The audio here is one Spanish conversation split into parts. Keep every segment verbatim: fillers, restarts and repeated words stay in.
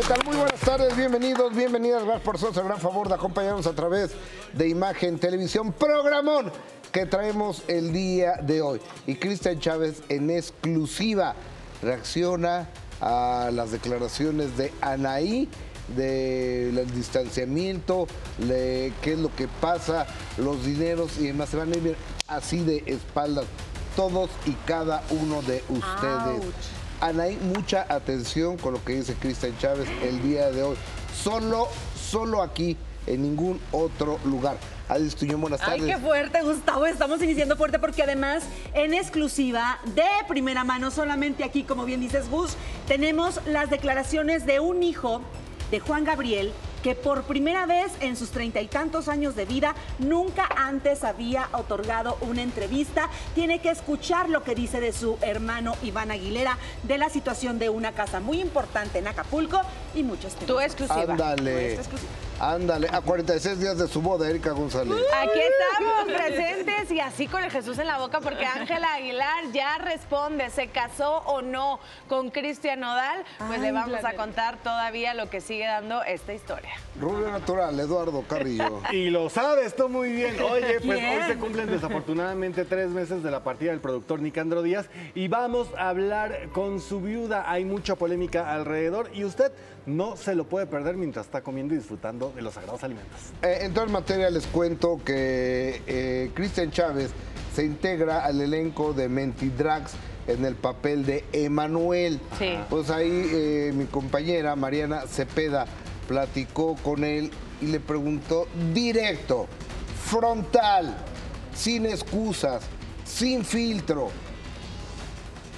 ¿Qué tal? Muy buenas tardes, bienvenidos, bienvenidas. Gracias por hacernos el gran favor de acompañarnos a través de Imagen Televisión. Programón que traemos el día de hoy. Y Christian Chávez en exclusiva reacciona a las declaraciones de Anahí, del distanciamiento, de qué es lo que pasa, los dineros y demás. Se van a ir así de espaldas todos y cada uno de ustedes. Ouch. Anahí, mucha atención con lo que dice Christian Chávez el día de hoy. Solo, solo aquí, en ningún otro lugar. Adis Tuñón, buenas tardes. Ay, qué fuerte, Gustavo. Estamos iniciando fuerte porque además, en exclusiva, de primera mano, solamente aquí, como bien dices, Gus, tenemos las declaraciones de un hijo de Juan Gabriel, que por primera vez en sus treinta y tantos años de vida nunca antes había otorgado una entrevista. Tiene que escuchar lo que dice de su hermano Iván Aguilera, de la situación de una casa muy importante en Acapulco y muchos temas. Tú exclusiva. Ándale, ándale, a cuarenta y seis días de su boda, Erika González. Aquí estamos presentes y así con el Jesús en la boca, porque Ángela Aguilar ya responde, ¿se casó o no con Christian Nodal? Pues Ay, le vamos a contar todavía lo que sigue dando esta historia. Rubio natural, Eduardo Carrillo. Y lo sabes tú muy bien. Oye, pues bien. Hoy se cumplen desafortunadamente tres meses de la partida del productor Nicandro Díaz y vamos a hablar con su viuda. Hay mucha polémica alrededor y usted no se lo puede perder mientras está comiendo y disfrutando de los sagrados alimentos. Eh, en toda la materia les cuento que eh, Christian Chávez se integra al elenco de Mentidrags en el papel de Emanuel. Sí. Pues ahí eh, mi compañera Mariana Cepeda platicó con él y le preguntó directo, frontal, sin excusas, sin filtro,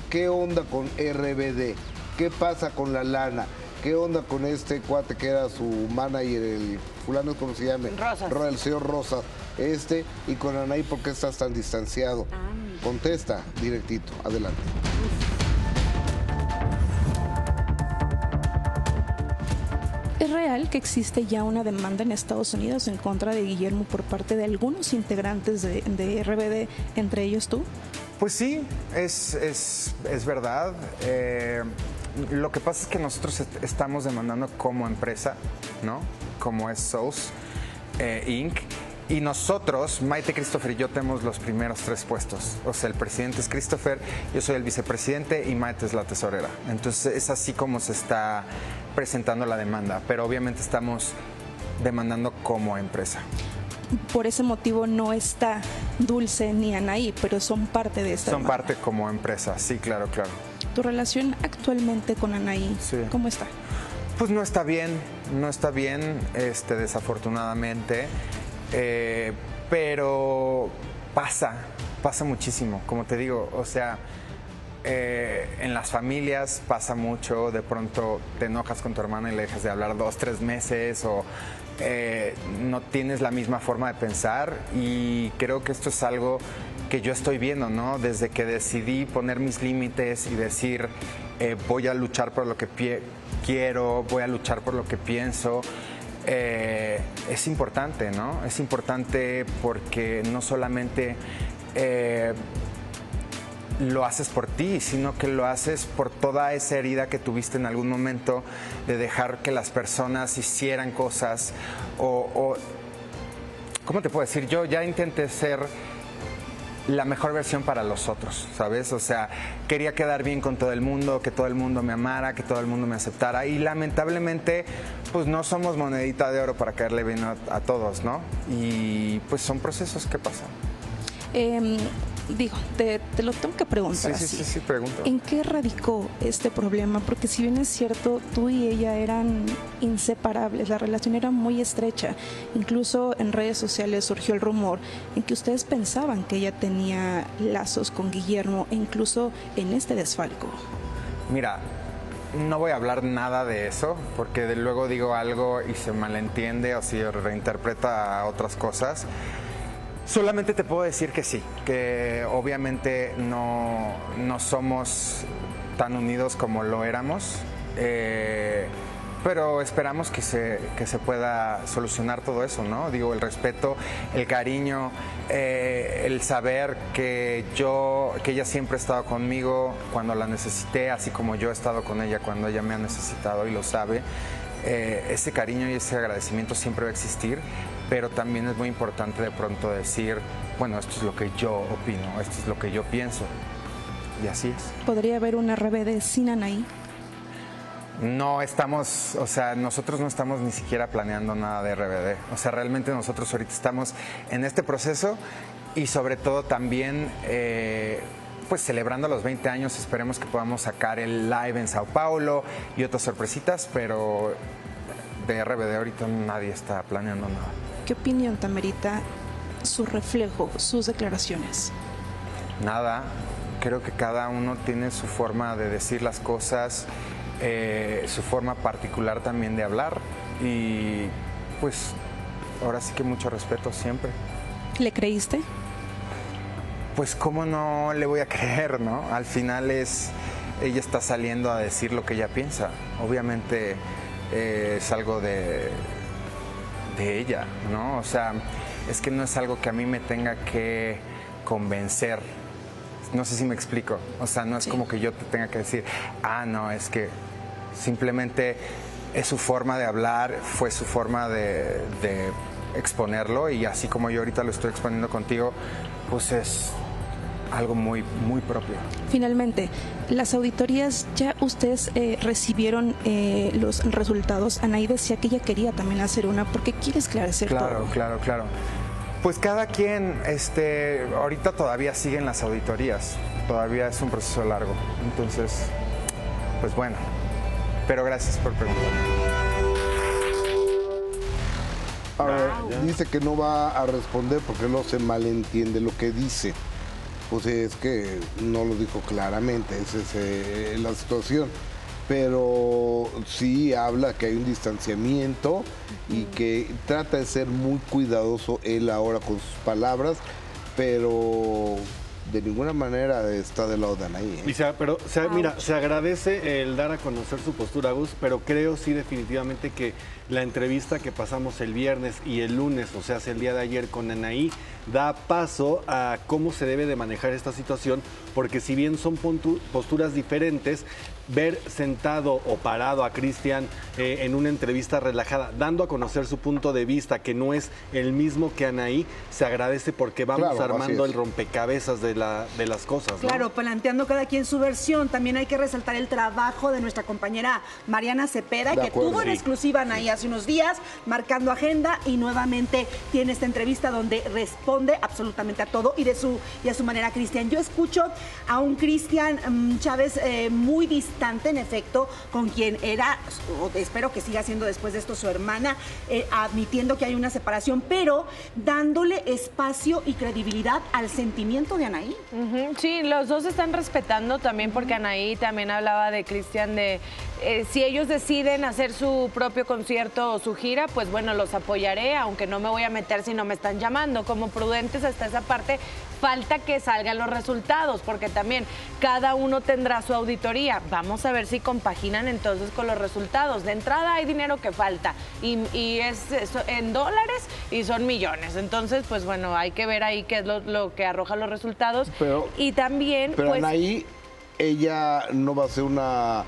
¿qué onda con R B D? ¿Qué pasa con la lana? ¿Qué onda con este cuate que era su manager, el fulano, ¿cómo se llama? Rosas. El señor Rosas. Este, y con Anahí, ¿por qué estás tan distanciado? Ah. Contesta directito. Adelante. Es real que existe ya una demanda en Estados Unidos en contra de Guillermo por parte de algunos integrantes de, de R B D, entre ellos tú. Pues sí, es, es, es verdad. Eh, lo que pasa es que nosotros est estamos demandando como empresa, ¿no? Como es Souls eh, Incorporated. Y nosotros, Maite, Christopher y yo, tenemos los primeros tres puestos. O sea, el presidente es Christopher, yo soy el vicepresidente y Maite es la tesorera. Entonces, es así como se está presentando la demanda. Pero obviamente estamos demandando como empresa. Por ese motivo no está Dulce ni Anahí, pero son parte de esta Son demanda. Parte como empresa, sí, claro, claro. ¿Tu relación actualmente con Anahí, sí, cómo está? Pues no está bien, no está bien, este, desafortunadamente. Eh, pero pasa, pasa muchísimo, como te digo, o sea, eh, en las familias pasa mucho, de pronto te enojas con tu hermana y le dejas de hablar dos, tres meses o eh, no tienes la misma forma de pensar y creo que esto es algo que yo estoy viendo, ¿no? Desde que decidí poner mis límites y decir eh, voy a luchar por lo que quiero, voy a luchar por lo que pienso. Eh, es importante, ¿no? Es importante porque no solamente eh, lo haces por ti, sino que lo haces por toda esa herida que tuviste en algún momento de dejar que las personas hicieran cosas o, o ¿cómo te puedo decir? Yo ya intenté ser la mejor versión para los otros, ¿sabes? O sea, quería quedar bien con todo el mundo, que todo el mundo me amara, que todo el mundo me aceptara y lamentablemente, pues no somos monedita de oro para caerle bien a, a todos, ¿no? Y pues son procesos que pasan. Eh, digo, te, te lo tengo que preguntar. Sí, sí, sí, sí, pregunto. ¿En qué radicó este problema? Porque si bien es cierto, tú y ella eran inseparables, la relación era muy estrecha. Incluso en redes sociales surgió el rumor en que ustedes pensaban que ella tenía lazos con Guillermo, e incluso en este desfalco. Mira, no voy a hablar nada de eso, porque de luego digo algo y se malentiende o se reinterpreta otras cosas. Solamente te puedo decir que sí, que obviamente no, no somos tan unidos como lo éramos. Eh, pero esperamos que se, que se pueda solucionar todo eso, ¿no? Digo, el respeto, el cariño, eh, el saber que yo, que ella siempre ha estado conmigo cuando la necesité, así como yo he estado con ella cuando ella me ha necesitado y lo sabe. Eh, ese cariño y ese agradecimiento siempre va a existir, pero también es muy importante de pronto decir, bueno, esto es lo que yo opino, esto es lo que yo pienso, y así es. ¿Podría haber un R B D sin Anahí? No estamos, o sea, nosotros no estamos ni siquiera planeando nada de R B D. O sea, realmente nosotros ahorita estamos en este proceso y sobre todo también, eh, pues celebrando los veinte años, esperemos que podamos sacar el live en Sao Paulo y otras sorpresitas, pero de R B D ahorita nadie está planeando nada. ¿Qué opinión te amerita su reflejo, sus declaraciones? Nada, creo que cada uno tiene su forma de decir las cosas. Eh, su forma particular también de hablar y pues ahora sí que mucho respeto siempre. ¿Le creíste? Pues cómo no le voy a creer, ¿no? Al final es, ella está saliendo a decir lo que ella piensa. Obviamente eh, es algo de, de ella, ¿no? O sea, es que no es algo que a mí me tenga que convencer. No sé si me explico, o sea, no es sí. como que yo te tenga que decir, ah, no, es que simplemente es su forma de hablar, fue su forma de, de exponerlo y así como yo ahorita lo estoy exponiendo contigo, pues es algo muy, muy propio. Finalmente, las auditorías, ya ustedes eh, recibieron eh, los resultados. Anahí decía que ella quería también hacer una, porque quiere esclarecer claro, todo. Claro, claro, claro. Pues cada quien, este, ahorita todavía siguen las auditorías, todavía es un proceso largo, entonces, pues bueno, pero gracias por preguntar. Ahora, dice que no va a responder porque no se malentiende lo que dice, pues es que no lo dijo claramente, esa es eh, la situación. Pero sí habla que hay un distanciamiento y que trata de ser muy cuidadoso él ahora con sus palabras, pero de ninguna manera está del lado de Anahí, ¿eh? Y sea, pero, sea, mira, se agradece el dar a conocer su postura, Gus, pero creo sí definitivamente que la entrevista que pasamos el viernes y el lunes, o sea, el día de ayer con Anahí, da paso a cómo se debe de manejar esta situación, porque si bien son posturas diferentes, ver sentado o parado a Christian eh, en una entrevista relajada, dando a conocer su punto de vista, que no es el mismo que Anahí, se agradece porque vamos claro, armando el rompecabezas de, la, de las cosas, ¿no? Claro, planteando cada quien su versión. También hay que resaltar el trabajo de nuestra compañera Mariana Cepeda, de que acuerdo, tuvo en sí. exclusiva Anahí hace unos días, marcando agenda, y nuevamente tiene esta entrevista donde responde absolutamente a todo y, de su, y a su manera, Christian. Yo escucho a un Christian um, Chávez eh, muy distinto, en efecto, con quien era, o espero que siga siendo después de esto su hermana, eh, admitiendo que hay una separación, pero dándole espacio y credibilidad al sentimiento de Anahí. Uh-huh. Sí, los dos están respetando también, porque Anahí también hablaba de Christian de eh, si ellos deciden hacer su propio concierto o su gira, pues bueno, los apoyaré, aunque no me voy a meter si no me están llamando. Como prudentes hasta esa parte, falta que salgan los resultados, porque también cada uno tendrá su auditoría. Vamos a ver si compaginan entonces con los resultados. De entrada hay dinero que falta y, y es, es en dólares y son millones. Entonces, pues bueno, hay que ver ahí qué es lo, lo que arroja los resultados. Pero, y también... Pero pues, Anahí, ella no va a hacer una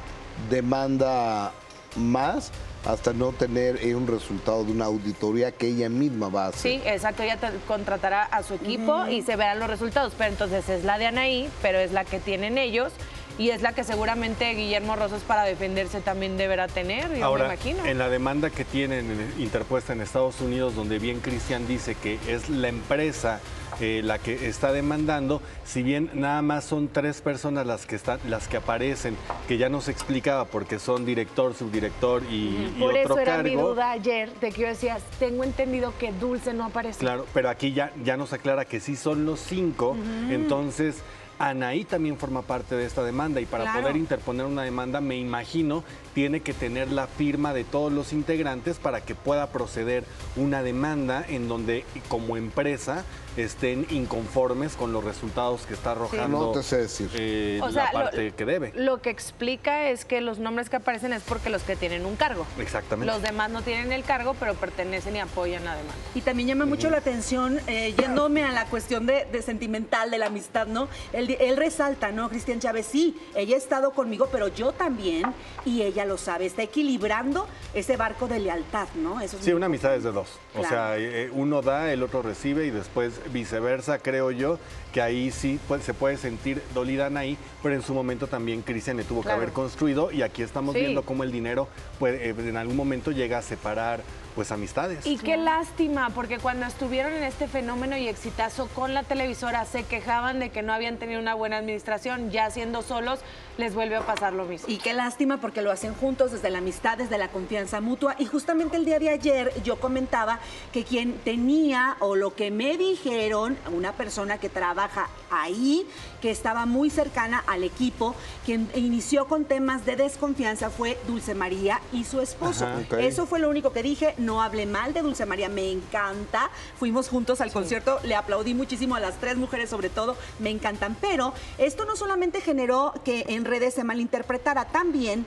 demanda más hasta no tener un resultado de una auditoría que ella misma va a hacer. Sí, exacto, ella contratará a su equipo uh-huh. y se verán los resultados, pero entonces es la de Anahí, pero es la que tienen ellos y es la que seguramente Guillermo Rosas, para defenderse, también deberá tener, yo ahora, me imagino. En la demanda que tienen interpuesta en Estados Unidos, donde bien Christian dice que es la empresa eh, la que está demandando, si bien nada más son tres personas las que están, las que aparecen, que ya nos explicaba porque son director, subdirector y, y otro cargo. Por eso era mi duda ayer, de que yo decía, tengo entendido que Dulce no aparece. Claro, pero aquí ya, ya nos aclara que sí son los cinco, uh-huh. entonces... Anahí también forma parte de esta demanda y para claro. poder interponer una demanda, me imagino tiene que tener la firma de todos los integrantes para que pueda proceder una demanda en donde como empresa estén inconformes con los resultados que está arrojando. No te sé decir. Eh, o sea, la parte lo, que debe. Lo que explica es que los nombres que aparecen es porque los que tienen un cargo. Exactamente. Los demás no tienen el cargo, pero pertenecen y apoyan la demanda. Y también llama mucho la atención, eh, yéndome a la cuestión de, de sentimental, de la amistad, ¿no? Él, él resalta, ¿no? Christian Chávez, sí, ella ha estado conmigo, pero yo también, y ella lo sabe, está equilibrando ese barco de lealtad, ¿no? Eso es sí, una amistad es de dos. Claro. O sea, eh, uno da, el otro recibe y después viceversa, creo yo, que ahí sí pues, se puede sentir dolida Anahí, pero en su momento también Christian le tuvo claro. que haber construido y aquí estamos sí. viendo cómo el dinero pues, en algún momento llega a separar pues amistades. Y qué lástima, porque cuando estuvieron en este fenómeno y exitazo con la televisora se quejaban de que no habían tenido una buena administración, ya siendo solos les vuelve a pasar lo mismo. Y qué lástima porque lo hacen juntos desde la amistad, desde la confianza mutua, y justamente el día de ayer yo comentaba que quien tenía, o lo que me dijeron, una persona que trabaja ahí, que estaba muy cercana al equipo, quien inició con temas de desconfianza fue Dulce María y su esposo. Ajá, okay. Eso fue lo único que dije. No hablé mal de Dulce María, me encanta. Fuimos juntos al sí. concierto, le aplaudí muchísimo a las tres mujeres, sobre todo, me encantan. Pero esto no solamente generó que en redes se malinterpretara, también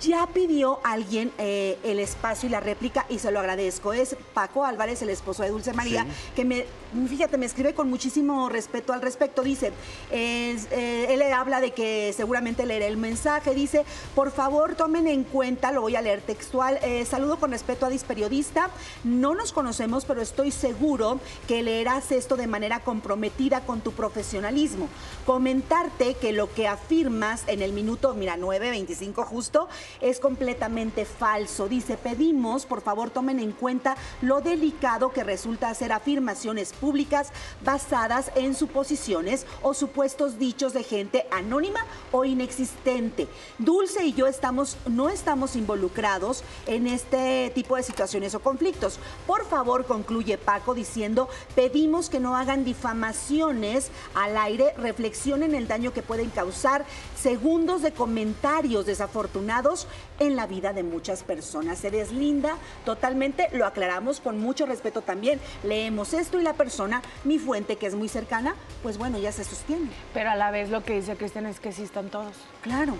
ya pidió a alguien eh, el espacio y la réplica, y se lo agradezco. Es Paco Álvarez, el esposo de Dulce María, sí. que me, fíjate, me escribe con muchísimo respeto al respecto. Dice, eh, eh, él habla de que seguramente leerá el mensaje. Dice, por favor, tomen en cuenta, lo voy a leer textual. Eh, saludo con respeto a Dis Periodista. No nos conocemos, pero estoy seguro que leerás esto de manera comprometida con tu profesionalismo. Comentarte que lo que afirmas en el minuto, mira, nueve veinticinco justo, es completamente falso. Dice, pedimos, por favor, tomen en cuenta lo delicado que resulta hacer afirmaciones públicas basadas en suposiciones o supuestos dichos de gente anónima o inexistente. Dulce y yo estamos, no estamos involucrados en este tipo de situaciones o conflictos. Por favor, concluye Paco diciendo, pedimos que no hagan difamaciones al aire, reflexionen el daño que pueden causar segundos de comentarios desafortunados en la vida de muchas personas. Se deslinda totalmente, lo aclaramos con mucho respeto también. Leemos esto y la persona, mi fuente que es muy cercana, pues bueno, ya se sostiene. Pero a la vez lo que dice Christian es que sí están todos. Claro.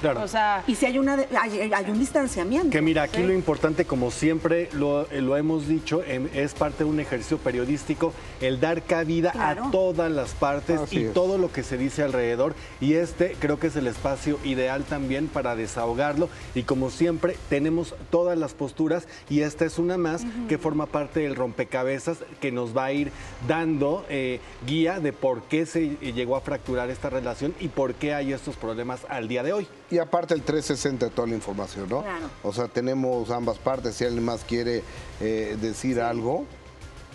Claro. O sea, y si hay, una, hay, hay un distanciamiento. Que mira, aquí ¿sí? lo importante, como siempre lo, lo hemos dicho, es parte de un ejercicio periodístico, el dar cabida claro. a todas las partes Así y es. todo lo que se dice alrededor. Y este creo que es el espacio ideal también para desahogarlo. Y como siempre, tenemos todas las posturas y esta es una más uh-huh. que forma parte del rompecabezas que nos va a ir dando eh, guía de por qué se llegó a fracturar esta relación y por qué hay estos problemas al día de hoy. Y aparte el trescientos sesenta de toda la información, ¿no? Claro. O sea, tenemos ambas partes. Si alguien más quiere eh, decir sí. algo,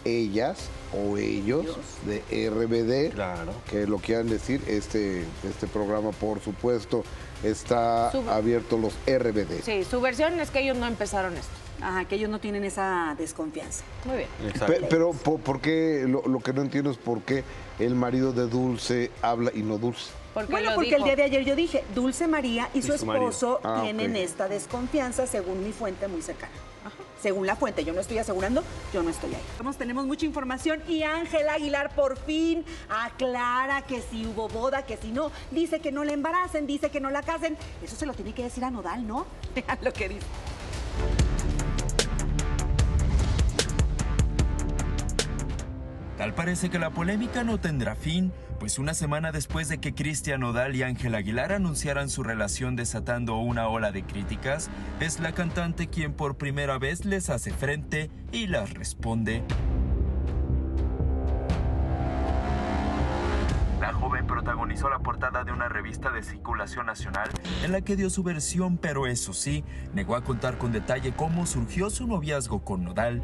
ellas o ellos Dios. de R B D, claro. que lo quieran decir, este, este programa, por supuesto, está su... abierto los R B D. Sí, su versión es que ellos no empezaron esto. Ajá, que ellos no tienen esa desconfianza. Muy bien. Pe pero, ¿por, por qué? Lo, lo que no entiendo es por qué el marido de Dulce habla y no Dulce. ¿Por bueno, porque dijo? el día de ayer yo dije, Dulce María y, y su, su esposo ah, tienen okay. esta desconfianza, según mi fuente muy cercana. Ajá. Según la fuente, yo no estoy asegurando, yo no estoy ahí. Tenemos, tenemos mucha información y Ángela Aguilar por fin aclara que si hubo boda, que si no, dice que no la embaracen, dice que no la casen. Eso se lo tiene que decir a Nodal, ¿no? Vean lo que dice. Tal parece que la polémica no tendrá fin, pues una semana después de que Christian Nodal y Ángela Aguilar anunciaran su relación desatando una ola de críticas, es la cantante quien por primera vez les hace frente y las responde. La joven protagonizó la portada de una revista de circulación nacional en la que dio su versión, pero eso sí, negó a contar con detalle cómo surgió su noviazgo con Nodal.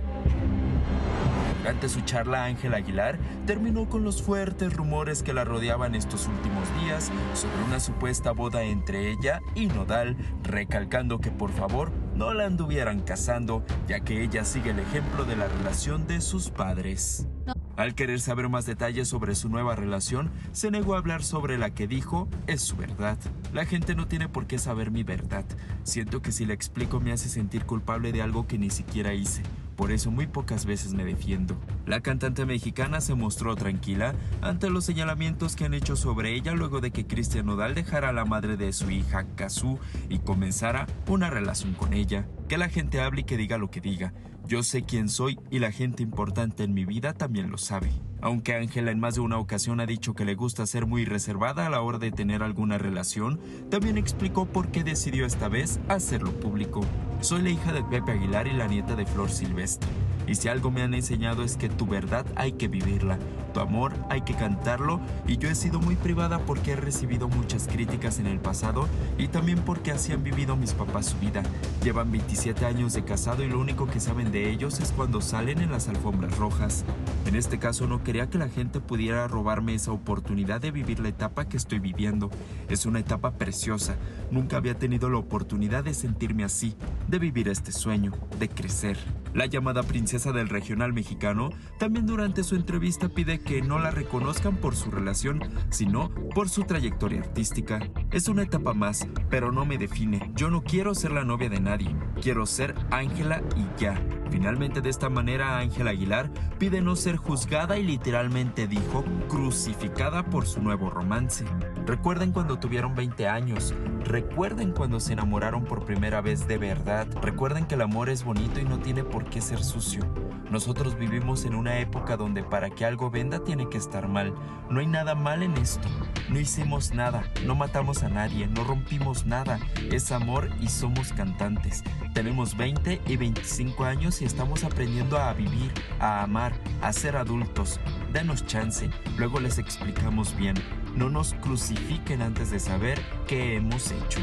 Durante su charla, Ángela Aguilar terminó con los fuertes rumores que la rodeaban estos últimos días sobre una supuesta boda entre ella y Nodal, recalcando que por favor no la anduvieran casando, ya que ella sigue el ejemplo de la relación de sus padres. No. Al querer saber más detalles sobre su nueva relación, se negó a hablar sobre la que dijo es su verdad. La gente no tiene por qué saber mi verdad. Siento que si la explico me hace sentir culpable de algo que ni siquiera hice. Por eso muy pocas veces me defiendo. La cantante mexicana se mostró tranquila ante los señalamientos que han hecho sobre ella luego de que Christian Nodal dejara a la madre de su hija, Cazzu, y comenzara una relación con ella. Que la gente hable y que diga lo que diga. Yo sé quién soy y la gente importante en mi vida también lo sabe. Aunque Ángela en más de una ocasión ha dicho que le gusta ser muy reservada a la hora de tener alguna relación, también explicó por qué decidió esta vez hacerlo público. Soy la hija de Pepe Aguilar y la nieta de Flor Silvestre. Y si algo me han enseñado es que tu verdad hay que vivirla, tu amor hay que cantarlo, y yo he sido muy privada porque he recibido muchas críticas en el pasado y también porque así han vivido mis papás su vida. Llevan veintisiete años de casado y lo único que saben de ellos es cuando salen en las alfombras rojas. En este caso no quería que la gente pudiera robarme esa oportunidad de vivir la etapa que estoy viviendo. Es una etapa preciosa. Nunca había tenido la oportunidad de sentirme así, de vivir este sueño, de crecer. La llamada princesa del regional mexicano también durante su entrevista pide que no la reconozcan por su relación, sino por su trayectoria artística. Es una etapa más, pero no me define. Yo no quiero ser la novia de nadie. Quiero ser Ángela y ya. Finalmente, de esta manera, Ángela Aguilar pide no ser juzgada y literalmente dijo crucificada por su nuevo romance. Recuerden cuando tuvieron veinte años. Recuerden cuando se enamoraron por primera vez de verdad. Recuerden que el amor es bonito y no tiene por qué ser sucio. Nosotros vivimos en una época donde para que algo venda tiene que estar mal. No hay nada mal en esto. No hicimos nada. No matamos a nadie. No rompimos nada. Es amor y somos cantantes. Tenemos veinte y veinticinco años y estamos aprendiendo a vivir, a amar, a ser adultos. Danos chance, luego les explicamos bien. No nos crucifiquen antes de saber qué hemos hecho.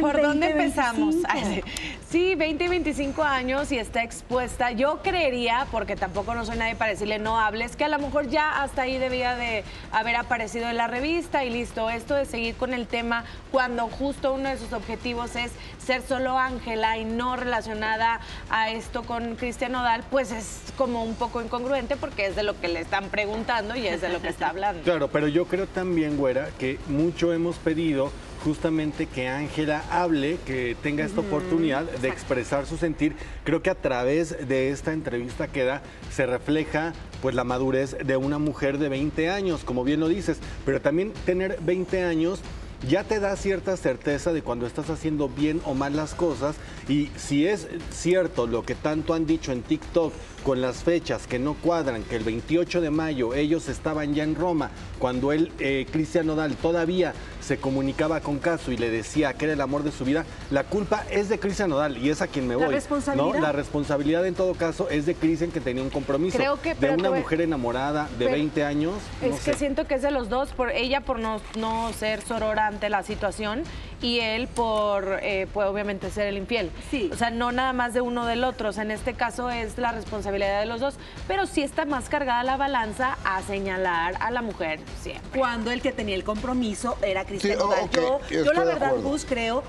¿Por dónde empezamos? Ay, sí, veinte y veinticinco años y está expuesta. Yo creería, porque tampoco no soy nadie para decirle no hables, que a lo mejor ya hasta ahí debía de haber aparecido en la revista y listo. Esto de seguir con el tema cuando justo uno de sus objetivos es ser solo Ángela y no relacionada a esto con Christian Nodal, pues es como un poco incongruente porque es de lo que le están preguntando y es de lo que está hablando. Claro, pero yo creo también, güera, que mucho hemos pedido justamente que Ángela hable, que tenga esta oportunidad de expresar su sentir. Creo que a través de esta entrevista que da se refleja pues la madurez de una mujer de veinte años, como bien lo dices, pero también tener veinte años ya te da cierta certeza de cuando estás haciendo bien o mal las cosas, y si es cierto lo que tanto han dicho en TikTok con las fechas que no cuadran, que el veintiocho de mayo ellos estaban ya en Roma, cuando él, eh, Christian Nodal, todavía se comunicaba con Cazzu y le decía que era el amor de su vida, la culpa es de Christian Nodal y es a quien me voy. ¿La responsabilidad? ¿No? La responsabilidad en todo caso es de Christian, que tenía un compromiso. Creo que, de una mujer enamorada de veinte años. Es no que sé. Siento que es de los dos, por ella por no, no ser sorora ante la situación y él por, eh, puede obviamente ser el infiel. Sí. O sea, no nada más de uno del otro. O sea, en este caso es la responsabilidad de los dos, pero sí está más cargada la balanza a señalar a la mujer siempre. Cuando el que tenía el compromiso era Christian Nodal. Sí, okay, yo, yo, yo la verdad, Gus, creo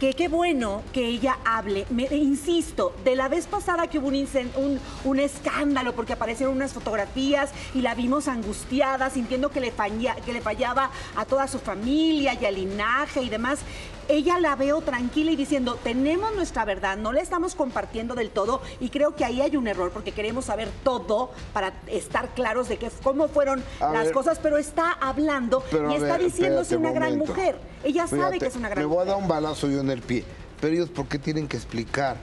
que qué bueno que ella hable. Me, insisto, de la vez pasada que hubo un, un, un escándalo porque aparecieron unas fotografías y la vimos angustiada, sintiendo que le, falla, que le fallaba a toda su familia y al linaje y demás. Ella la veo tranquila y diciendo, tenemos nuestra verdad, no la estamos compartiendo del todo, y creo que ahí hay un error porque queremos saber todo para estar claros de que, cómo fueron a las ver, cosas, pero está hablando pero y está ver, diciéndose una gran momento. mujer. Ella fíjate, sabe que es una gran mujer. Me voy mujer. a dar un balazo yo en el pie, pero ellos ¿por qué tienen que explicar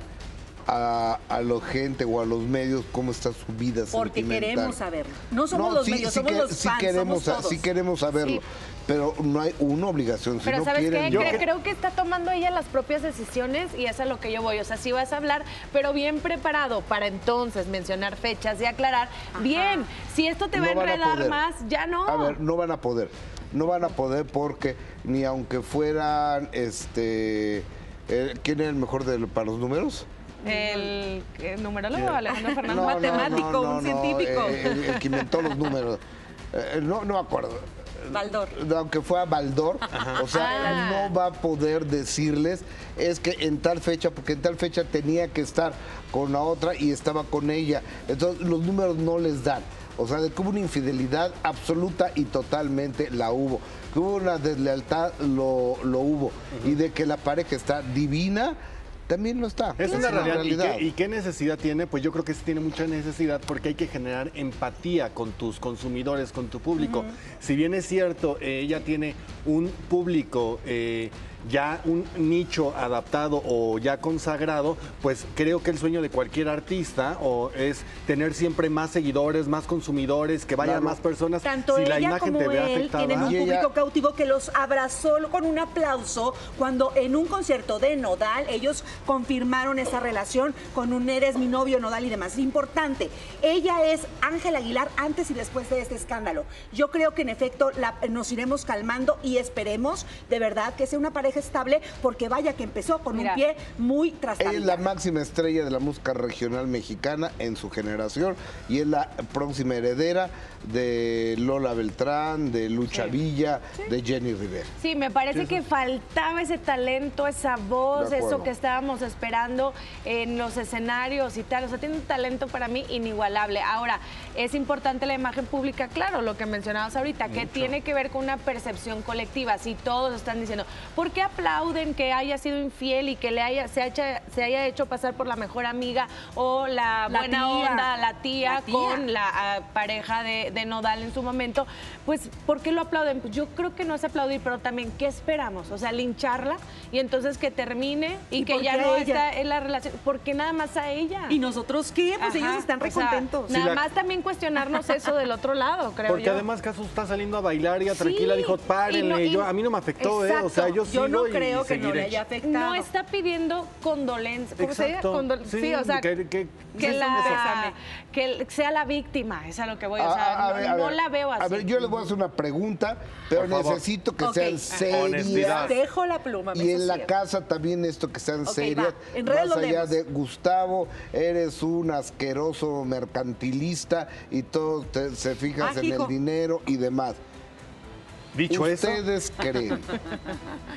a, a la gente o a los medios cómo está su vida porque sentimental? Queremos saberlo. No somos no, los sí, medios, sí somos que, los sí fans, queremos, somos todos. Sí queremos saberlo. Sí. Pero no hay una obligación, si pero no ¿sabes quieren... qué? Yo... Creo que está tomando ella las propias decisiones y es a lo que yo voy. O sea, sí vas a hablar, pero bien preparado para entonces mencionar fechas y aclarar. Ajá. Bien, si esto te va no a enredar a más, ya no. A ver, no van a poder. No van a poder porque ni aunque fueran, este... Eh, ¿quién es el mejor de, para los números? El, el numerólogo, Alejandro Fernández, no, matemático, no, no, no, un científico. Eh, el, el que inventó los números. Eh, no, no me acuerdo. Baldor. Aunque fuera Baldor, ajá. O sea, ah. no va a poder decirles, es que en tal fecha, porque en tal fecha tenía que estar con la otra y estaba con ella. Entonces, los números no les dan. O sea, de que hubo una infidelidad absoluta y totalmente la hubo. Que hubo una deslealtad, lo, lo hubo. Uh-huh. Y de que la pareja está divina, también lo está. Es una realidad. realidad. ¿Y, qué, ¿Y qué necesidad tiene? Pues yo creo que sí tiene mucha necesidad porque hay que generar empatía con tus consumidores, con tu público. Uh-huh. Si bien es cierto, eh, ella tiene un público... Eh, ya un nicho adaptado o ya consagrado, pues creo que el sueño de cualquier artista o es tener siempre más seguidores, más consumidores, que vayan claro. más personas. Tanto si ella la imagen como te ve él tienen un público ella... cautivo que los abrazó con un aplauso cuando en un concierto de Nodal ellos confirmaron esa relación con un eres mi novio Nodal y demás. Importante, ella es Ángela Aguilar antes y después de este escándalo. Yo creo que en efecto la, nos iremos calmando y esperemos de verdad que sea una pareja estable, porque vaya que empezó con Mira, un pie muy trastabillado. Es la máxima estrella de la música regional mexicana en su generación y es la próxima heredera de Lola Beltrán, de Lucha sí. Villa, sí. de Jenny Rivera. Sí, me parece sí, que sí. faltaba ese talento, esa voz, eso que estábamos esperando en los escenarios y tal. O sea, tiene un talento para mí inigualable. Ahora, es importante la imagen pública, claro, lo que mencionabas ahorita, Mucho. que tiene que ver con una percepción colectiva. Si todos están diciendo, ¿por qué aplauden que haya sido infiel y que le haya se haya, se haya hecho pasar por la mejor amiga o la, la buena tía, onda, la tía, la tía con la uh, pareja de, de Nodal en su momento? Pues, ¿por qué lo aplauden? Pues yo creo que no es aplaudir, pero también, ¿qué esperamos? O sea, lincharla y entonces que termine y, ¿Y que ya no está en la relación. ¿Por qué nada más a ella? ¿Y nosotros qué? Pues Ajá, ellos están recontentos. O sea, nada si la... más también cuestionarnos eso del otro lado, creo Porque yo. además Cazzu está saliendo a bailar y a tranquila sí, dijo, párenle, y no, y... Yo, a mí no me afectó, Exacto. ¿eh? O sea, yo Yo no creo que no le haya afectado. No está pidiendo condolencia. ¿Cómo se dice? Condol sí, sí, o sea, que, que, que, la, que sea la víctima, es a lo que voy a, a, o sea, a no, ver, no ver, la veo así. A ver, yo les voy a hacer una pregunta, pero necesito que okay. sean serias. Honestidad. Dejo la pluma. Me y en la casa también esto, que sean okay, serias. Va. Más allá de Gustavo, eres un asqueroso mercantilista y todos se fijan Mágico. en el dinero y demás. Dicho ¿Ustedes eso? creen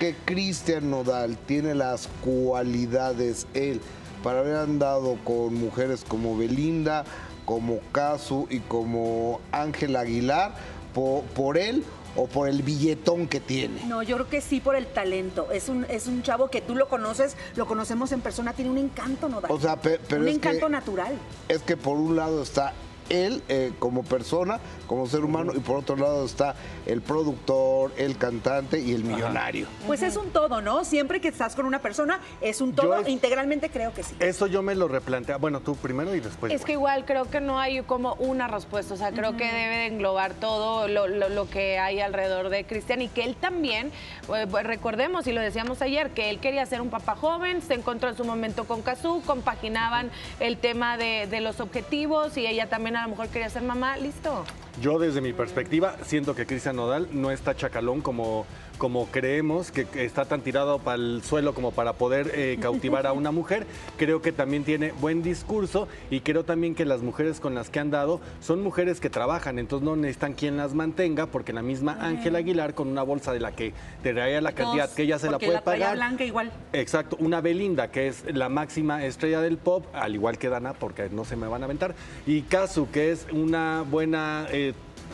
que Christian Nodal tiene las cualidades, él, para haber andado con mujeres como Belinda, como Cazzu y como Ángela Aguilar, por, por él? ¿O por el billetón que tiene? No, yo creo que sí por el talento. Es un, es un chavo que tú lo conoces, lo conocemos en persona, tiene un encanto, Nodal. O sea, pe, pero un es encanto que, natural. Es que por un lado está... él eh, como persona, como ser humano, y por otro lado está el productor, el cantante y el millonario. Pues es un todo, ¿no? Siempre que estás con una persona, es un todo, es, integralmente creo que sí. Eso yo me lo replanteo. Bueno, tú primero y después. Es bueno. que igual creo que no hay como una respuesta, o sea, creo uh-huh. que debe de englobar todo lo, lo, lo que hay alrededor de Christian y que él también, eh, recordemos y lo decíamos ayer, que él quería ser un papá joven, se encontró en su momento con Cazzu, compaginaban el tema de, de los objetivos y ella también a lo mejor quería ser mamá, listo. Yo desde mi perspectiva siento que Christian Nodal no está chacalón como, como creemos, que está tan tirado para el suelo como para poder eh, cautivar a una mujer. Creo que también tiene buen discurso y creo también que las mujeres con las que han dado son mujeres que trabajan, entonces no necesitan quien las mantenga, porque la misma Ángela Aguilar con una bolsa de la que te traía la cantidad Dos, que ella se la puede la pagar. Blanca igual. Exacto, una Belinda que es la máxima estrella del pop, al igual que Dana, porque no se me van a aventar, y Cazzu que es una buena... Eh,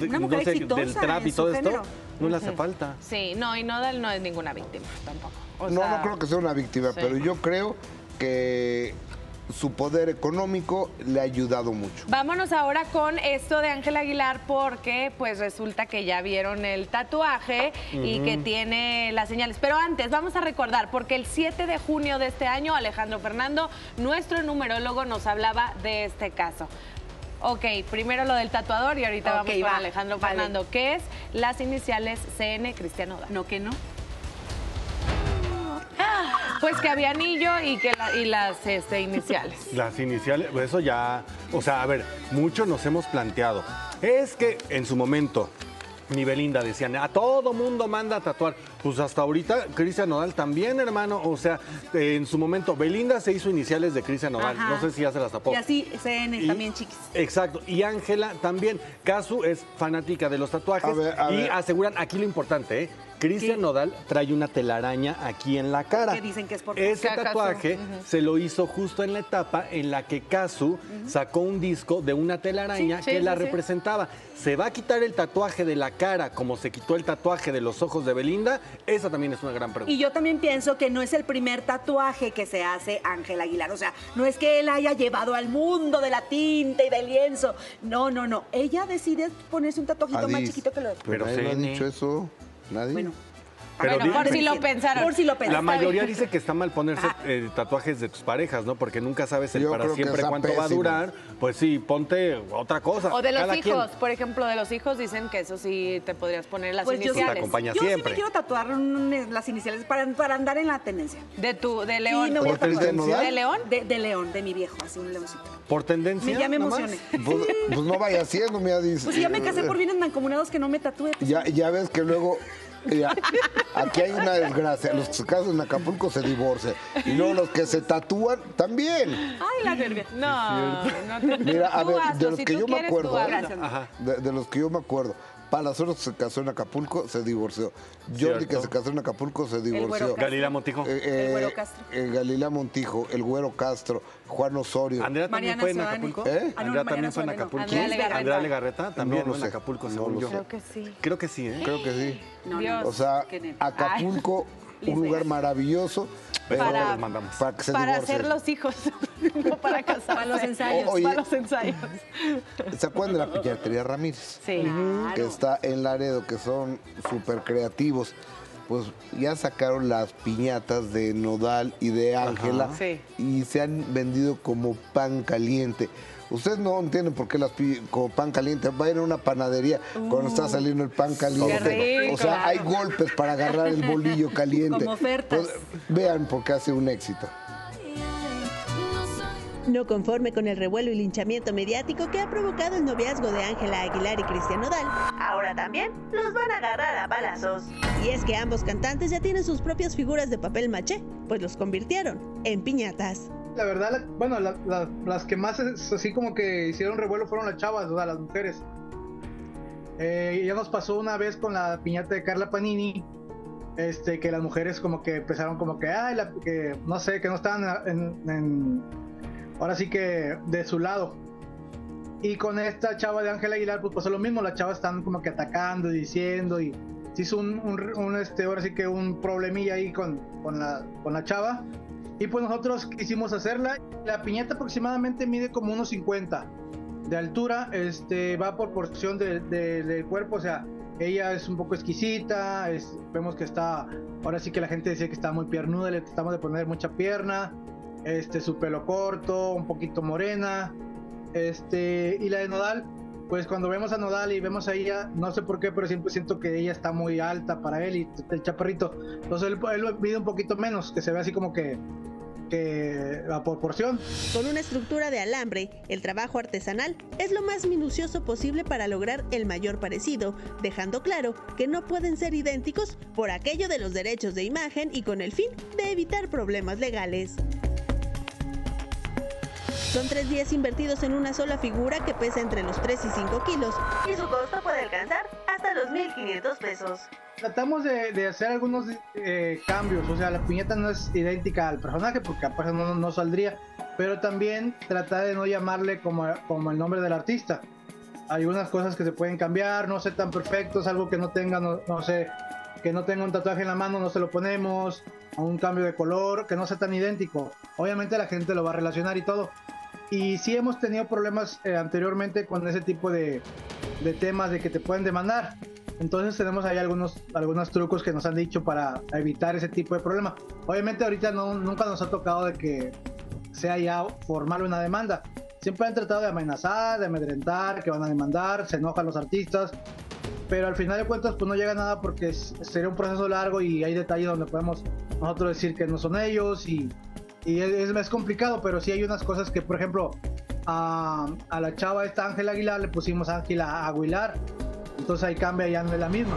Una mujer no sé, del trap y todo género. esto, no le hace falta. Sí, no, y Nodal no es ninguna víctima tampoco. O no, sea... no creo que sea una víctima, sí. pero yo creo que su poder económico le ha ayudado mucho. Vámonos ahora con esto de Ángela Aguilar, porque pues resulta que ya vieron el tatuaje uh-huh. y que tiene las señales. Pero antes, vamos a recordar, porque el siete de junio de este año, Alejandro Fernando, nuestro numerólogo, nos hablaba de este caso. Ok, primero lo del tatuador y ahorita okay, vamos con va, Alejandro vale. Fernando, que es las iniciales C N Christian Nodal. No, que no. Pues que había anillo y que la, y las este, iniciales. Las iniciales, eso ya, o sea, a ver, mucho nos hemos planteado. Es que en su momento, ni Belinda decían, a todo mundo manda a tatuar. Pues hasta ahorita Christian Nodal también, hermano. O sea, en su momento Belinda se hizo iniciales de Christian Nodal. Ajá. No sé si ya se las tapó. Y así C N también, chiquis. Exacto. Y Ángela también. Cazzu es fanática de los tatuajes. A ver, a y ver. aseguran, aquí lo importante, ¿eh? Christian ¿Qué? Nodal trae una telaraña aquí en la cara. Que dicen que es por Ese tatuaje uh-huh. se lo hizo justo en la etapa en la que Cazzu uh-huh. sacó un disco de una telaraña sí, que sí, la sí. representaba. Se va a quitar el tatuaje de la cara como se quitó el tatuaje de los ojos de Belinda. Esa también es una gran pregunta. Y yo también pienso que no es el primer tatuaje que se hace Ángela Aguilar. O sea, no es que él haya llevado al mundo de la tinta y del lienzo. No, no, no. Ella decide ponerse un tatuajito Adis, más chiquito que lo de... Pero se ha dicho eso... ¿Nadie? Bueno, pero bueno, por si lo pensaron. Por si lo pensaron. La mayoría dice que está mal ponerse eh, tatuajes de tus parejas, ¿no? Porque nunca sabes el Yo para siempre cuánto pésimo. va a durar. Pues sí, ponte otra cosa. O de los Cada hijos, quien. por ejemplo, de los hijos dicen que eso sí te podrías poner las pues iniciales. Yo, te acompaña yo siempre. sí me quiero tatuar las iniciales para, para andar en la tendencia. ¿De tu, de León? Sí, me voy a tatuar. ¿De León? De, de León, de mi viejo, así un leoncito. ¿Por tendencia? Me, ya me emocioné. Pues, pues no vaya haciendo, me ha dicho. Pues ya me casé por bienes mancomunados que no me tatúe. Ya, ya ves que luego... Ya. Aquí hay una desgracia. Los que se casan en Acapulco se divorcian. Y luego los que se tatúan también. Ay, la verga. No, no te... Mira, a ver, hazlo, de los si que yo me acuerdo, de, de los que yo me acuerdo, Palazuelos se casó en Acapulco, se divorció. Jordi, que se casó en Acapulco, se divorció. Galilea Montijo. Eh, eh, el Güero Castro. Eh, Galilea Montijo, el Güero Castro, Juan Osorio. ¿Andrea también Mariana fue Suárez. en Acapulco? ¿Eh? Ah, no, Andrea también Suárez, fue en Acapulco. No. Andrea, Andrea Legarreta también no, no fue en Acapulco, no, según yo. Creo que sí. Creo que sí, ¿eh? Creo que sí. No, Dios, o sea, Acapulco, Ay. un lugar maravilloso. Para, mandamos. para, que se para hacer los hijos, no para casar. Para los ensayos, o, oye, para los ensayos. ¿Se acuerdan de la Piñatería Ramírez? Sí. Claro. Que está en Laredo, que son súper creativos. Pues ya sacaron las piñatas de Nodal y de Ángela sí. y se han vendido como pan caliente. Ustedes no entienden por qué las piden como pan caliente. Va a ir a una panadería uh, cuando está saliendo el pan caliente. Rico, o sea, claro. hay golpes para agarrar el bolillo caliente. Como ofertas. Pues, vean por qué hace un éxito. No conforme con el revuelo y linchamiento mediático que ha provocado el noviazgo de Ángela Aguilar y Christian Nodal, ahora también los van a agarrar a balazos. Y es que ambos cantantes ya tienen sus propias figuras de papel maché, pues los convirtieron en piñatas. La verdad, la, bueno, la, la, las que más así como que hicieron revuelo fueron las chavas, o sea, las mujeres. Eh, ya nos pasó una vez con la piñata de Carla Panini, este, que las mujeres como que empezaron como que, ay, la, que, no sé, que no estaban en... en ahora sí que de su lado. Y con esta chava de Ángela Aguilar, pues pasó lo mismo. Las chavas están como que atacando, diciendo, y se hizo un, un, un este, ahora sí que un problemilla ahí con, con, la, con la chava. Y pues nosotros quisimos hacerla. La piñata aproximadamente mide como unos cincuenta de altura. Este, va por porción de, de, del cuerpo, o sea, ella es un poco exquisita. Es, vemos que está, ahora sí que la gente decía que está muy piernuda, le tratamos de poner mucha pierna. Este, su pelo corto, un poquito morena, este, y la de Nodal, pues cuando vemos a Nodal y vemos a ella, no sé por qué, pero siempre siento que ella está muy alta para él y el chaparrito, entonces él, él lo mide un poquito menos, que se ve así como que, que a proporción. Con una estructura de alambre, el trabajo artesanal es lo más minucioso posible para lograr el mayor parecido, dejando claro que no pueden ser idénticos por aquello de los derechos de imagen y con el fin de evitar problemas legales. Son tres días invertidos en una sola figura que pesa entre los tres y cinco kilos. Y su costo puede alcanzar hasta los mil quinientos pesos. Tratamos de, de hacer algunos eh, cambios. O sea, la piñata no es idéntica al personaje porque aparte no, no saldría. Pero también tratar de no llamarle como, como el nombre del artista. Hay unas cosas que se pueden cambiar, no ser tan perfectos, algo que no tenga, no, no sé, que no tenga un tatuaje en la mano, no se lo ponemos. Un cambio de color, que no sea tan idéntico. Obviamente la gente lo va a relacionar y todo. Y sí hemos tenido problemas eh, anteriormente con ese tipo de, de temas de que te pueden demandar. Entonces tenemos ahí algunos, algunos trucos que nos han dicho para evitar ese tipo de problema. Obviamente ahorita no, nunca nos ha tocado de que sea ya formal una demanda. Siempre han tratado de amenazar, de amedrentar, que van a demandar, se enojan los artistas. Pero al final de cuentas pues no llega nada porque sería un proceso largo y hay detalles donde podemos nosotros decir que no son ellos y... Y es, es complicado, pero sí hay unas cosas que, por ejemplo, a, a la chava esta Ángela Aguilar le pusimos Ángela Aguilar. Entonces ahí cambia, ya no es la misma.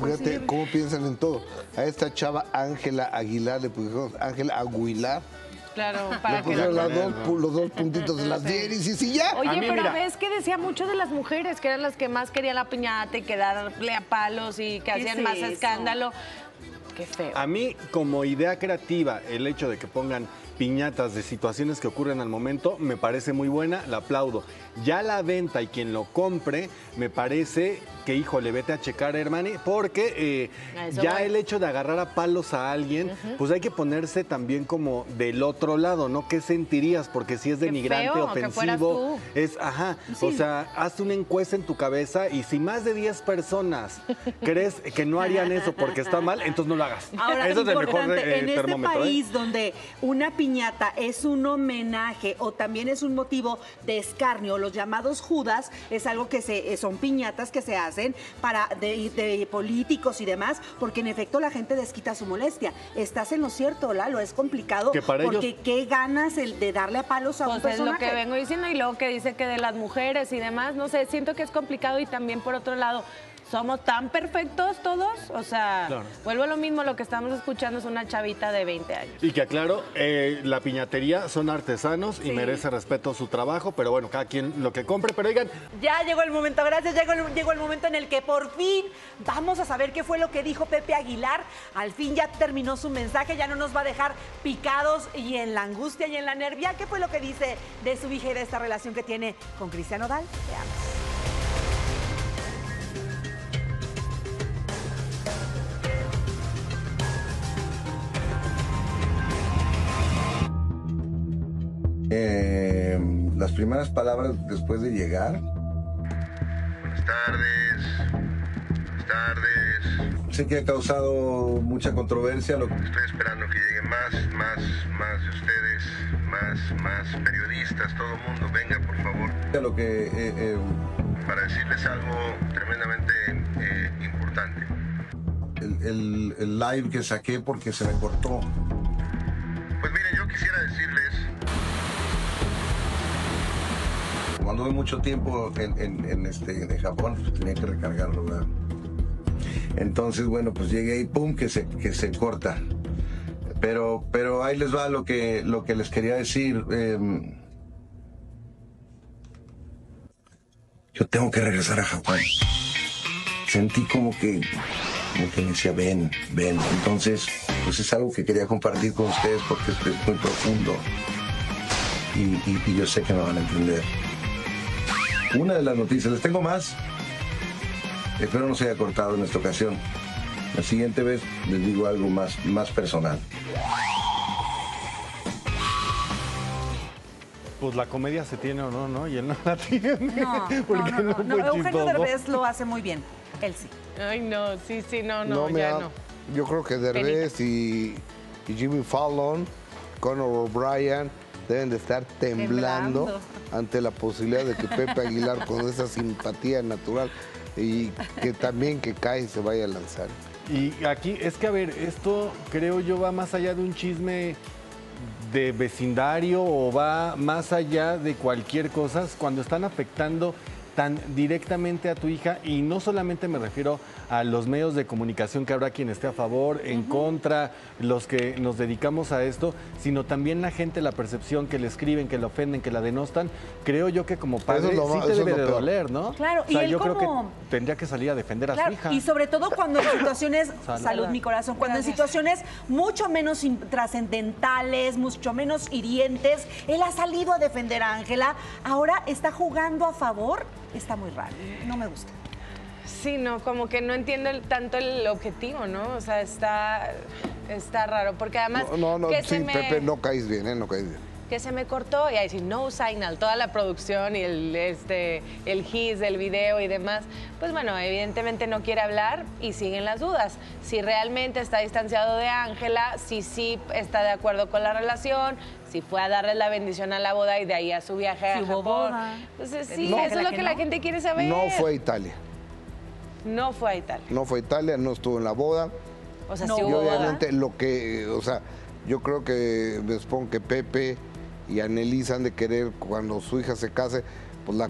Fíjate cómo piensan en todo. A esta chava Ángela Aguilar le pusieron Ángela Aguilar. Claro, para que los, dos, los dos puntitos de las diéresis y ya. Oye, mí, pero mira, ves que decía mucho de las mujeres, que eran las que más querían la piñata y que darle a palos y que hacían es más eso? escándalo. Qué feo. A mí, como idea creativa, el hecho de que pongan piñatas de situaciones que ocurren al momento, me parece muy buena, la aplaudo. Ya la venta y quien lo compre, me parece que, híjole, vete a checar, Hermani, porque eh, ya voy. El hecho de agarrar a palos a alguien, uh-huh. pues hay que ponerse también como del otro lado, ¿no? ¿Qué sentirías? Porque si es denigrante, feo, ofensivo, es, ajá, sí. o sea, haz una encuesta en tu cabeza y si más de diez personas crees que no harían eso porque está mal, entonces no lo hagas. Ahora, eso es el mejor eh, en este país, ¿eh? Donde una piñata es un homenaje o también es un motivo de escarnio, los llamados judas, es algo que se son piñatas que se hacen para de, de políticos y demás, porque en efecto la gente desquita su molestia. Estás en lo cierto, Lalo, es complicado que para porque ellos... qué ganas el de darle a palos a pues un personaje. Pues es lo que vengo diciendo y luego que dice que de las mujeres y demás, no sé, siento que es complicado y también por otro lado, ¿somos tan perfectos todos? O sea, claro. vuelvo a lo mismo, lo que estamos escuchando es una chavita de veinte años. Y que aclaro, eh, la piñatería son artesanos sí. y merece respeto su trabajo, pero bueno, cada quien lo que compre, pero oigan... Ya llegó el momento, gracias, llegó el, llegó el momento en el que por fin vamos a saber qué fue lo que dijo Pepe Aguilar. Al fin ya terminó su mensaje, ya no nos va a dejar picados y en la angustia y en la nervia. ¿Qué fue lo que dice de su hija y de esta relación que tiene con Christian Nodal? Veamos. Eh, las primeras palabras después de llegar. Buenas tardes. Buenas tardes. Sé que ha causado mucha controversia. Lo... Estoy esperando que lleguen más, más, más de ustedes, más, más periodistas, todo el mundo. Venga, por favor. Lo que, eh, eh... Para decirles algo tremendamente eh, importante. El, el, el live que saqué porque se me cortó. Pues miren, yo quisiera decirles... Como anduve mucho tiempo en, en, en, este, en Japón, pues tenía que recargarlo, ¿verdad? Entonces, bueno, pues llegué y pum, que se, que se corta. Pero, pero ahí les va lo que, lo que les quería decir. Eh, yo tengo que regresar a Japón. Sentí como que, como que me decía, ven, ven. Entonces, pues es algo que quería compartir con ustedes porque es, es muy profundo. Y, y, y yo sé que me van a entender. Una de las noticias, les tengo más, espero no se haya cortado en esta ocasión. La siguiente vez les digo algo más, más personal. Pues la comedia se tiene o no, ¿no? Y él no la tiene. No, porque no, no, no, no, no. Eugenio Derbez lo hace muy bien, él sí. Ay, no, sí, sí, no, no, no ya ha... no. Yo creo que Derbez y, y Jimmy Fallon, Conor O'Brien, deben de estar temblando, temblando ante la posibilidad de que Pepe Aguilar, con esa simpatía natural, y que también que cae y se vaya a lanzar. Y aquí, es que a ver, esto creo yo va más allá de un chisme de vecindario o va más allá de cualquier cosa, cuando están afectando tan directamente a tu hija, y no solamente me refiero a los medios de comunicación, que habrá quien esté a favor, en uh-huh. contra, los que nos dedicamos a esto, sino también la gente, la percepción que le escriben, que la ofenden, que la denostan, creo yo que como padre eso lo, sí te debe de doler, ¿no? Claro, o sea, y él yo como... creo que tendría que salir a defender claro, a su hija. Y sobre todo cuando en situaciones, salud, salud mi corazón, cuando gracias. En situaciones mucho menos trascendentales, mucho menos hirientes, él ha salido a defender a Ángela, ahora está jugando a favor. Está muy raro, no me gusta. Sí, no, como que no entiendo el, tanto el objetivo, ¿no? O sea, está, está raro, porque además... No, no, no que sí, se me... Pepe, no caes bien, ¿eh? No caes bien. Que se me cortó y ahí sí, no signal, toda la producción y el, este, el his del video y demás. Pues bueno, evidentemente no quiere hablar y siguen las dudas. Si realmente está distanciado de Ángela, si sí está de acuerdo con la relación... Si fue a darle la bendición a la boda y de ahí a su viaje a Japón. Entonces, sí, no, eso es lo que, que no. la gente quiere saber. No fue a Italia. No fue a Italia. No fue a Italia, no estuvo en la boda. O sea, no. sí hubo boda. Y obviamente lo que, o sea, yo creo que me supongo que Pepe y Annelise han de querer, cuando su hija se case, pues la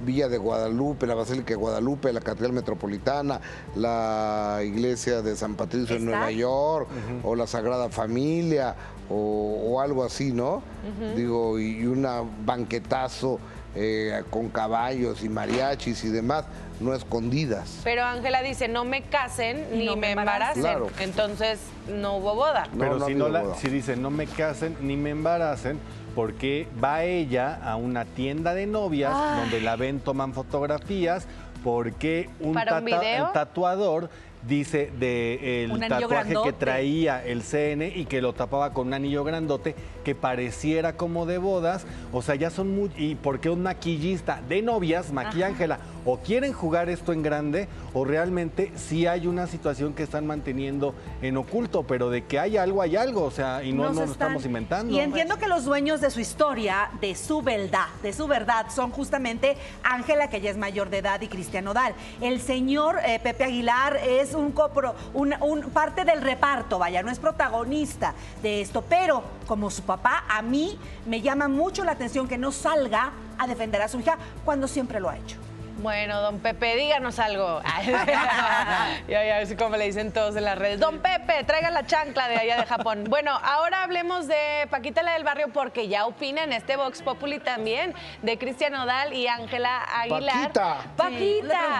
Villa de Guadalupe, la Basílica de Guadalupe, la Catedral Metropolitana, la Iglesia de San Patricio en Nueva York, uh-huh. o la Sagrada Familia, o, o algo así, ¿no? Uh-huh. Digo, y un banquetazo eh, con caballos y mariachis y demás, no escondidas. Pero Ángela dice, no me casen y ni no me embaracen, claro. Entonces no hubo boda. Pero no, no si, no la, boda. si dice, no me casen ni me embaracen, porque va ella a una tienda de novias Ay. donde la ven, toman fotografías, porque un, tata, un el tatuador dice del de tatuaje grandote. que traía el C N y que lo tapaba con un anillo grandote que pareciera como de bodas. O sea, ya son muy... ¿Y por qué un maquillista de novias maquilla Ángela? O quieren jugar esto en grande o realmente sí hay una situación que están manteniendo en oculto, pero de que hay algo, hay algo, o sea, y no Nos no están... lo estamos inventando. Y entiendo que los dueños de su historia, de su verdad, de su verdad, son justamente Ángela, que ya es mayor de edad, y Christian Nodal. El señor eh, Pepe Aguilar es un copro, un, un parte del reparto, vaya, no es protagonista de esto, pero como su papá, a mí me llama mucho la atención que no salga a defender a su hija cuando siempre lo ha hecho. Bueno, don Pepe, díganos algo. Ya, ya, así como le dicen todos en las redes. Don Pepe, traiga la chancla de allá de Japón. Bueno, ahora hablemos de Paquita la del barrio, porque ya opina en este Vox Populi también de Christian Nodal y Ángela Aguilar. Paquita. Paquita.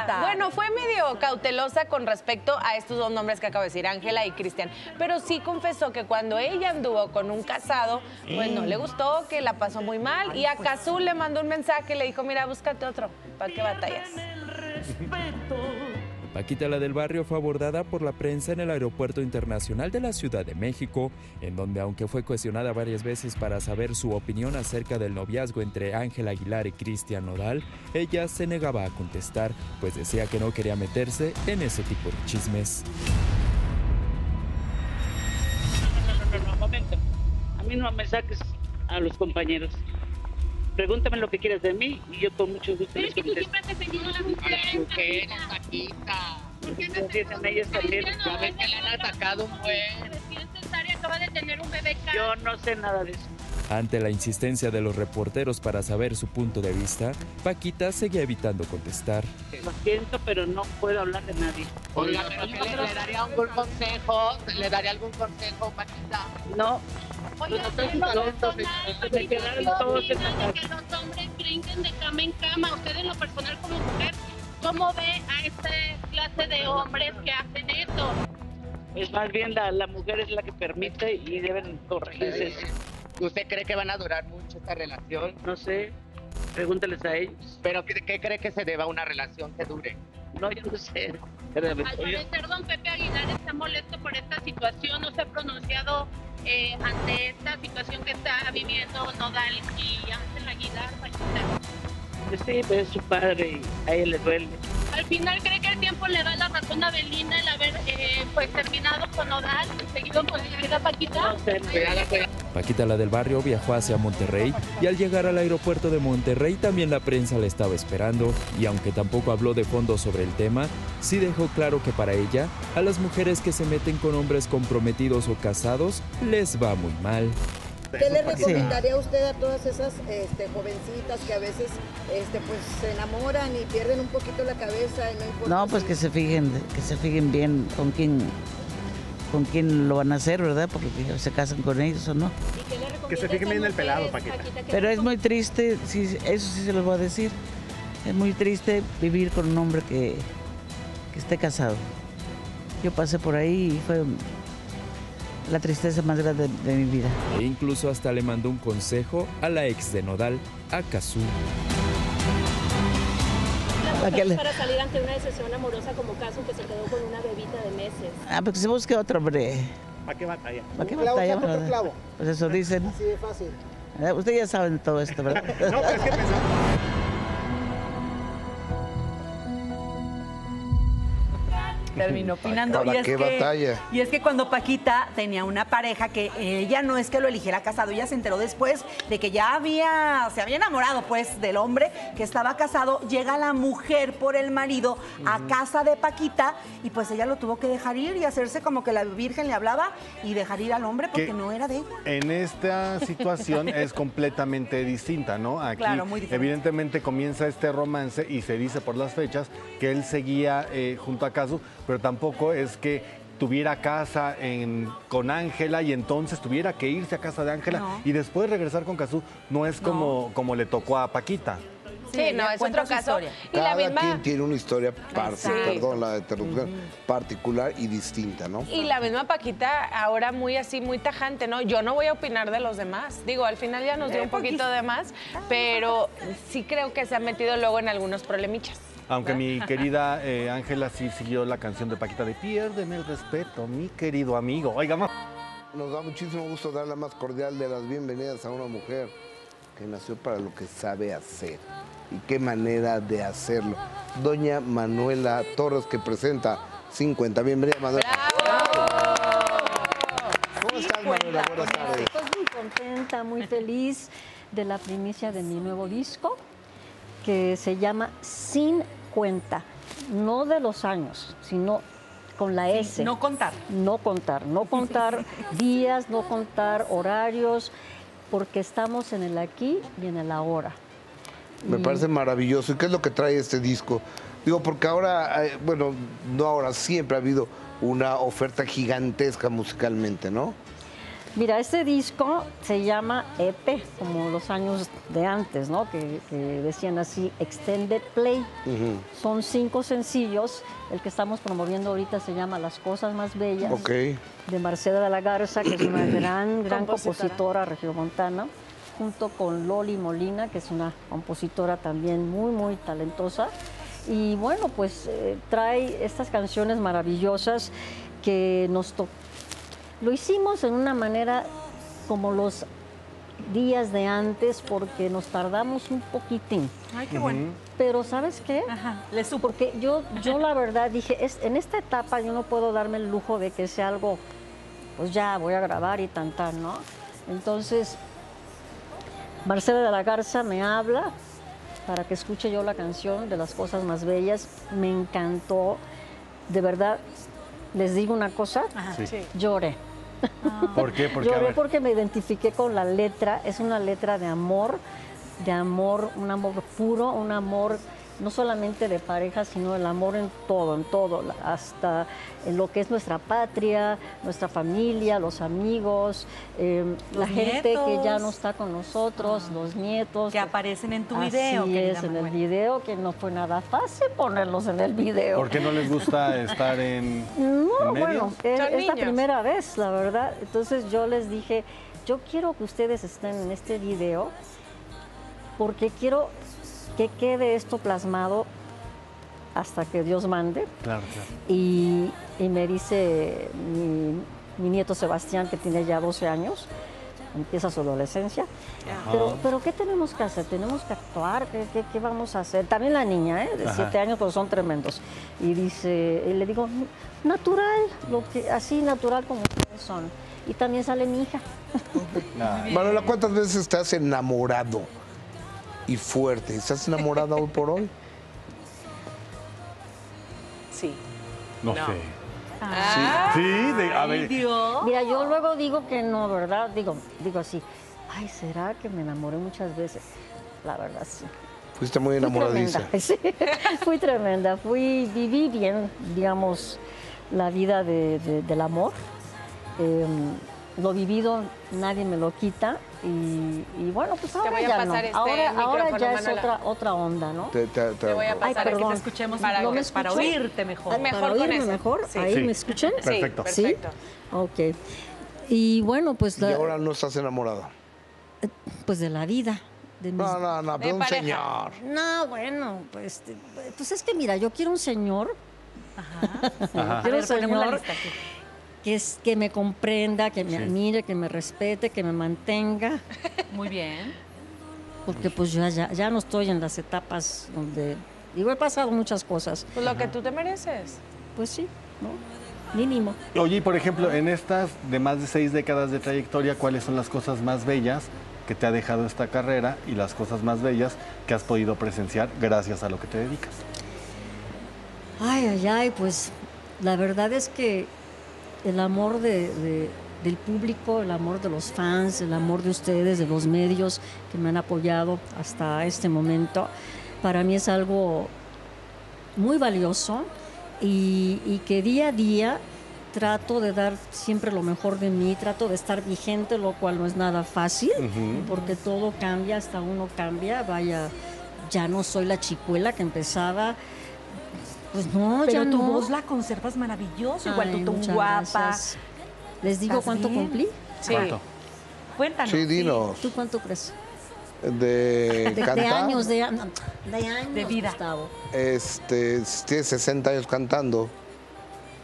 Sí, bueno, fue medio cautelosa con respecto a estos dos nombres que acabo de decir, Ángela y Christian. Pero sí confesó que cuando ella anduvo con un casado, pues no le gustó, que la pasó muy mal. Y a Cazzu le mandó un mensaje, le dijo, mira, búscate otro, para que batalla. Paquita la del barrio fue abordada por la prensa en el Aeropuerto Internacional de la Ciudad de México, en donde, aunque fue cuestionada varias veces para saber su opinión acerca del noviazgo entre Ángela Aguilar y Christian Nodal, ella se negaba a contestar, pues decía que no quería meterse en ese tipo de chismes. No, no, no, no, no, momento. A mí no me saques a los compañeros. Pregúntame lo que quieras de mí y yo con mucho gusto. Pero es que tú siempre has defendido a las mujeres, Paquita. ¿Por qué no te defendes? Ellas también. A ver que le han atacado un buen. Acaba de tener un bebé. Yo no sé nada de eso. Ante la insistencia de los reporteros para saber su punto de vista, Paquita seguía evitando contestar. Lo siento, pero no puedo hablar de nadie. Oiga, pero ¿le daría algún consejo? ¿Le daría algún consejo, Paquita? No. Oye, que los hombres brinquen de cama en cama. Usted en lo personal como mujer, ¿cómo ve a esta clase de hombres que hacen eso? Es más bien la, la mujer es la que permite y deben corregirse. ¿Usted cree que van a durar mucho esta relación? No sé, pregúntales a ellos. ¿Pero qué, qué cree que se deba a una relación que dure? No, yo no sé. Al parecer don Pepe Aguilar está molesto por esta situación, no se ha pronunciado... Eh, ante esta situación que está viviendo Nodal y Ángela Aguilar, Paquita. Sí, pero es su padre y a ella le duele. Al final, ¿cree que el tiempo le da la razón a Belinda el haber eh, pues, terminado con Nodal, seguido con la Paquita? No sé, Paquita la del barrio viajó hacia Monterrey y al llegar al aeropuerto de Monterrey también la prensa la estaba esperando, y aunque tampoco habló de fondo sobre el tema, sí dejó claro que para ella, a las mujeres que se meten con hombres comprometidos o casados les va muy mal. ¿Qué le recomendaría a usted a todas esas este, jovencitas que a veces este, pues, se enamoran y pierden un poquito la cabeza? Y no, importa no, pues si... que se fijen, que se fijen bien con quién... con quién lo van a hacer, ¿verdad? Porque se casan con ellos o no. Que se fijen bien el pelado, Paquita. Pero es muy triste, sí, eso sí se los voy a decir, es muy triste vivir con un hombre que, que esté casado. Yo pasé por ahí y fue la tristeza más grande de, de mi vida. E incluso hasta le mandó un consejo a la ex de Nodal, a Cazzu. Para salir ante una decepción amorosa como Cazzu, que se quedó con una bebita de meses. Ah, porque se busque otro, hombre. ¿Para qué batalla? ¿Para qué batalla? ¿Para otro clavo? Pues eso dicen. Así de fácil. Eh, ustedes ya saben todo esto, ¿verdad? No, pero es que pensamos. terminó opinando. Ahora, y, es qué que, batalla. y es que cuando Paquita tenía una pareja que ella no es que lo eligiera casado, ella se enteró después de que ya había, se había enamorado pues del hombre que estaba casado, llega la mujer por el marido a casa de Paquita y pues ella lo tuvo que dejar ir y hacerse como que la virgen le hablaba y dejar ir al hombre porque que no era de ella. En esta situación es completamente distinta, ¿no? Aquí claro, muy diferente. Evidentemente comienza este romance y se dice por las fechas que él seguía eh, junto a Cazzu, pero tampoco es que tuviera casa en, con Ángela y entonces tuviera que irse a casa de Ángela no. y después regresar con Cazzu. No es como, no. como le tocó a Paquita. Sí, sí, no, es otro caso. Y Cada la misma... quien tiene una historia par... sí. Perdón, la interrupción, uh-huh. particular y distinta, ¿no? Y la misma Paquita ahora muy así, muy tajante, ¿no? Yo no voy a opinar de los demás. Digo, al final ya nos dio eh, un poquito poquís. de más, pero sí creo que se ha metido luego en algunos problemichas. Aunque ¿no? mi querida Ángela eh, sí siguió la canción de Paquita de Piérdeme el respeto, mi querido amigo. Oiga, ma... Nos da muchísimo gusto dar la más cordial de las bienvenidas a una mujer que nació para lo que sabe hacer. Y qué manera de hacerlo. Doña Manuela Torres, que presenta cincuenta. Bienvenida, Manuela. ¡Bravo! ¿Cómo estás, Manuela? Buenas tardes. Estoy muy contenta, muy feliz de la primicia de mi nuevo disco, que se llama cincuenta. No de los años, sino con la S. Sí, no contar. No contar, no contar días, no contar horarios, porque estamos en el aquí y en el ahora. Me parece maravilloso. ¿Y qué es lo que trae este disco? Digo, porque ahora, bueno, no ahora, siempre ha habido una oferta gigantesca musicalmente, ¿no? Mira, este disco se llama E P, como los años de antes, ¿no? Que, que decían así, Extended Play. Uh-huh. Son cinco sencillos. El que estamos promoviendo ahorita se llama Las Cosas Más Bellas, okay. de Marcela de la Garza, que es una gran, gran compositora, compositora regiomontana, junto con Loli Molina, que es una compositora también muy, muy talentosa. Y bueno, pues eh, trae estas canciones maravillosas que nos tocó. Lo hicimos en una manera como los días de antes, porque nos tardamos un poquitín. Ay, qué bueno. Pero ¿sabes qué? Ajá, le supo. Porque yo, yo la verdad dije, es, en esta etapa yo no puedo darme el lujo de que sea algo, pues ya voy a grabar y tan, tan, ¿no? Entonces... Marcela de la Garza me habla para que escuche yo la canción de Las Cosas Más Bellas. Me encantó. De verdad, les digo una cosa, Ajá, sí. Sí. lloré. Ah. ¿Por qué? Porque, lloré porque me identifiqué con la letra. Es una letra de amor, de amor, un amor puro, un amor no solamente de pareja, sino el amor en todo, en todo, hasta en lo que es nuestra patria, nuestra familia, los amigos, eh, la gente nietos. que ya no está con nosotros, ah, los nietos. Que aparecen en tu Así video. Así es, en el video, que no fue nada fácil ponerlos en el video. ¿Por qué no les gusta estar en No, en bueno, es, es la primera vez, la verdad. Entonces yo les dije, yo quiero que ustedes estén en este video porque quiero... que quede esto plasmado hasta que Dios mande. Claro, claro. Y, y me dice mi, mi nieto Sebastián, que tiene ya doce años, empieza su adolescencia. Ajá. Pero, pero ¿qué tenemos que hacer? ¿Tenemos que actuar? ¿Qué, qué, qué vamos a hacer? También la niña, ¿eh? De siete años, pues son tremendos. Y dice, y le digo, natural, lo que, así natural como ustedes son. Y también sale mi hija. No. Manuela, ¿cuántas veces estás enamorado? Y fuerte. ¿Estás enamorada hoy por hoy? Sí. No, no. sé. Ah. Sí, sí de, a ver. Dios. Mira, yo luego digo que no, ¿verdad? Digo, digo así, ay, ¿será que me enamoré muchas veces? La verdad, sí. Fuiste muy enamoradiza. Fui tremenda, sí. Fui tremenda. Fui, viví bien, digamos, la vida de, de, del amor. Eh, Lo vivido, nadie me lo quita y, y bueno, pues ahora te voy a ya pasar no. este ahora, ahora ya es otra, otra onda, ¿no? Te, te, te, te voy a pasar Ay, perdón. a que te escuchemos para, ¿No me escuché? para oírte mejor. Ah, mejor para oírme con eso. mejor, sí. ahí sí. me escuchan. Sí, perfecto. ¿Sí? perfecto. Ok. Y bueno, pues... La... ¿Y ahora no estás enamorada? Pues de la vida. De mis... No, no, no, pero un pareja. señor. No, bueno, pues, pues es que mira, yo quiero un señor. Ajá. Ajá. Quiero un señor. Que, es, que me comprenda, que me sí. admire, que me respete, que me mantenga. Muy bien. Porque pues yo ya, ya no estoy en las etapas donde... Digo, he pasado muchas cosas. Pues lo Ajá. que tú te mereces. Pues sí. ¿no? Mínimo. Oye, y por ejemplo, en estas de más de seis décadas de trayectoria, ¿cuáles son las cosas más bellas que te ha dejado esta carrera y las cosas más bellas que has podido presenciar gracias a lo que te dedicas? Ay, ay, ay, pues la verdad es que el amor de, de, del público, el amor de los fans, el amor de ustedes, de los medios que me han apoyado hasta este momento, para mí es algo muy valioso y, y que día a día trato de dar siempre lo mejor de mí, trato de estar vigente, lo cual no es nada fácil, uh-huh. porque todo cambia, hasta uno cambia, vaya, ya no soy la chicuela que empezaba, pues no, pero ya tu no. voz la conservas maravillosa, igual tú tan guapa. Gracias. ¿Les digo cuánto bien? cumplí? Sí. ¿Cuánto? Cuéntanos. Sí, dinos. ¿Tú cuánto crees? De, de, de años, de, de años, de vida. Gustavo. Este, tienes sesenta años cantando.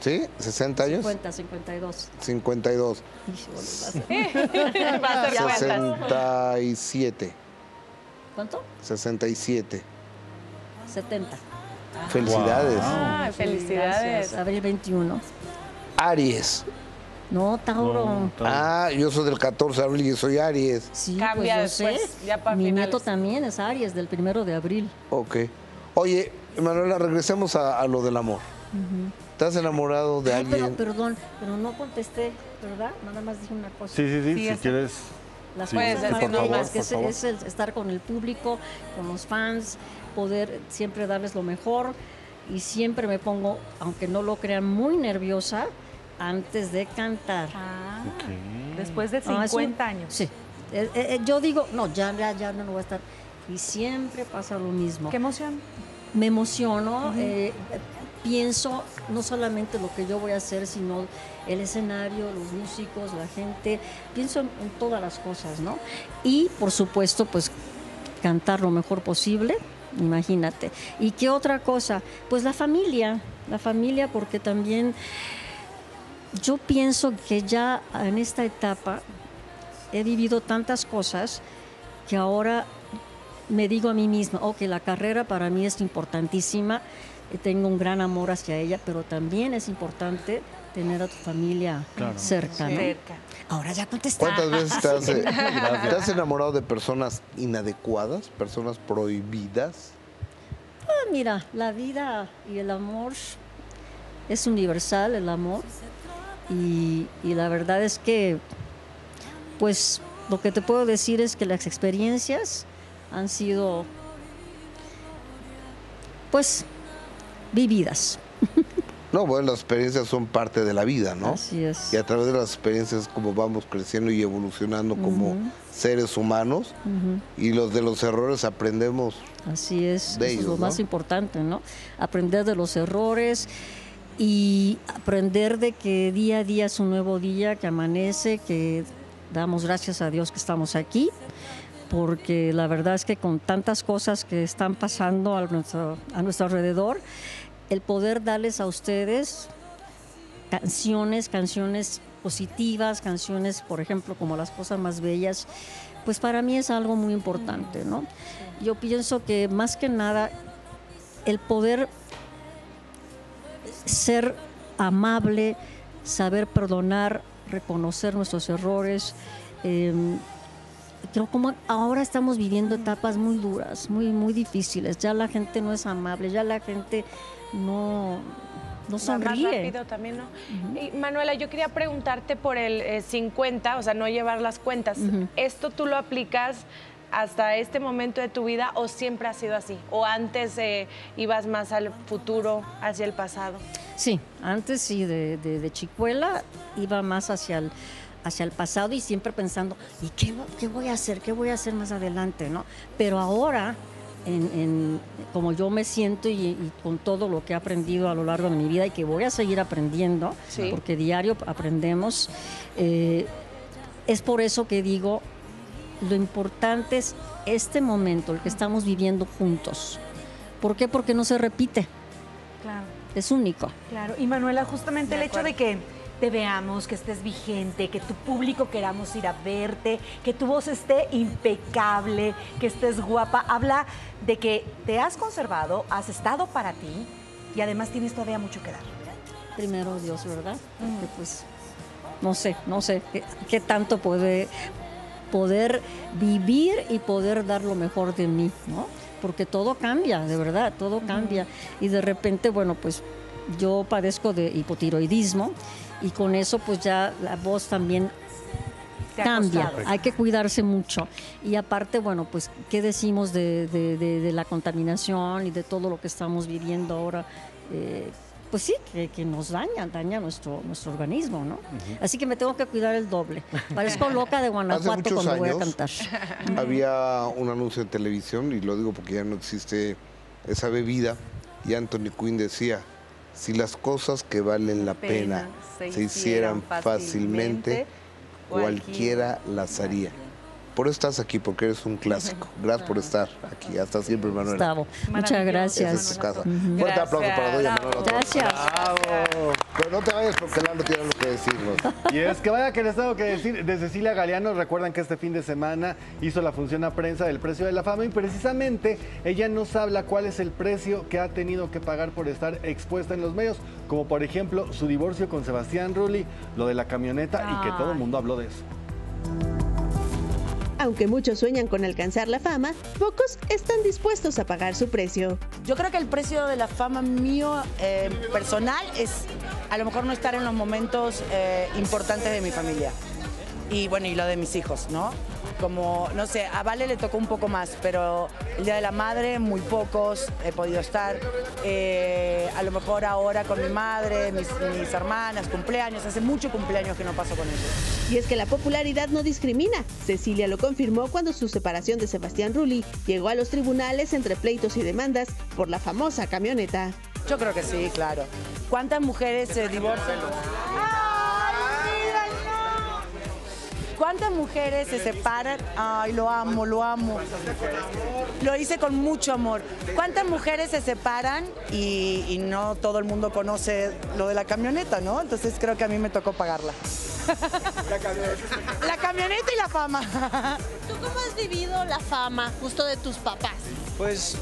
¿Sí? ¿sesenta años? cincuenta, cincuenta y dos. cincuenta y dos. sesenta y siete. ¿Cuánto? sesenta y siete. setenta. Ah, felicidades. Wow. Ah, felicidades. abril veintiuno. Aries. No, Tauro. No, Tauro. Ah, yo soy del catorce de abril y soy Aries. Sí, cambia pues yo después, sé. Ya para Mi finales. nieto también es Aries, del primero de abril. Ok. Oye, Manuela, regresemos a, a lo del amor. Uh-huh. ¿Estás enamorado de Ay, alguien? Pero, perdón, pero no contesté, ¿verdad? Nada más dije una cosa. Sí, sí, sí, sí si quieres... Las sí, cosas sí, por favor, que es, es el estar con el público, con los fans, poder siempre darles lo mejor y siempre me pongo, aunque no lo crean, muy nerviosa antes de cantar. Ah, okay. Después de cincuenta ah, un, años. Sí. Eh, eh, yo digo, no, ya, ya, ya no, no voy a estar. Y siempre pasa lo mismo. ¿Qué emoción? Me emociono, uh-huh. eh, pienso no solamente lo que yo voy a hacer, sino el escenario, los músicos, la gente, pienso en, en todas las cosas, ¿no? Y, por supuesto, pues, cantar lo mejor posible, imagínate. ¿Y qué otra cosa? Pues la familia, la familia, porque también yo pienso que ya en esta etapa he vivido tantas cosas que ahora me digo a mí misma, ok, la carrera para mí es importantísima, tengo un gran amor hacia ella, pero también es importante tener a tu familia claro. cerca, ¿no? cerca. Ahora ya contesté. ¿Cuántas veces te has, te has enamorado de personas inadecuadas, personas prohibidas? Ah, mira, la vida y el amor es universal, el amor. Y, y la verdad es que, pues, lo que te puedo decir es que las experiencias han sido, pues... vividas. No, bueno, las experiencias son parte de la vida, ¿no? Así es. Y a través de las experiencias como vamos creciendo y evolucionando como uh-huh. seres humanos uh-huh. y los de los errores aprendemos. Así es, de eso ellos, es lo ¿no? más importante, ¿no? Aprender de los errores y aprender de que día a día es un nuevo día, que amanece, que damos gracias a Dios que estamos aquí, porque la verdad es que con tantas cosas que están pasando a nuestro, a nuestro alrededor, el poder darles a ustedes canciones, canciones positivas, canciones, por ejemplo, como las cosas más bellas, pues para mí es algo muy importante, ¿no? Yo pienso que más que nada el poder ser amable, saber perdonar, reconocer nuestros errores, eh, creo como ahora estamos viviendo etapas muy duras, muy muy difíciles. Ya la gente no es amable, ya la gente no, no sonríe. Más rápido también, ¿no? Uh-huh. Y Manuela, yo quería preguntarte por el eh, cincuenta, o sea, no llevar las cuentas. Uh-huh. ¿Esto tú lo aplicas hasta este momento de tu vida o siempre ha sido así? ¿O antes eh, ibas más al futuro, hacia el pasado? Sí, antes sí, de, de, de chicuela iba más hacia el... hacia el pasado y siempre pensando, ¿y qué, qué voy a hacer? ¿Qué voy a hacer más adelante? ¿No? Pero ahora, en, en, como yo me siento y, y con todo lo que he aprendido a lo largo de mi vida y que voy a seguir aprendiendo, sí. porque diario aprendemos, eh, es por eso que digo, lo importante es este momento, el que estamos viviendo juntos. ¿Por qué? Porque no se repite. Claro. Es único. Claro. Y Manuela, justamente el hecho de que te veamos, que estés vigente, que tu público queramos ir a verte, que tu voz esté impecable, que estés guapa. Habla de que te has conservado, has estado para ti y además tienes todavía mucho que dar. primero Dios, ¿verdad? Porque pues no sé, no sé qué, qué tanto puede poder vivir y poder dar lo mejor de mí, ¿no? Porque todo cambia, de verdad, todo cambia. Y de repente, bueno, pues yo padezco de hipotiroidismo y con eso pues ya la voz también cambia, hay que cuidarse mucho. Y aparte, bueno, pues, ¿qué decimos de, de, de, de la contaminación y de todo lo que estamos viviendo ahora? Eh, pues sí, que, que nos daña, daña nuestro, nuestro organismo, ¿no? Uh-huh. Así que me tengo que cuidar el doble. Parezco loca de Guanajuato cuando años, voy a cantar. Había un anuncio en televisión, y lo digo porque ya no existe esa bebida, y Anthony Quinn decía, si las cosas que valen la pena, pena se, se hicieran fácilmente, fácilmente cualquiera las haría. Por eso estás aquí, porque eres un clásico. Gracias por estar aquí. Hasta siempre, Manuela. Gustavo, muchas gracias. Esta es tu casa. Uh-huh. Fuerte aplauso para doña Manuela. Gracias. Bravo. Pero no te vayas porque Lalo tiene lo que decirnos. Y es que vaya que les tengo que decir de Cecilia Galliano. Recuerdan que este fin de semana hizo la función a prensa del precio de la fama y precisamente ella nos habla cuál es el precio que ha tenido que pagar por estar expuesta en los medios, como por ejemplo su divorcio con Sebastián Rulli, lo de la camioneta ah. y que todo el mundo habló de eso. Aunque muchos sueñan con alcanzar la fama, pocos están dispuestos a pagar su precio. Yo creo que el precio de la fama mío eh, personal es a lo mejor no estar en los momentos eh, importantes de mi familia. Y bueno, y lo de mis hijos, ¿no? Como, no sé, a Vale le tocó un poco más, pero el Día de la Madre, muy pocos he podido estar. Eh, a lo mejor ahora con mi madre, mis, mis hermanas, cumpleaños, hace mucho cumpleaños que no paso con ellos. Y es que la popularidad no discrimina. Cecilia lo confirmó cuando su separación de Sebastián Rulli llegó a los tribunales entre pleitos y demandas por la famosa camioneta. Yo creo que sí, claro. ¿Cuántas mujeres se divorcian? ¿Cuántas mujeres se separan? Ay, lo amo, lo amo. Lo hice con mucho amor. ¿Cuántas mujeres se separan y, y no todo el mundo conoce lo de la camioneta, no? Entonces creo que a mí me tocó pagarla. La camioneta. La camioneta y la fama. ¿Tú cómo has vivido la fama justo de tus papás? Pues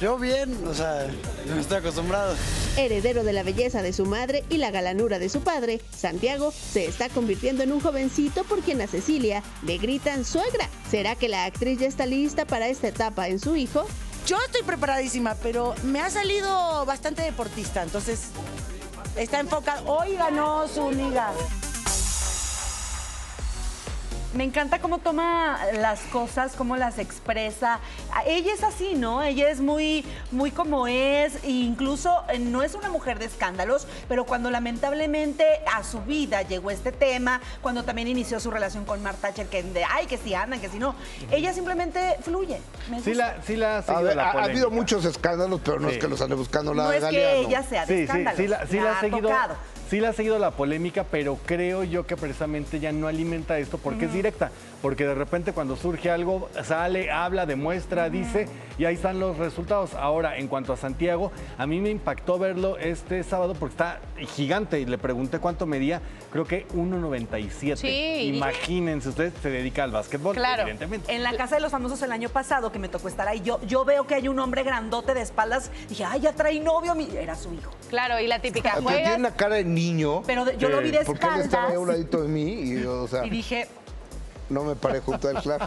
yo bien, o sea, no estoy acostumbrado. Heredero de la belleza de su madre y la galanura de su padre, Santiago se está convirtiendo en un jovencito por quien a Cecilia le gritan suegra. ¿Será que la actriz ya está lista para esta etapa en su hijo? Yo estoy preparadísima, pero me ha salido bastante deportista, entonces está enfocada. Hoy ganó su liga. Me encanta cómo toma las cosas, cómo las expresa. Ella es así, ¿no? Ella es muy, muy como es, e incluso no es una mujer de escándalos, pero cuando lamentablemente a su vida llegó este tema, cuando también inició su relación con Mark Thatcher, que de, ay, que si andan, que si no, ella simplemente fluye. Sí la, sí la, sí a ver, la ha, ha habido muchos escándalos, pero no sí. es que los ande buscando la de Galeano. No es que ella sea de sí, escándalos, sí, sí, la, sí la, la ha seguido. Tocado. Sí le ha seguido la polémica, pero creo yo que precisamente ya no alimenta esto porque uh-huh. es directa, porque de repente cuando surge algo, sale, habla, demuestra, uh-huh. dice, y ahí están los resultados. Ahora, en cuanto a Santiago, a mí me impactó verlo este sábado porque está gigante, y le pregunté cuánto medía, creo que uno noventa y siete. Sí. Imagínense, usted se dedica al básquetbol, claro. evidentemente. En la Casa de los Famosos el año pasado, que me tocó estar ahí, yo, yo veo que hay un hombre grandote de espaldas, y dije, ay, ya trae novio, mi... era su hijo. Claro, y la típica juega. Tiene una cara de niño, pero de, yo eh, lo vi de espaldas. Porque él estaba a un ladito de mí y, yo, o sea, y dije... No me paré junto al claro.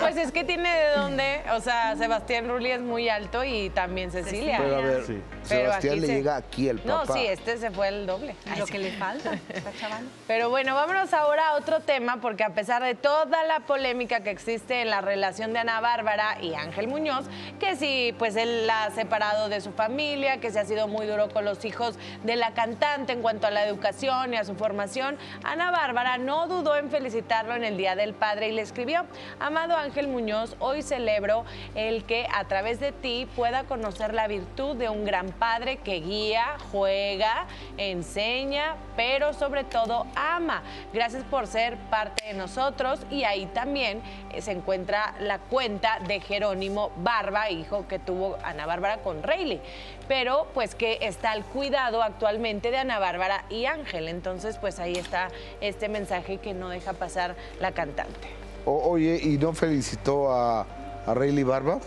Pues es que tiene de dónde, o sea, Sebastián Rulli es muy alto y también Cecilia. Pero a ver, sí. Pero Sebastián le se... llega aquí el papá. No, sí, este se fue el doble. Ay, lo sí. que le falta, está chaval. Pero bueno, vámonos ahora a otro tema, porque a pesar de toda la polémica que existe en la relación de Ana Bárbara y Ángel Muñoz, que sí, pues él la ha separado de su familia, que se ha sido muy duro con los hijos de la cantante en cuanto a la educación y a su formación, Ana Bárbara no dudó en felicitar en el Día del Padre y le escribió: amado Ángel Muñoz, hoy celebro el que a través de ti pueda conocer la virtud de un gran padre que guía, juega, enseña, pero sobre todo ama. Gracias por ser parte de nosotros. Y ahí también se encuentra la cuenta de Jerónimo Barba, hijo que tuvo Ana Bárbara con Reyli, pero pues que está al cuidado actualmente de Ana Bárbara y Ángel. Entonces pues ahí está este mensaje que no deja pasar la cantante. O, oye, ¿y no felicitó a, a Reyli Barba?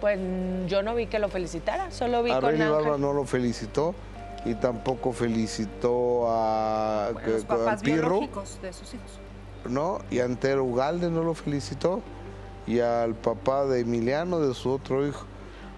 Pues yo no vi que lo felicitara, solo vi a con Reyli Barba no lo felicitó. y tampoco felicitó a, bueno, que, los papás al Pirro de sus hijos. No, y a Antero Ugalde no lo felicitó, y al papá de Emiliano, de su otro hijo.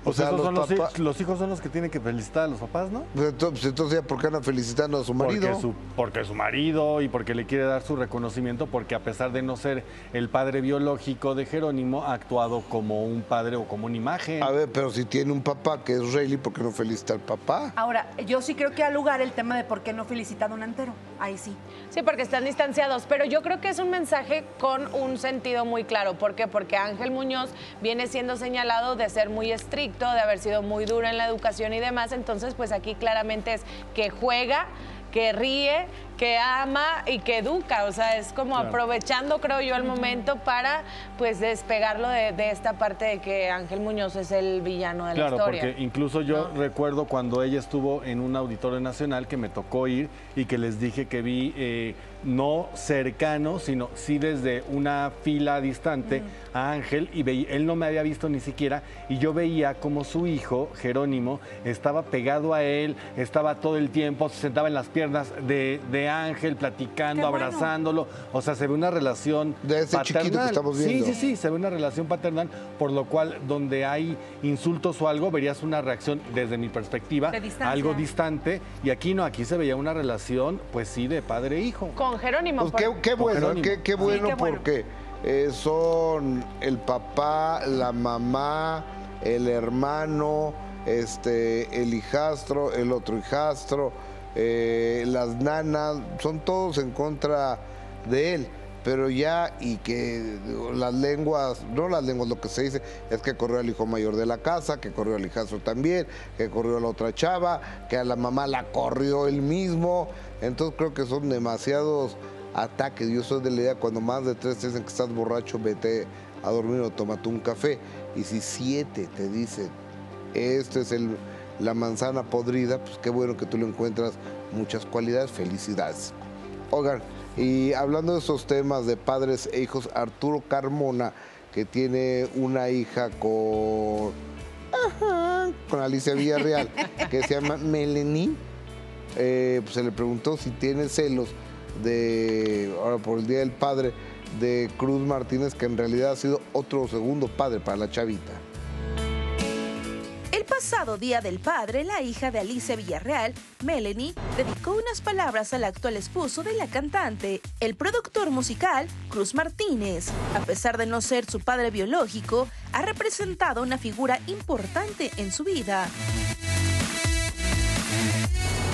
O, o sea, los, son los, hijos, los hijos son los que tienen que felicitar a los papás, ¿no? Pues entonces, entonces ya, ¿por qué andan felicitando a su marido? Porque su, porque su marido y porque le quiere dar su reconocimiento, porque a pesar de no ser el padre biológico de Jerónimo, ha actuado como un padre o como una imagen. A ver, pero si tiene un papá que es Reyli, ¿por qué no felicita al papá? Ahora, yo sí creo que al lugar el tema de por qué no felicitar a un Antero, ahí sí. Sí, porque están distanciados, pero yo creo que es un mensaje con un sentido muy claro. ¿Por qué? Porque Ángel Muñoz viene siendo señalado de ser muy estricto, de haber sido muy duro en la educación y demás, entonces pues aquí claramente es que juega, que ríe, que ama y que educa, o sea, es como claro, aprovechando, creo yo, el momento para pues despegarlo de, de esta parte de que Ángel Muñoz es el villano de claro, la historia. Claro, porque incluso yo no. recuerdo cuando ella estuvo en un auditorio nacional que me tocó ir y que les dije que vi eh, no cercano, sino sí desde una fila distante mm. a Ángel, y veía, él no me había visto ni siquiera, y yo veía como su hijo, Jerónimo, estaba pegado a él, estaba todo el tiempo, se sentaba en las piernas de, de Ángel, platicando, bueno, abrazándolo. O sea, se ve una relación de ese paternal. Chiquito que estamos viendo. Sí, sí, sí, se ve una relación paternal, por lo cual donde hay insultos o algo, verías una reacción, desde mi perspectiva, algo distante, y aquí no, aquí se veía una relación, pues sí, de padre e hijo. Con Jerónimo. Pues por... qué, qué bueno, Jerónimo. Qué, qué bueno, sí, qué bueno, porque eh, son el papá, la mamá, el hermano, este, el hijastro, el otro hijastro, Eh, las nanas, son todos en contra de él, pero ya, y que digo, las lenguas, no las lenguas, lo que se dice es que corrió al hijo mayor de la casa, que corrió al hijastro también, que corrió a la otra chava, que a la mamá la corrió él mismo. Entonces creo que son demasiados ataques. Yo soy de la idea, cuando más de tres te dicen que estás borracho, vete a dormir o tómate un café, y si siete te dicen este es el la manzana podrida, pues qué bueno que tú le encuentras muchas cualidades, felicidades. Oigan, y hablando de esos temas de padres e hijos, Arturo Carmona, que tiene una hija con, ajá, con Alicia Villarreal, que se llama Melanie, eh, pues se le preguntó si tiene celos de, ahora por el Día del Padre, de Cruz Martínez, que en realidad ha sido otro segundo padre para la chavita. El pasado Día del Padre, la hija de Alicia Villarreal, Melanie, dedicó unas palabras al actual esposo de la cantante, el productor musical Cruz Martínez. A pesar de no ser su padre biológico, ha representado una figura importante en su vida.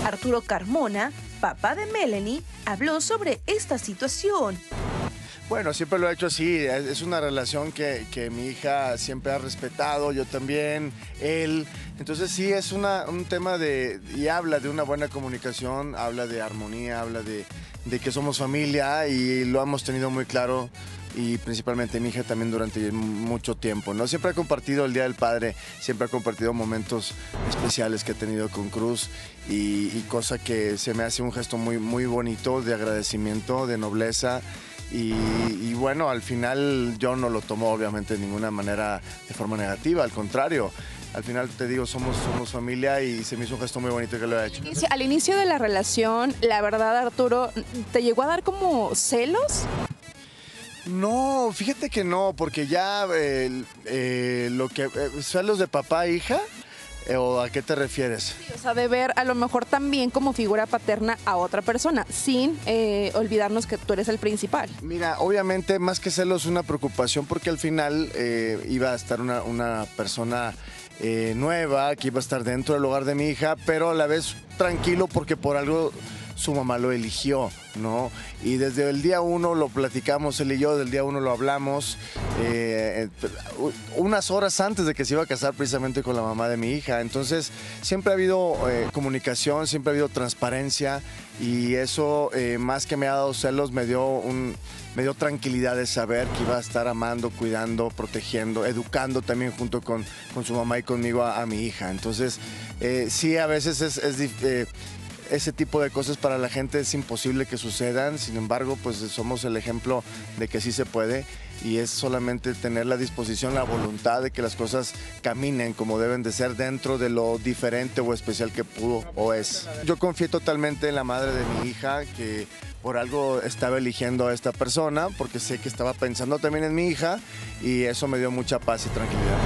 Arturo Carmona, papá de Melanie, habló sobre esta situación. Bueno, siempre lo he hecho así, es una relación que, que mi hija siempre ha respetado, yo también, él. Entonces sí, es una, un tema de, y habla de una buena comunicación, habla de armonía, habla de, de que somos familia, y lo hemos tenido muy claro, y principalmente mi hija también durante mucho tiempo, ¿no? Siempre ha compartido el Día del Padre, siempre ha compartido momentos especiales que ha tenido con Cruz, y, y cosa que se me hace un gesto muy, muy bonito de agradecimiento, de nobleza. Y, y bueno, al final yo no lo tomo obviamente de ninguna manera de forma negativa, al contrario. Al final, te digo, somos, somos familia, y se me hizo un gesto muy bonito que lo ha hecho. Al inicio, al inicio de la relación, la verdad, Arturo, ¿te llegó a dar como celos? No, fíjate que no, porque ya eh, eh, lo que eh, celos de papá e hija, ¿o a qué te refieres? Sí, o sea, de ver a lo mejor también como figura paterna a otra persona, sin eh, olvidarnos que tú eres el principal. Mira, obviamente, más que celos, una preocupación, porque al final eh, iba a estar una, una persona eh, nueva, que iba a estar dentro del hogar de mi hija, pero a la vez tranquilo, porque por algo su mamá lo eligió, ¿no? Y desde el día uno lo platicamos, él y yo, del día uno lo hablamos, eh, unas horas antes de que se iba a casar precisamente con la mamá de mi hija. Entonces, siempre ha habido eh, comunicación, siempre ha habido transparencia, y eso, eh, más que me ha dado celos, me dio un... me dio tranquilidad de saber que iba a estar amando, cuidando, protegiendo, educando también junto con, con su mamá y conmigo a, a mi hija. Entonces, eh, sí, a veces es, es eh, ese tipo de cosas para la gente es imposible que sucedan, sin embargo, pues somos el ejemplo de que sí se puede y es solamente tener la disposición, la voluntad de que las cosas caminen como deben de ser dentro de lo diferente o especial que pudo o es. Yo confié totalmente en la madre de mi hija, que por algo estaba eligiendo a esta persona, porque sé que estaba pensando también en mi hija y eso me dio mucha paz y tranquilidad.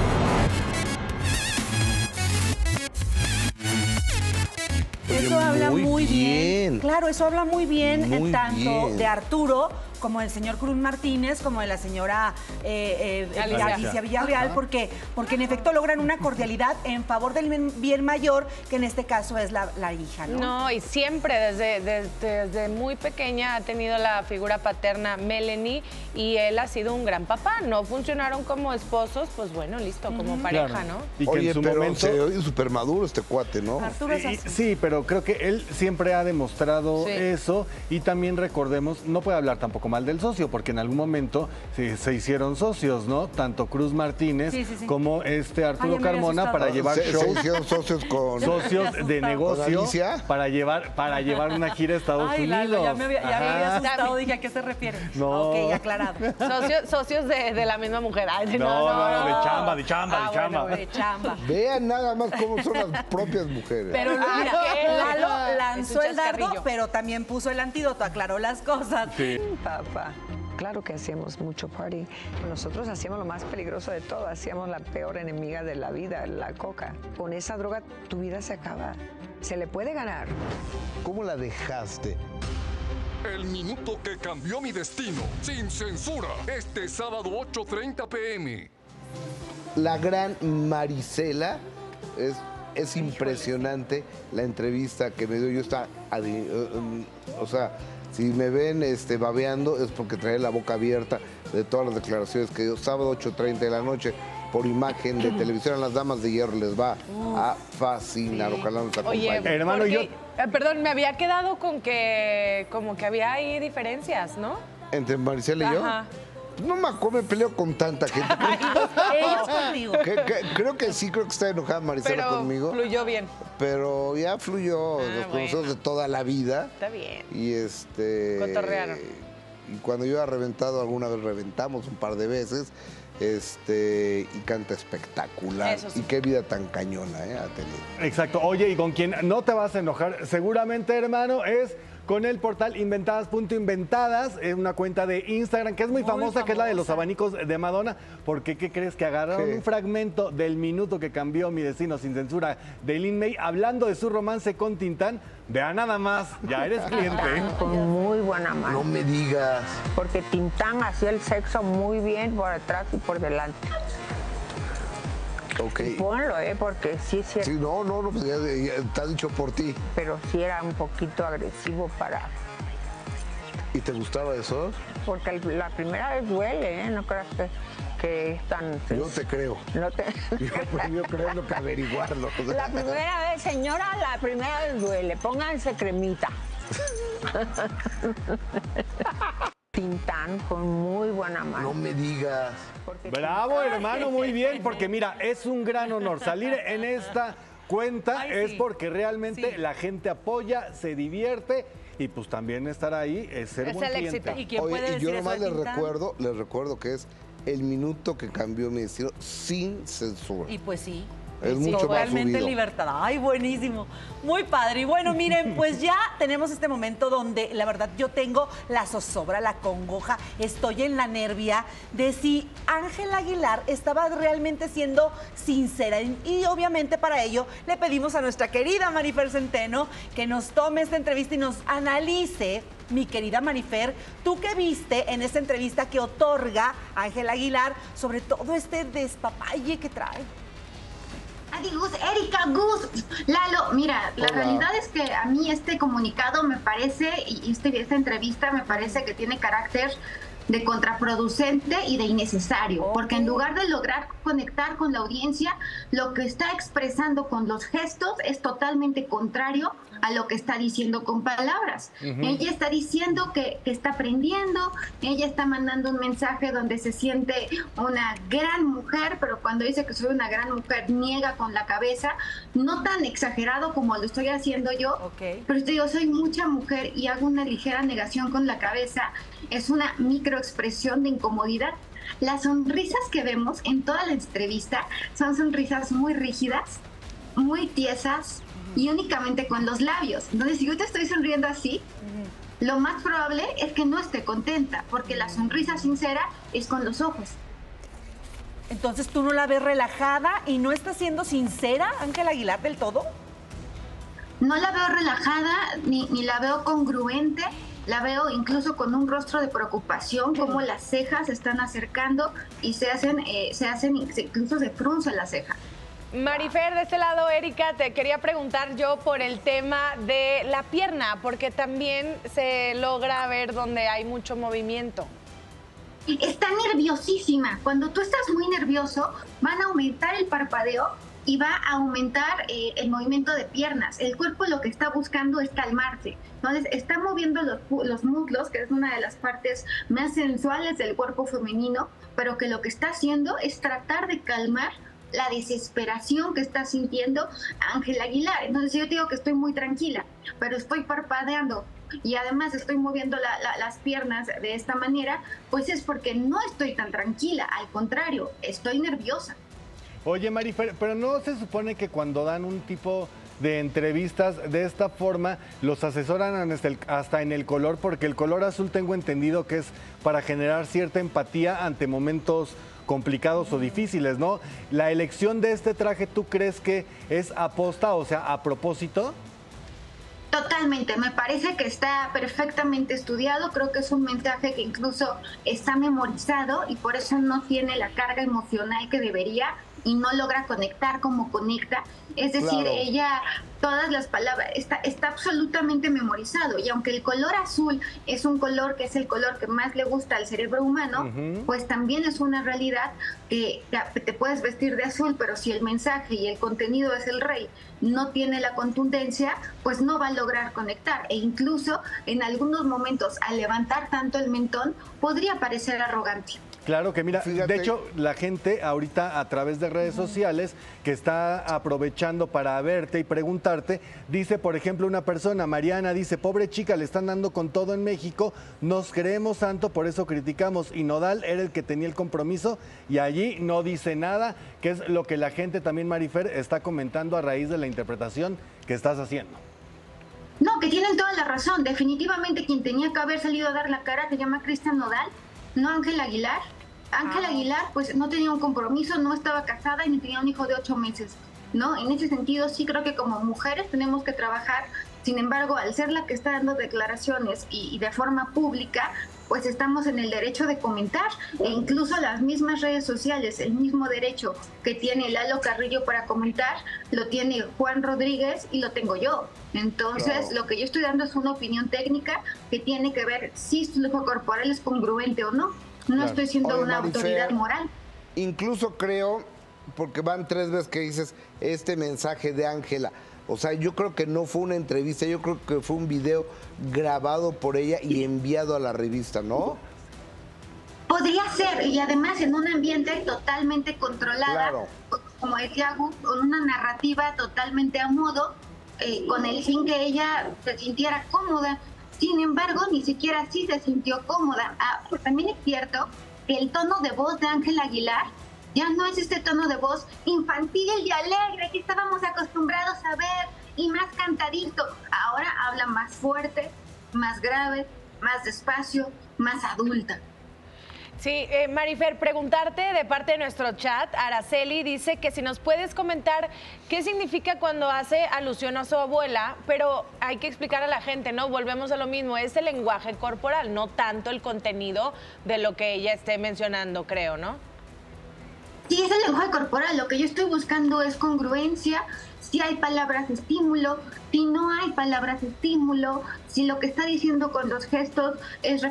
Eso habla muy, muy bien. bien. Claro, eso habla muy bien muy en tanto bien. de Arturo como del señor Cruz Martínez, como de la señora eh, eh, Alicia. Alicia Villarreal, Ajá. porque porque en efecto logran una cordialidad en favor del bien mayor, que en este caso es la, la hija, ¿no? No, y siempre desde, desde, desde muy pequeña ha tenido la figura paterna Melanie y él ha sido un gran papá. No funcionaron como esposos, pues bueno, listo, uh-huh. como pareja, claro. ¿no? Y que oye, en su pero momento... se oye súper maduro este cuate, ¿no? Arturo es así. Y, sí, pero creo que él siempre ha demostrado sí. eso y también recordemos, no puede hablar tampoco mal del socio, porque en algún momento se, se hicieron socios, ¿no? Tanto Cruz Martínez sí, sí, sí. como este Arturo Ay, Carmona para llevar se, shows. Se hicieron socios con... Socios de negocio para llevar, para llevar una gira a Estados Ay, Unidos. Lalo, ya me había, ya me había asustado, dije, ¿a qué se refiere? No. Ok, aclarado. Socios, socios de, de la misma mujer. Ay, no, no, no, no, de chamba, de chamba, ah, de chamba. Bueno, de chamba. Vean nada más cómo son las propias mujeres. Pero mira, ah, Lalo lanzó el dardo, pero también puso el antídoto, aclaró las cosas. Sí. Papá. Claro que hacíamos mucho party. Nosotros hacíamos lo más peligroso de todo. Hacíamos la peor enemiga de la vida, la coca. Con esa droga tu vida se acaba. Se le puede ganar. ¿Cómo la dejaste? El minuto que cambió mi destino. Sin censura. Este sábado ocho treinta p m La gran Marisela es... Es impresionante la entrevista que me dio. Yo estaba, o sea, si me ven este, babeando es porque trae la boca abierta de todas las declaraciones que dio. Sábado ocho treinta de la noche por Imagen de Televisión. A las damas de hierro les va a fascinar. Ojalá nos acompañen. Oye, hermano, porque, yo... eh, perdón, me había quedado con que como que había ahí diferencias, ¿no? Entre Marisela y yo. Ajá. No me acuerdo, me peleo con tanta gente. Ellos conmigo. Que, que, creo que sí, creo que está enojada Marisela conmigo. Pero fluyó bien. Pero ya fluyó, ah, los conocemos bueno. de toda la vida. Está bien. Y este... Cotorrearon. Y cuando yo he reventado, alguna vez reventamos un par de veces, este y canta espectacular. Eso sí. Y qué vida tan cañona eh, ha tenido. Exacto. Oye, y con quien no te vas a enojar, seguramente, hermano, es... con el portal inventadas punto inventadas, una cuenta de Instagram que es muy, muy famosa, famosa, que es la de los abanicos de Madonna, porque ¿qué crees? Que agarraron ¿Qué? un fragmento del minuto que cambió mi destino sin censura de Lin May, hablando de su romance con Tintán. Vean nada más, ya eres cliente. Con muy buena mano. No me digas. Porque Tintán hacía el sexo muy bien por atrás y por delante. Okay. Ponlo, ¿eh? Porque sí es cierto. Sí, no, no, no, pues ya, ya está dicho por ti. Pero sí era un poquito agresivo para... ¿Y te gustaba eso? Porque el, la primera vez duele, ¿eh? No creas que, que es tan... Yo te creo. No te... yo, yo creo lo que averiguarlo. La primera vez, señora, la primera vez duele. Pónganse cremita. Tintán con muy buena mano. No me digas. Porque Bravo, Tintán... hermano, muy bien, porque mira, es un gran honor salir en esta cuenta. Ay, es sí. porque realmente sí. la gente apoya, se divierte y pues también estar ahí es ser es buen el cliente. ¿Y quién Oye, puede y decir yo nomás les Tintán? recuerdo, les recuerdo que es el minuto que cambió mi destino sin censura. Y pues sí. Es sí, mucho realmente más libertad. Ay, buenísimo. Muy padre. Y bueno, miren, pues ya tenemos este momento donde la verdad yo tengo la zozobra, la congoja, estoy en la nervia de si Ángela Aguilar estaba realmente siendo sincera. Y obviamente para ello le pedimos a nuestra querida Marifer Centeno que nos tome esta entrevista y nos analice. Mi querida Marifer, tú qué viste en esta entrevista que otorga Ángela Aguilar sobre todo este despapalle que trae. Adi Gus, Erika Gus, Lalo, mira, Hola. la realidad es que a mí este comunicado me parece, y este, esta entrevista me parece que tiene carácter de contraproducente y de innecesario, okay. porque en lugar de lograr conectar con la audiencia, lo que está expresando con los gestos es totalmente contrario a lo que está diciendo con palabras. Uh-huh. Ella está diciendo que, que está aprendiendo, ella está mandando un mensaje donde se siente una gran mujer, pero cuando dice que soy una gran mujer, niega con la cabeza, no tan exagerado como lo estoy haciendo yo, okay. pero te digo, soy mucha mujer y hago una ligera negación con la cabeza, es una microexpresión de incomodidad. Las sonrisas que vemos en toda la entrevista son sonrisas muy rígidas, muy tiesas uh-huh. y únicamente con los labios. Entonces, si yo te estoy sonriendo así, uh-huh. lo más probable es que no esté contenta, porque la sonrisa sincera es con los ojos. Entonces, ¿tú no la ves relajada y no está siendo sincera, Ángela Aguilar, del todo? No la veo relajada, ni, ni la veo congruente. La veo incluso con un rostro de preocupación, como las cejas se están acercando y se hacen, eh, se hacen incluso se frunce la ceja. Marifer, de este lado, Erika, te quería preguntar yo por el tema de la pierna, porque también se logra ver donde hay mucho movimiento. Está nerviosísima. Cuando tú estás muy nervioso, van a aumentar el parpadeo y va a aumentar eh, el movimiento de piernas. El cuerpo lo que está buscando es calmarse. Entonces, está moviendo los, los muslos, que es una de las partes más sensuales del cuerpo femenino, pero que lo que está haciendo es tratar de calmar la desesperación que está sintiendo Ángela Aguilar. Entonces, yo digo que estoy muy tranquila, pero estoy parpadeando y además estoy moviendo la, la, las piernas de esta manera, pues es porque no estoy tan tranquila, al contrario, estoy nerviosa. Oye, Marifer, pero ¿no se supone que cuando dan un tipo de entrevistas de esta forma los asesoran hasta, el, hasta en el color? Porque el color azul tengo entendido que es para generar cierta empatía ante momentos complicados o difíciles, ¿no? ¿La elección de este traje tú crees que es aposta, o sea, a propósito? Totalmente, me parece que está perfectamente estudiado, creo que es un mensaje que incluso está memorizado y por eso no tiene la carga emocional que debería y no logra conectar como conecta, es decir, claro. ella, todas las palabras, está, está absolutamente memorizado y aunque el color azul es un color que es el color que más le gusta al cerebro humano, uh-huh. pues también es una realidad que te puedes vestir de azul, pero si el mensaje y el contenido es el rey, no tiene la contundencia, pues no va a lograr conectar e incluso en algunos momentos al levantar tanto el mentón podría parecer arrogante. Claro que mira, Fíjate. de hecho la gente ahorita a través de redes uh-huh. sociales que está aprovechando para verte y preguntarte, dice por ejemplo una persona, Mariana, dice, pobre chica, le están dando con todo en México, nos creemos santo, por eso criticamos, y Nodal era el que tenía el compromiso y allí no dice nada, que es lo que la gente también, Marifer, está comentando a raíz de la interpretación que estás haciendo. No, que tienen toda la razón, definitivamente quien tenía que haber salido a dar la cara se llama Christian Nodal, no Ángela Aguilar. Ángela ah. Aguilar pues no tenía un compromiso, no estaba casada y ni tenía un hijo de ocho meses, ¿no? En ese sentido sí creo que como mujeres tenemos que trabajar, sin embargo, al ser la que está dando declaraciones y, y de forma pública, pues estamos en el derecho de comentar e incluso las mismas redes sociales, el mismo derecho que tiene Lalo Carrillo para comentar, lo tiene Juan Rodríguez y lo tengo yo. Entonces, wow. lo que yo estoy dando es una opinión técnica que tiene que ver si su flujo corporal es congruente o no. No claro. estoy siendo Oye, una Marifer, autoridad moral. Incluso creo, porque van tres veces que dices este mensaje de Ángela, o sea, yo creo que no fue una entrevista, yo creo que fue un video grabado por ella y enviado a la revista, ¿no? Podría ser, y además en un ambiente totalmente controlada, claro. como decía Gus, con una narrativa totalmente a modo, eh, con el fin que ella se sintiera cómoda. Sin embargo, ni siquiera así se sintió cómoda. Ah, pues también es cierto que el tono de voz de Ángela Aguilar ya no es este tono de voz infantil y alegre que estábamos acostumbrados a ver y más cantadito. Ahora habla más fuerte, más grave, más despacio, más adulta. Sí, eh, Marifer, preguntarte de parte de nuestro chat, Araceli dice que si nos puedes comentar qué significa cuando hace alusión a su abuela, pero hay que explicar a la gente, ¿no? Volvemos a lo mismo, es el lenguaje corporal, no tanto el contenido de lo que ella esté mencionando, creo, ¿no? Sí, es el lenguaje corporal, lo que yo estoy buscando es congruencia, si hay palabras estímulo, si no hay palabras estímulo, si lo que está diciendo con los gestos es,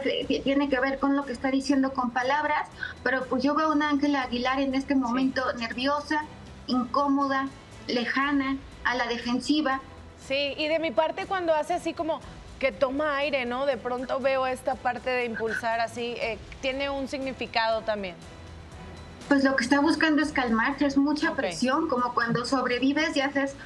tiene que ver con lo que está diciendo con palabras, pero pues yo veo a una Ángela Aguilar en este momento sí. nerviosa, incómoda, lejana, a la defensiva, Sí, y de mi parte cuando hace así como que toma aire, ¿no? De pronto veo esta parte de impulsar así, eh, tiene un significado también. Pues lo que está buscando es calmarte, es mucha okay. presión, como cuando sobrevives y haces,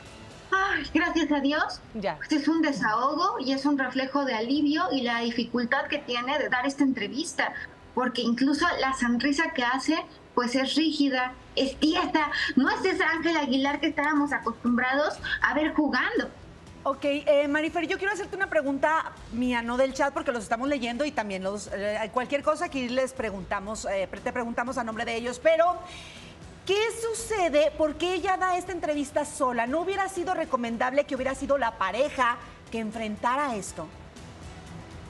ay, gracias a Dios, ya. Pues es un desahogo y es un reflejo de alivio y la dificultad que tiene de dar esta entrevista, porque incluso la sonrisa que hace, pues es rígida, es tiesa, no es esa Ángela Aguilar que estábamos acostumbrados a ver jugando. Ok, eh, Marifer, yo quiero hacerte una pregunta mía, no del chat, porque los estamos leyendo y también los eh, cualquier cosa aquí les preguntamos, eh, te preguntamos a nombre de ellos, pero ¿qué sucede? ¿Por qué ella da esta entrevista sola? ¿No hubiera sido recomendable que hubiera sido la pareja que enfrentara esto?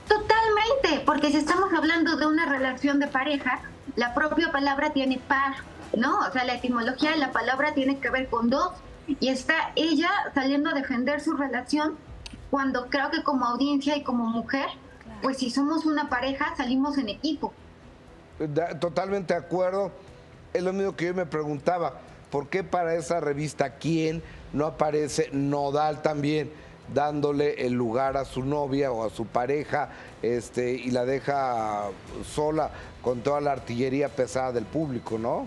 Totalmente, porque si estamos hablando de una relación de pareja, la propia palabra tiene par, ¿no? O sea, la etimología de la palabra tiene que ver con dos. Y está ella saliendo a defender su relación cuando creo que como audiencia y como mujer, pues si somos una pareja, salimos en equipo. Totalmente de acuerdo. Es lo mismo que yo me preguntaba. ¿Por qué para esa revista quién no aparece Nodal también dándole el lugar a su novia o a su pareja este, y la deja sola con toda la artillería pesada del público, no?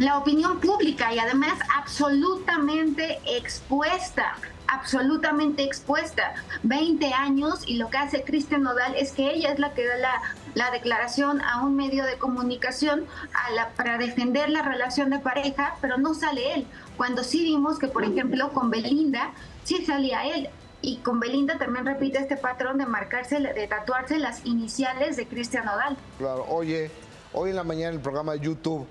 La opinión pública y además absolutamente expuesta, absolutamente expuesta. veinte años y lo que hace Christian Nodal es que ella es la que da la, la declaración a un medio de comunicación a la, para defender la relación de pareja, pero no sale él. Cuando sí vimos que, por ejemplo, con Belinda sí salía él. Y con Belinda también repite este patrón de marcarse, de tatuarse las iniciales de Christian Nodal. Claro, oye, hoy en la mañana en el programa de YouTube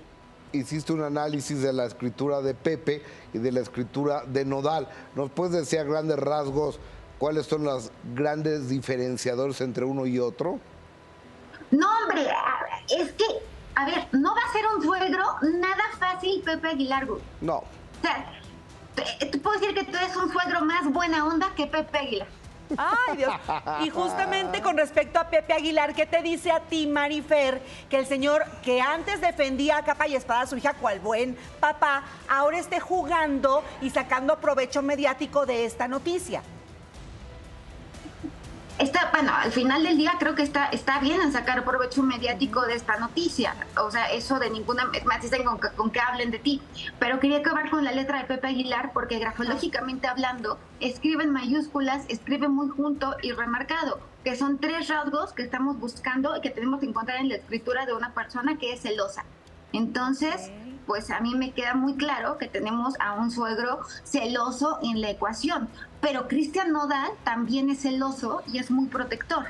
hiciste un análisis de la escritura de Pepe y de la escritura de Nodal. ¿Nos puedes decir a grandes rasgos cuáles son los grandes diferenciadores entre uno y otro? No, hombre, es que, a ver, no va a ser un suegro nada fácil Pepe Aguilar. No. O sea, te puedo decir que tú eres un suegro más buena onda que Pepe Aguilar. Ay, Dios. Y justamente con respecto a Pepe Aguilar, ¿qué te dice a ti, Marifer? Que el señor que antes defendía a capa y espada a su hija, cual buen papá, ahora esté jugando y sacando provecho mediático de esta noticia. Está, bueno, al final del día creo que está, está bien en sacar provecho mediático de esta noticia. O sea, eso de ninguna... Es más, dicen con que, con que hablen de ti. Pero quería acabar con la letra de Pepe Aguilar porque grafológicamente hablando, escribe en mayúsculas, escribe muy junto y remarcado, que son tres rasgos que estamos buscando y que tenemos que encontrar en la escritura de una persona que es celosa. Entonces, pues a mí me queda muy claro que tenemos a un suegro celoso en la ecuación. Pero Christian Nodal también es celoso y es muy protector.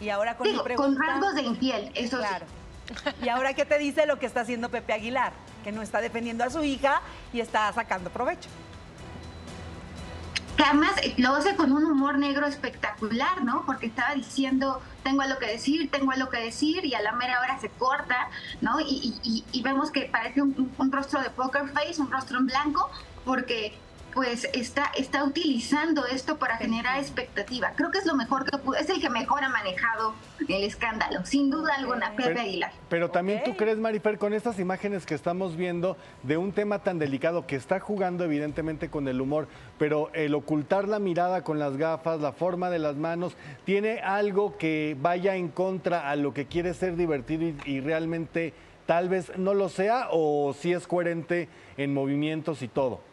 Y ahora con, Digo, pregunta, con rasgos de infiel, eso claro. sí. ¿Y ahora qué te dice lo que está haciendo Pepe Aguilar? Que no está defendiendo a su hija y está sacando provecho. Que además lo hace con un humor negro espectacular, ¿no? Porque estaba diciendo, tengo algo que decir, tengo algo que decir, y a la mera hora se corta, ¿no? Y, y, y vemos que parece un, un rostro de poker face, un rostro en blanco, porque pues está, está utilizando esto para generar expectativa. Creo que es lo mejor que pudo, es el que mejor ha manejado el escándalo, sin duda alguna, Pepe pero, Aguilar. Pero también okay. tú crees, Marifer, con estas imágenes que estamos viendo de un tema tan delicado que está jugando evidentemente con el humor, pero el ocultar la mirada con las gafas, la forma de las manos, tiene algo que vaya en contra a lo que quiere ser divertido y, y realmente tal vez no lo sea, o si sí es coherente en movimientos y todo.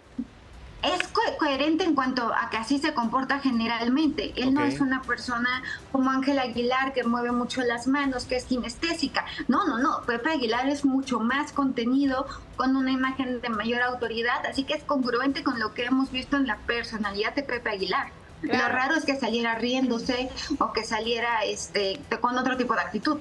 Es co coherente en cuanto a que así se comporta generalmente. Él okay. no es una persona como Ángela Aguilar que mueve mucho las manos, que es kinestésica. No, no, no. Pepe Aguilar es mucho más contenido, con una imagen de mayor autoridad, así que es congruente con lo que hemos visto en la personalidad de Pepe Aguilar. Claro. Lo raro es que saliera riéndose o que saliera este, con otro tipo de actitud.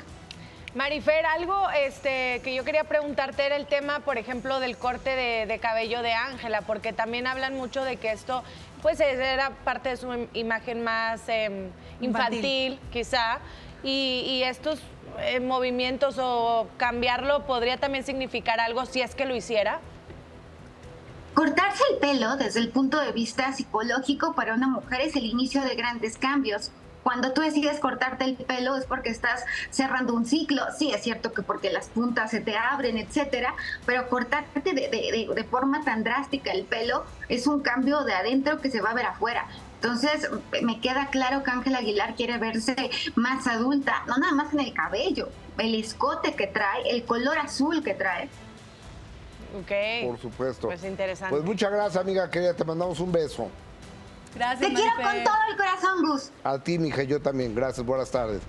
Marifer, algo este, que yo quería preguntarte era el tema, por ejemplo, del corte de, de cabello de Ángela, porque también hablan mucho de que esto pues era parte de su imagen más eh, infantil, infantil, quizá, y, y estos eh, movimientos o cambiarlo podría también significar algo si es que lo hiciera. Cortarse el pelo desde el punto de vista psicológico para una mujer es el inicio de grandes cambios. Cuando tú decides cortarte el pelo es porque estás cerrando un ciclo. Sí, es cierto que porque las puntas se te abren, etcétera, pero cortarte de, de, de forma tan drástica el pelo es un cambio de adentro que se va a ver afuera. Entonces, me queda claro que Ángela Aguilar quiere verse más adulta, no nada más en el cabello, el escote que trae, el color azul que trae. Ok. Por supuesto. Pues interesante. Pues muchas gracias, amiga querida, te mandamos un beso. Gracias, Te Marifer. Quiero con todo el corazón, Gus. A ti, mija, yo también. Gracias, buenas tardes.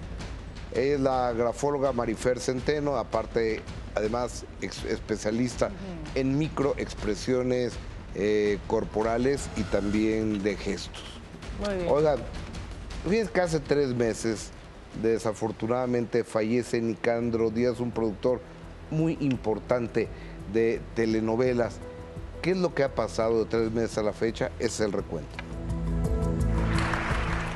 Ella es la grafóloga Marifer Centeno, aparte, además, ex, especialista uh-huh. en microexpresiones eh, corporales y también de gestos. Muy bien. Oigan, fíjense que hace tres meses, desafortunadamente, fallece Nicandro Díaz, un productor muy importante de telenovelas. ¿Qué es lo que ha pasado de tres meses a la fecha? Es el recuento.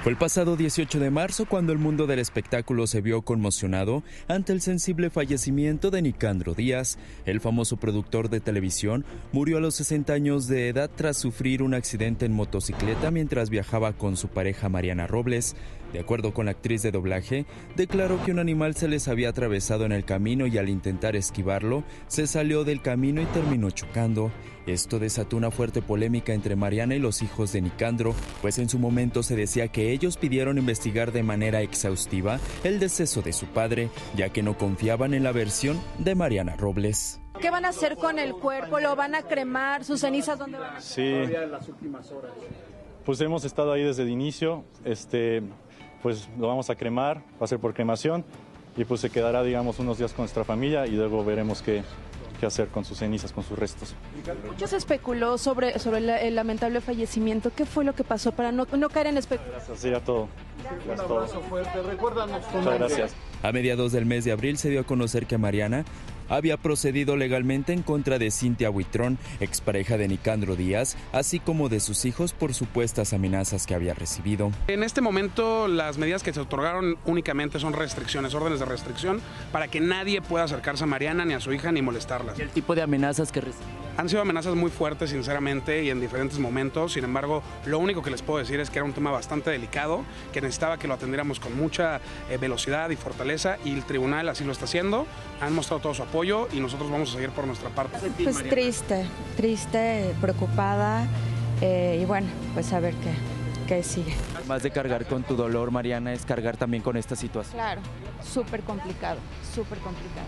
Fue el pasado dieciocho de marzo cuando el mundo del espectáculo se vio conmocionado ante el sensible fallecimiento de Nicandro Díaz. El famoso productor de televisión murió a los sesenta años de edad tras sufrir un accidente en motocicleta mientras viajaba con su pareja Mariana Robles. De acuerdo con la actriz de doblaje, declaró que un animal se les había atravesado en el camino y al intentar esquivarlo, se salió del camino y terminó chocando. Esto desató una fuerte polémica entre Mariana y los hijos de Nicandro, pues en su momento se decía que ellos pidieron investigar de manera exhaustiva el deceso de su padre, ya que no confiaban en la versión de Mariana Robles. ¿Qué van a hacer con el cuerpo? ¿Lo van a cremar? ¿Sus cenizas dónde van a...? Sí, pues hemos estado ahí desde el inicio, este... pues lo vamos a cremar, va a ser por cremación y pues se quedará, digamos, unos días con nuestra familia y luego veremos qué, qué hacer con sus cenizas, con sus restos. Mucho se especuló sobre, sobre el, el lamentable fallecimiento. ¿Qué fue lo que pasó para no, no caer en especulación? Gracias, sí, a todo. Gracias, un abrazo fuerte, recuérdanos. Muchas gracias. A mediados del mes de abril se dio a conocer que Mariana había procedido legalmente en contra de Cintia Buitrón, expareja de Nicandro Díaz, así como de sus hijos por supuestas amenazas que había recibido. En este momento las medidas que se otorgaron únicamente son restricciones, órdenes de restricción, para que nadie pueda acercarse a Mariana ni a su hija ni molestarlas. ¿Y el tipo de amenazas que recibió? Han sido amenazas muy fuertes, sinceramente, y en diferentes momentos. Sin embargo, lo único que les puedo decir es que era un tema bastante delicado, que necesitaba que lo atendiéramos con mucha eh, velocidad y fortaleza, y el tribunal así lo está haciendo. Han mostrado todo su apoyo y nosotros vamos a seguir por nuestra parte. Pues triste, triste, preocupada eh, y bueno, pues a ver qué, qué sigue. Además de cargar con tu dolor, Mariana, es cargar también con esta situación. Claro, súper complicado, súper complicado.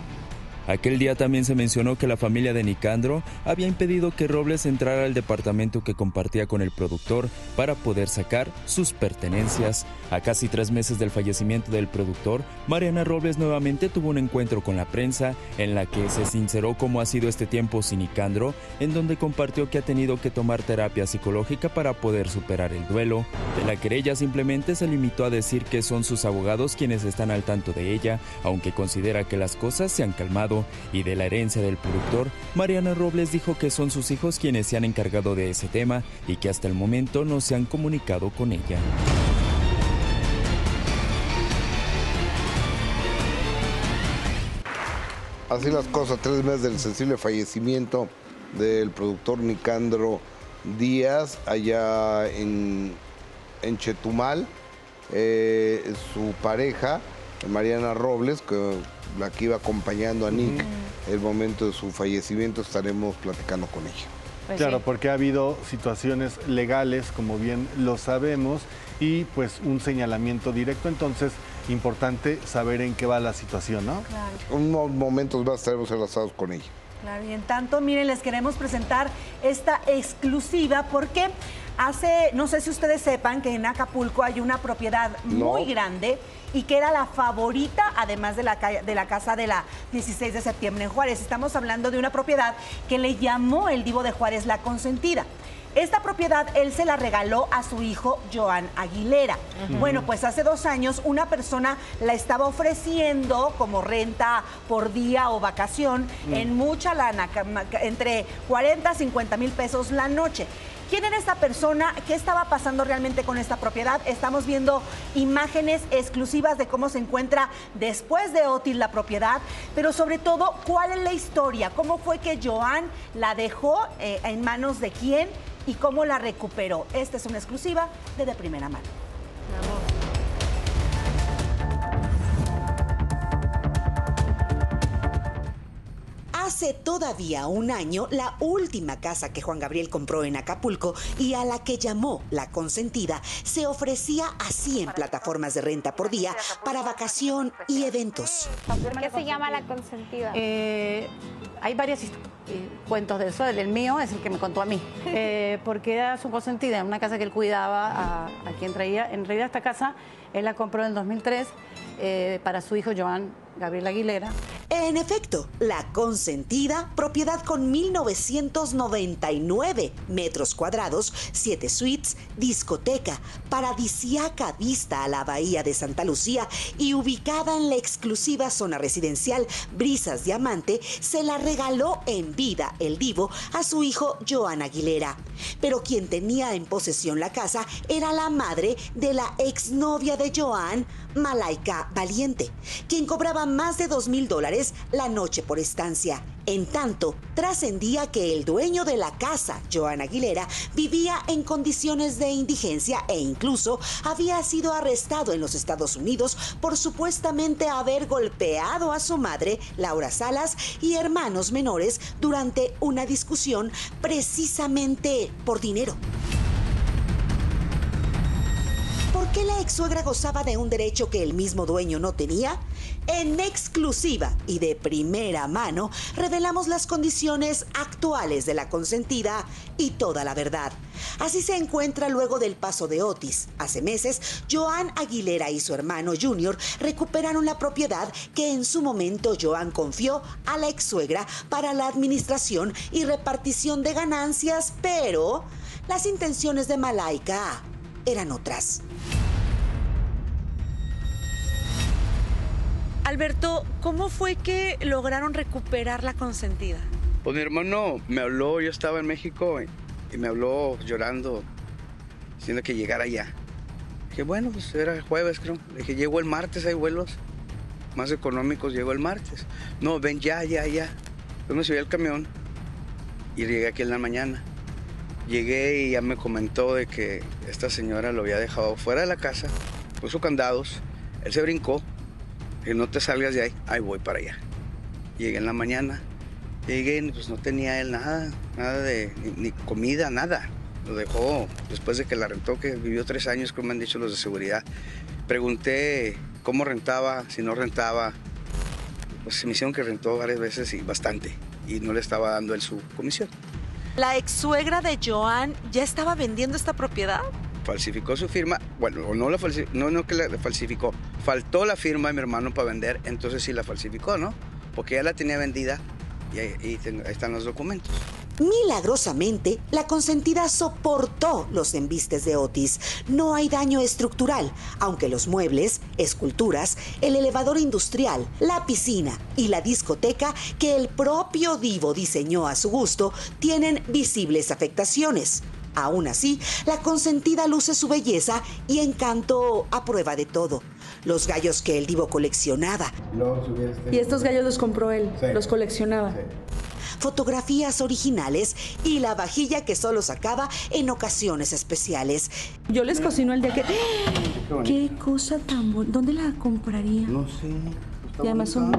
Aquel día también se mencionó que la familia de Nicandro había impedido que Robles entrara al departamento que compartía con el productor para poder sacar sus pertenencias. A casi tres meses del fallecimiento del productor, Mariana Robles nuevamente tuvo un encuentro con la prensa en la que se sinceró cómo ha sido este tiempo sin Nicandro, en donde compartió que ha tenido que tomar terapia psicológica para poder superar el duelo. De la querella simplemente se limitó a decir que son sus abogados quienes están al tanto de ella, aunque considera que las cosas se han calmado. Y de la herencia del productor, Mariana Robles dijo que son sus hijos quienes se han encargado de ese tema y que hasta el momento no se han comunicado con ella. Así las cosas, tres meses del sensible fallecimiento del productor Nicandro Díaz allá en, en Chetumal. Eh, su pareja, Mariana Robles, que la que iba acompañando a Nick, mm. el momento de su fallecimiento estaremos platicando con ella. Pues claro, sí. Porque ha habido situaciones legales, como bien lo sabemos, y pues un señalamiento directo, entonces importante saber en qué va la situación, ¿no? Claro. Unos momentos más estaremos enlazados con ella. Claro, y en tanto, miren, les queremos presentar esta exclusiva porque hace, no sé si ustedes sepan que en Acapulco hay una propiedad no. muy grande y que era la favorita, además de la, de la casa de la dieciséis de septiembre en Juárez. Estamos hablando de una propiedad que le llamó el Divo de Juárez la consentida. Esta propiedad él se la regaló a su hijo Joan Aguilera. Uh-huh. Bueno, pues hace dos años una persona la estaba ofreciendo como renta por día o vacación uh-huh. en mucha lana, entre cuarenta a cincuenta mil pesos la noche. ¿Quién era esta persona? ¿Qué estaba pasando realmente con esta propiedad? Estamos viendo imágenes exclusivas de cómo se encuentra después de Otis la propiedad, pero sobre todo, ¿cuál es la historia? ¿Cómo fue que Joan la dejó? Eh, ¿En manos de quién? ¿Y cómo la recuperó? Esta es una exclusiva de De Primera Mano. hace todavía un año la última casa que Juan Gabriel compró en Acapulco y a la que llamó La Consentida se ofrecía así en plataformas de renta por día para vacación y eventos. ¿Qué se llama La Consentida? Eh, hay varias historias. Cuentos de eso, el mío es el que me contó a mí, eh, porque era su consentida, en una casa que él cuidaba, a, a quien traía. En realidad esta casa él la compró en el dos mil tres eh, para su hijo Joan Aguilera. En efecto, La Consentida, propiedad con mil novecientos noventa y nueve metros cuadrados, siete suites, discoteca, paradisiaca vista a la bahía de Santa Lucía y ubicada en la exclusiva zona residencial Brisas Diamante, se la regaló en vida el divo a su hijo Joan Aguilera. Pero quien tenía en posesión la casa era la madre de la exnovia de Joan, Malaika Valiente, quien cobraba más de dos mil dólares la noche por estancia. En tanto, trascendía que el dueño de la casa, Joan Aguilera, vivía en condiciones de indigencia e incluso había sido arrestado en los Estados Unidos por supuestamente haber golpeado a su madre, Laura Salas, y hermanos menores durante una discusión precisamente por dinero. ¿Por qué la ex-suegra gozaba de un derecho que el mismo dueño no tenía? En exclusiva y de primera mano, revelamos las condiciones actuales de La Consentida y toda la verdad. Así se encuentra luego del paso de Otis. Hace meses, Joan Aguilera y su hermano Junior recuperaron la propiedad que en su momento Joan confió a la ex-suegra para la administración y repartición de ganancias, pero las intenciones de Malaika eran otras. Alberto, ¿cómo fue que lograron recuperar La Consentida? Pues mi hermano me habló, yo estaba en México y me habló llorando, diciendo que llegara allá. Que bueno, pues era el jueves, creo. Le dije, llego el martes, hay vuelos más económicos, llego el martes. No, ven ya, ya, ya. Yo me subí al camión y llegué aquí en la mañana. Llegué y ya me comentó de que esta señora lo había dejado fuera de la casa, puso candados, él se brincó, que no te salgas de ahí, ahí voy para allá. Llegué en la mañana, llegué y pues no tenía él nada, nada de, ni, ni comida, nada. Lo dejó después de que la rentó, que vivió tres años, como me han dicho los de seguridad. Pregunté cómo rentaba, si no rentaba, pues se me hicieron que rentó varias veces y bastante, y no le estaba dando él su comisión. ¿La ex-suegra de Joan ya estaba vendiendo esta propiedad? Falsificó su firma, bueno, no, la falsi no, no que la falsificó, faltó la firma de mi hermano para vender, entonces sí la falsificó, ¿no? Porque ya la tenía vendida y ahí, ahí, ten, ahí están los documentos. Milagrosamente, La Consentida soportó los embistes de Otis. No hay daño estructural, aunque los muebles, esculturas, el elevador industrial, la piscina y la discoteca que el propio divo diseñó a su gusto tienen visibles afectaciones. Aún así, La Consentida luce su belleza y encanto a prueba de todo. Los gallos que el divo coleccionaba. Y estos gallos los compró él, sí. Los coleccionaba. Sí. Fotografías originales y la vajilla que solo sacaba en ocasiones especiales. Yo les cocino el día que... ¡Qué, ¡Qué cosa tan bonita! ¿Dónde la compraría? No sé. Y además son...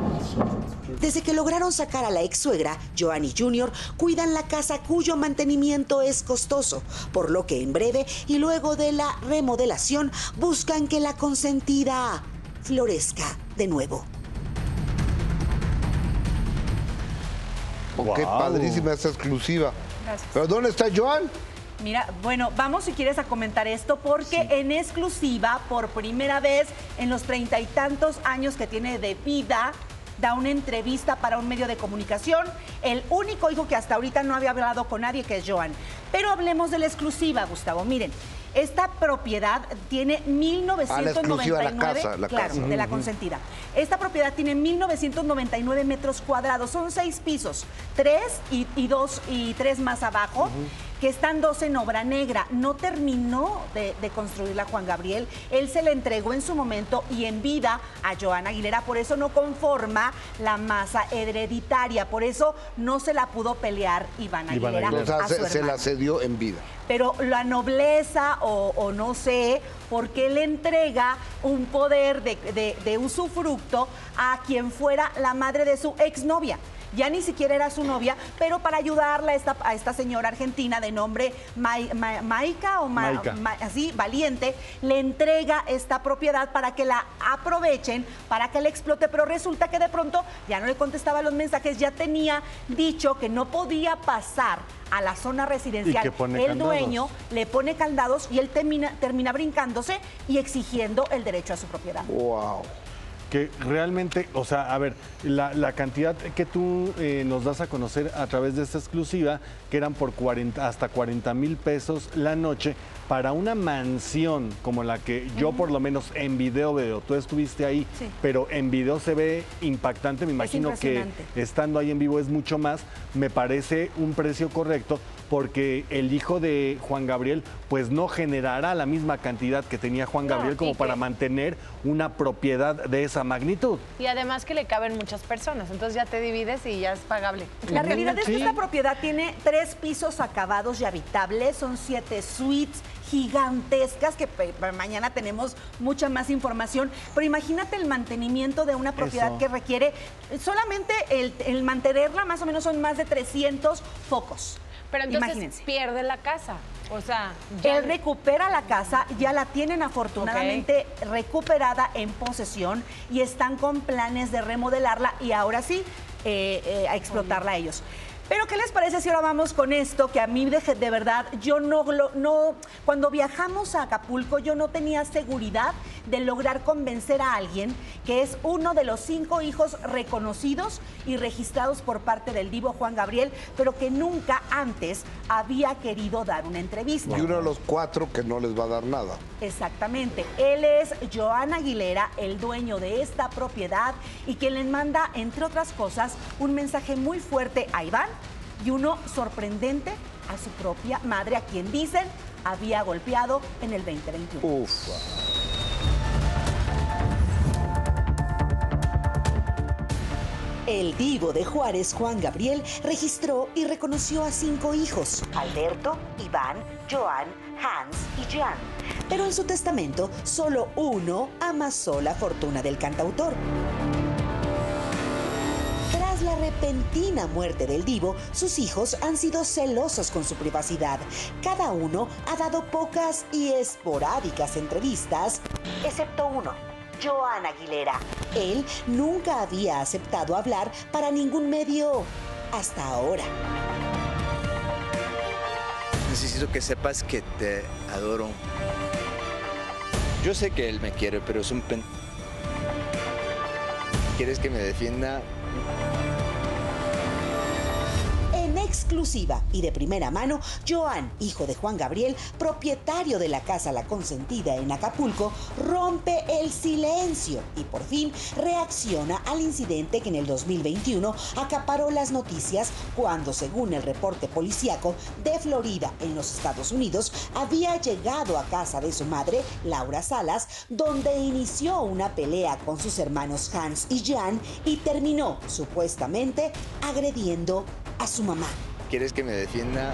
Desde que lograron sacar a la ex-suegra, Joan y Junior cuidan la casa cuyo mantenimiento es costoso, por lo que en breve y luego de la remodelación buscan que La Consentida florezca de nuevo. Oh, wow. ¡Qué padrísima esta exclusiva! Gracias. ¿Pero dónde está Joan? Mira, bueno, vamos si quieres a comentar esto, porque sí. En exclusiva, por primera vez en los treinta y tantos años que tiene de vida, da una entrevista para un medio de comunicación. El único hijo que hasta ahorita no había hablado con nadie, que es Joan. Pero hablemos de la exclusiva, Gustavo. Miren, esta propiedad tiene mil novecientos noventa y nueve... La casa, la claro, casa. De La Consentida. Esta propiedad tiene mil novecientos noventa y nueve metros cuadrados. Son seis pisos, tres y, y dos y tres más abajo. Uh-huh. Que están dos en obra negra. No terminó de, de construirla Juan Gabriel. Él se la entregó en su momento y en vida a Joan Aguilera. Por eso no conforma la masa hereditaria. Por eso no se la pudo pelear Iván Aguilera. Iván Aguilera. O sea, a su se, se la cedió en vida. pero la nobleza o, o no sé, por qué le entrega un poder de, de, de usufructo a quien fuera la madre de su exnovia. Ya ni siquiera era su novia, pero para ayudarla a esta, a esta señora argentina de nombre Ma, Ma, Maica o Ma, Maica. Ma, así, Valiente, le entrega esta propiedad para que la aprovechen, para que la explote, pero resulta que de pronto ya no le contestaba los mensajes, ya tenía dicho que no podía pasar a la zona residencial. El candados. Dueño le pone candados y él termina, termina brincándose y exigiendo el derecho a su propiedad. ¡Wow! Que realmente, o sea, a ver, la, la cantidad que tú eh, nos das a conocer a través de esta exclusiva, que eran por cuarenta, hasta cuarenta mil pesos la noche, para una mansión como la que yo uh-huh. por lo menos en video veo, tú estuviste ahí, sí. pero en video se ve impactante, me imagino que estando ahí en vivo es mucho más, me parece un precio correcto, porque el hijo de Juan Gabriel pues no generará la misma cantidad que tenía Juan no, Gabriel como para que... mantener una propiedad de esa magnitud. Y además que le caben muchas personas, entonces ya te divides y ya es pagable. La realidad sí. es que esta propiedad tiene tres pisos acabados y habitables, son siete suites gigantescas, que mañana tenemos mucha más información, pero imagínate el mantenimiento de una propiedad Eso. que requiere, solamente el, el mantenerla más o menos son más de trescientos focos. Pero entonces Imagínense. pierde la casa, o sea... Ya... Él recupera la casa, ya la tienen afortunadamente okay. recuperada en posesión y están con planes de remodelarla y ahora sí eh, eh, a explotarla oh, a ellos. Pero ¿qué les parece si ahora vamos con esto? Que a mí de, de verdad, yo no, no... Cuando viajamos a Acapulco yo no tenía seguridad de lograr convencer a alguien que es uno de los cinco hijos reconocidos y registrados por parte del divo Juan Gabriel, pero que nunca antes había querido dar una entrevista. Y uno de los cuatro que no les va a dar nada. Exactamente. Él es Joan Aguilera, el dueño de esta propiedad y quien le manda, entre otras cosas, un mensaje muy fuerte a Iván y uno sorprendente a su propia madre, a quien dicen había golpeado en el veinte veintiuno. Uf. El divo de Juárez, Juan Gabriel, registró y reconoció a cinco hijos: Alberto, Iván, Joan, Hans y Jan. Pero en su testamento, solo uno amasó la fortuna del cantautor. Tras la repentina muerte del divo, sus hijos han sido celosos con su privacidad. Cada uno ha dado pocas y esporádicas entrevistas, excepto uno. Joan Aguilera. Él nunca había aceptado hablar para ningún medio hasta ahora. Necesito que sepas que te adoro. Yo sé que él me quiere, pero es un pen... ¿Quieres que me defienda? Exclusiva y de primera mano, Joan, hijo de Juan Gabriel, propietario de la Casa La Consentida en Acapulco, rompe el silencio y por fin reacciona al incidente que en el dos mil veintiuno acaparó las noticias cuando, según el reporte policíaco de Florida en los Estados Unidos, había llegado a casa de su madre, Laura Salas, donde inició una pelea con sus hermanos Hans y Jan y terminó, supuestamente, agrediendo a su mamá. ¿Quieres que me defienda?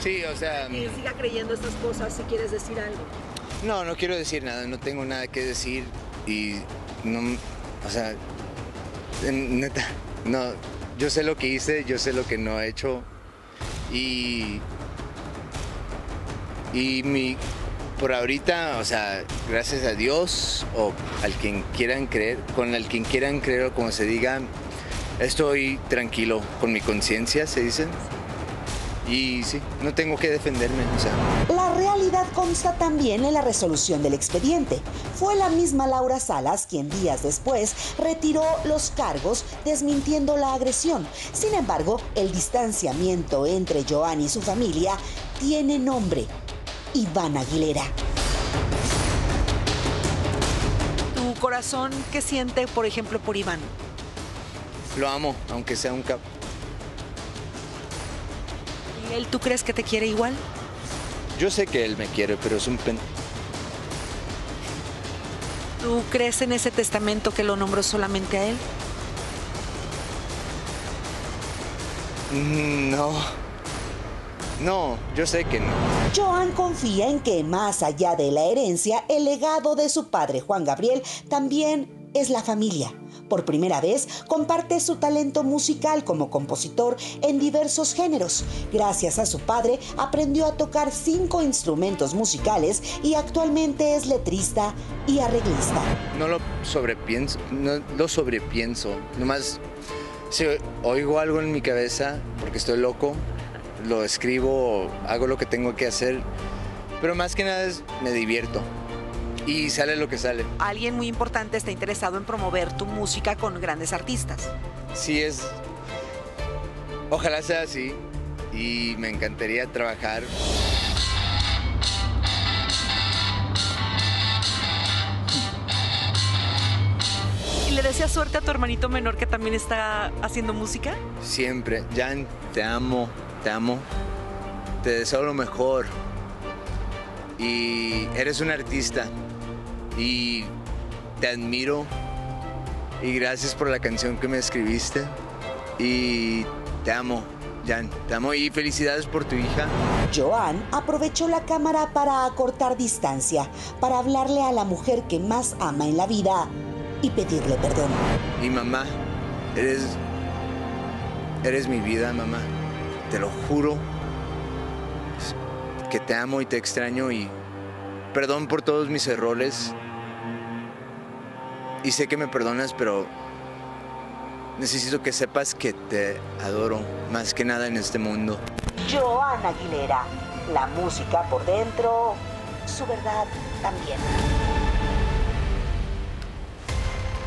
Sí, o sea... Que siga creyendo estas cosas si quieres decir algo. No, no quiero decir nada, no tengo nada que decir y no... O sea, neta, no, yo sé lo que hice, yo sé lo que no he hecho y... Y mi... Por ahorita, o sea, gracias a Dios o al quien quieran creer, con el quien quieran creer o como se diga, estoy tranquilo con mi conciencia, se dice, y sí, no tengo que defenderme. O sea. La realidad consta también en la resolución del expediente. Fue la misma Laura Salas quien días después retiró los cargos desmintiendo la agresión. Sin embargo, el distanciamiento entre Joan y su familia tiene nombre: Iván Aguilera. ¿Tu corazón qué siente, por ejemplo, por Iván? Lo amo, aunque sea un cap. ¿Y él, tú crees que te quiere igual? Yo sé que él me quiere, pero es un pen... ¿Tú crees en ese testamento que lo nombró solamente a él? No. No, yo sé que no. Joan confía en que más allá de la herencia, el legado de su padre Juan Gabriel también es la familia. Por primera vez comparte su talento musical como compositor en diversos géneros. Gracias a su padre aprendió a tocar cinco instrumentos musicales y actualmente es letrista y arreglista. No lo sobrepienso, no lo sobrepienso. Nomás si oigo algo en mi cabeza porque estoy loco, lo escribo, hago lo que tengo que hacer, pero más que nada es me divierto. Y sale lo que sale. Alguien muy importante está interesado en promover tu música con grandes artistas. Sí es. Ojalá sea así. Y me encantaría trabajar. ¿Y le deseas suerte a tu hermanito menor que también está haciendo música? Siempre. Jan, te amo, te amo. Te deseo lo mejor. Y eres un artista. Y te admiro y gracias por la canción que me escribiste y te amo, Jan, te amo y felicidades por tu hija. Joan aprovechó la cámara para acortar distancia, para hablarle a la mujer que más ama en la vida y pedirle perdón. Mi mamá, eres, eres mi vida, mamá, te lo juro que te amo y te extraño y perdón por todos mis errores. Y sé que me perdonas, pero necesito que sepas que te adoro más que nada en este mundo. Joan Aguilera, la música por dentro, su verdad también.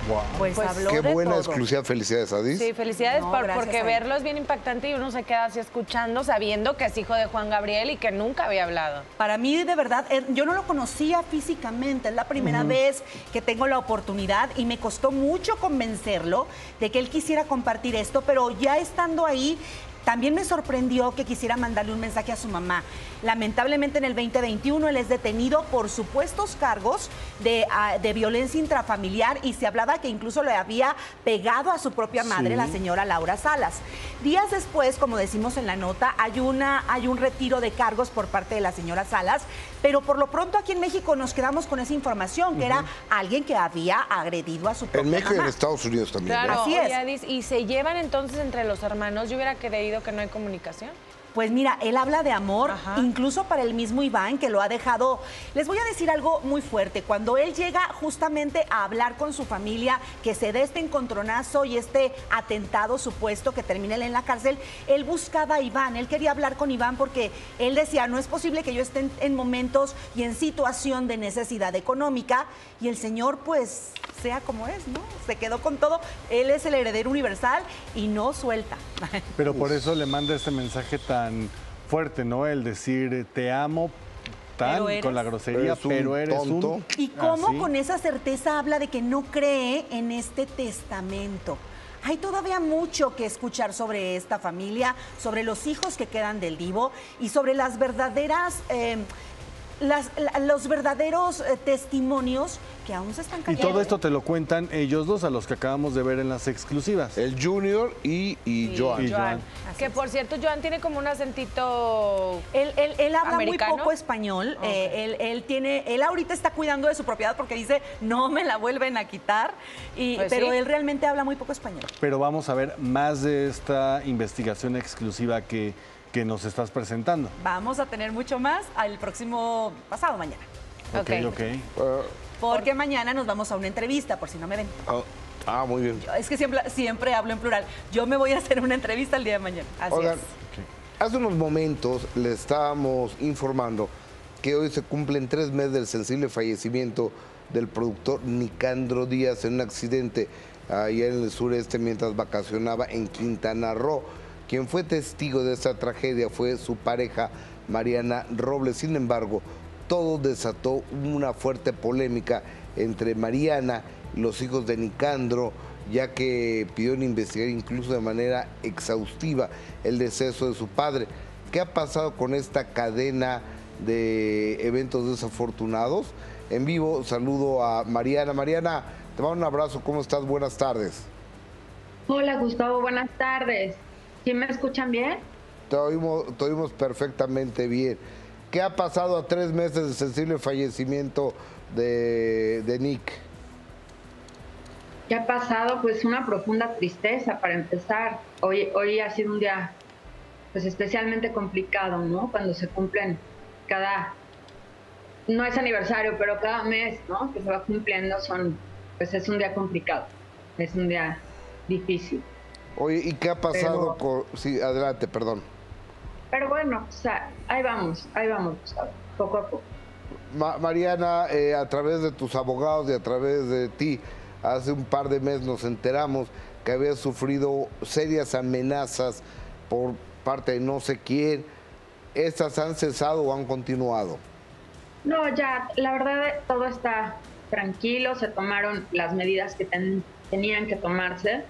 Wow. Pues, pues habló qué de buena todo. Exclusiva, felicidades, Adis. Sí, felicidades no, por, porque verlo es bien impactante y uno se queda así escuchando, sabiendo que es hijo de Juan Gabriel y que nunca había hablado. Para mí, de verdad, yo no lo conocía físicamente, es la primera uh-huh. vez que tengo la oportunidad y me costó mucho convencerlo de que él quisiera compartir esto, pero ya estando ahí, también me sorprendió que quisiera mandarle un mensaje a su mamá. Lamentablemente en el veinte veintiuno él es detenido por supuestos cargos de, uh, de violencia intrafamiliar y se hablaba que incluso le había pegado a su propia madre, sí. la señora Laura Salas. Días después, como decimos en la nota, hay, una, hay un retiro de cargos por parte de la señora Salas, pero por lo pronto aquí en México nos quedamos con esa información, que uh-huh. era alguien que había agredido a su propia mamá. En México y en Estados Unidos también. Claro, así es. Adis, y se llevan entonces entre los hermanos, yo hubiera querido que no hay comunicación. Pues mira, él habla de amor, ajá. incluso para el mismo Iván, que lo ha dejado. Les voy a decir algo muy fuerte. Cuando él llega justamente a hablar con su familia, que se dé este encontronazo y este atentado supuesto que termina él en la cárcel, él buscaba a Iván, él quería hablar con Iván porque él decía, no es posible que yo esté en, en momentos y en situación de necesidad económica, y el señor pues sea como es, ¿no? Se quedó con todo, él es el heredero universal y no suelta. Pero por eso le manda este mensaje tan tan fuerte, ¿no? El decir te amo tan eres, con la grosería, eres un pero eres tonto. Un... ¿Y cómo ah, ¿sí? con esa certeza habla de que no cree en este testamento? Hay todavía mucho que escuchar sobre esta familia, sobre los hijos que quedan del divo y sobre las verdaderas... Eh, Las, la, los verdaderos eh, testimonios que aún se están cayendo. Y todo esto te lo cuentan ellos dos, a los que acabamos de ver en las exclusivas. El Junior y, y, y Joan. Y Joan. Que por cierto, Joan tiene como un acentito Él, él, él habla americano. Muy poco español. Okay. Eh, él, él, tiene, él ahorita está cuidando de su propiedad porque dice, no me la vuelven a quitar. Y, pues pero sí. él realmente habla muy poco español. Pero vamos a ver más de esta investigación exclusiva que... que nos estás presentando. Vamos a tener mucho más al próximo pasado mañana. Ok, ok. okay. Uh, Porque mañana nos vamos a una entrevista, por si no me ven. Uh, ah, muy bien. Yo, es que siempre, siempre hablo en plural. Yo me voy a hacer una entrevista el día de mañana. Así Oigan, es. Okay. Hace unos momentos le estábamos informando que hoy se cumplen tres meses del sensible fallecimiento del productor Nicandro Díaz en un accidente allá en el sureste mientras vacacionaba en Quintana Roo. Quien fue testigo de esta tragedia fue su pareja Mariana Robles. Sin embargo, todo desató una fuerte polémica entre Mariana y los hijos de Nicandro, ya que pidieron investigar incluso de manera exhaustiva el deceso de su padre. ¿Qué ha pasado con esta cadena de eventos desafortunados? En vivo saludo a Mariana. Mariana, te mando un abrazo. ¿Cómo estás? Buenas tardes. Hola, Gustavo. Buenas tardes. ¿Sí me escuchan bien? Tuvimos, tuvimos perfectamente bien. ¿Qué ha pasado a tres meses del sensible fallecimiento de, de Nick? ¿Qué ha pasado? Pues una profunda tristeza para empezar. Hoy, hoy ha sido un día pues especialmente complicado, ¿no? Cuando se cumplen cada... No es aniversario, pero cada mes, ¿no?, que se va cumpliendo, son, pues es un día complicado, es un día difícil. Oye, ¿y qué ha pasado? Pero, por... Sí, adelante, perdón. Pero bueno, o sea, ahí vamos, ahí vamos, poco a poco. Ma Mariana, eh, a través de tus abogados y a través de ti, hace un par de meses nos enteramos que habías sufrido serias amenazas por parte de no sé quién. ¿Estas han cesado o han continuado? No, ya, la verdad, todo está tranquilo, se tomaron las medidas que ten, tenían que tomarse,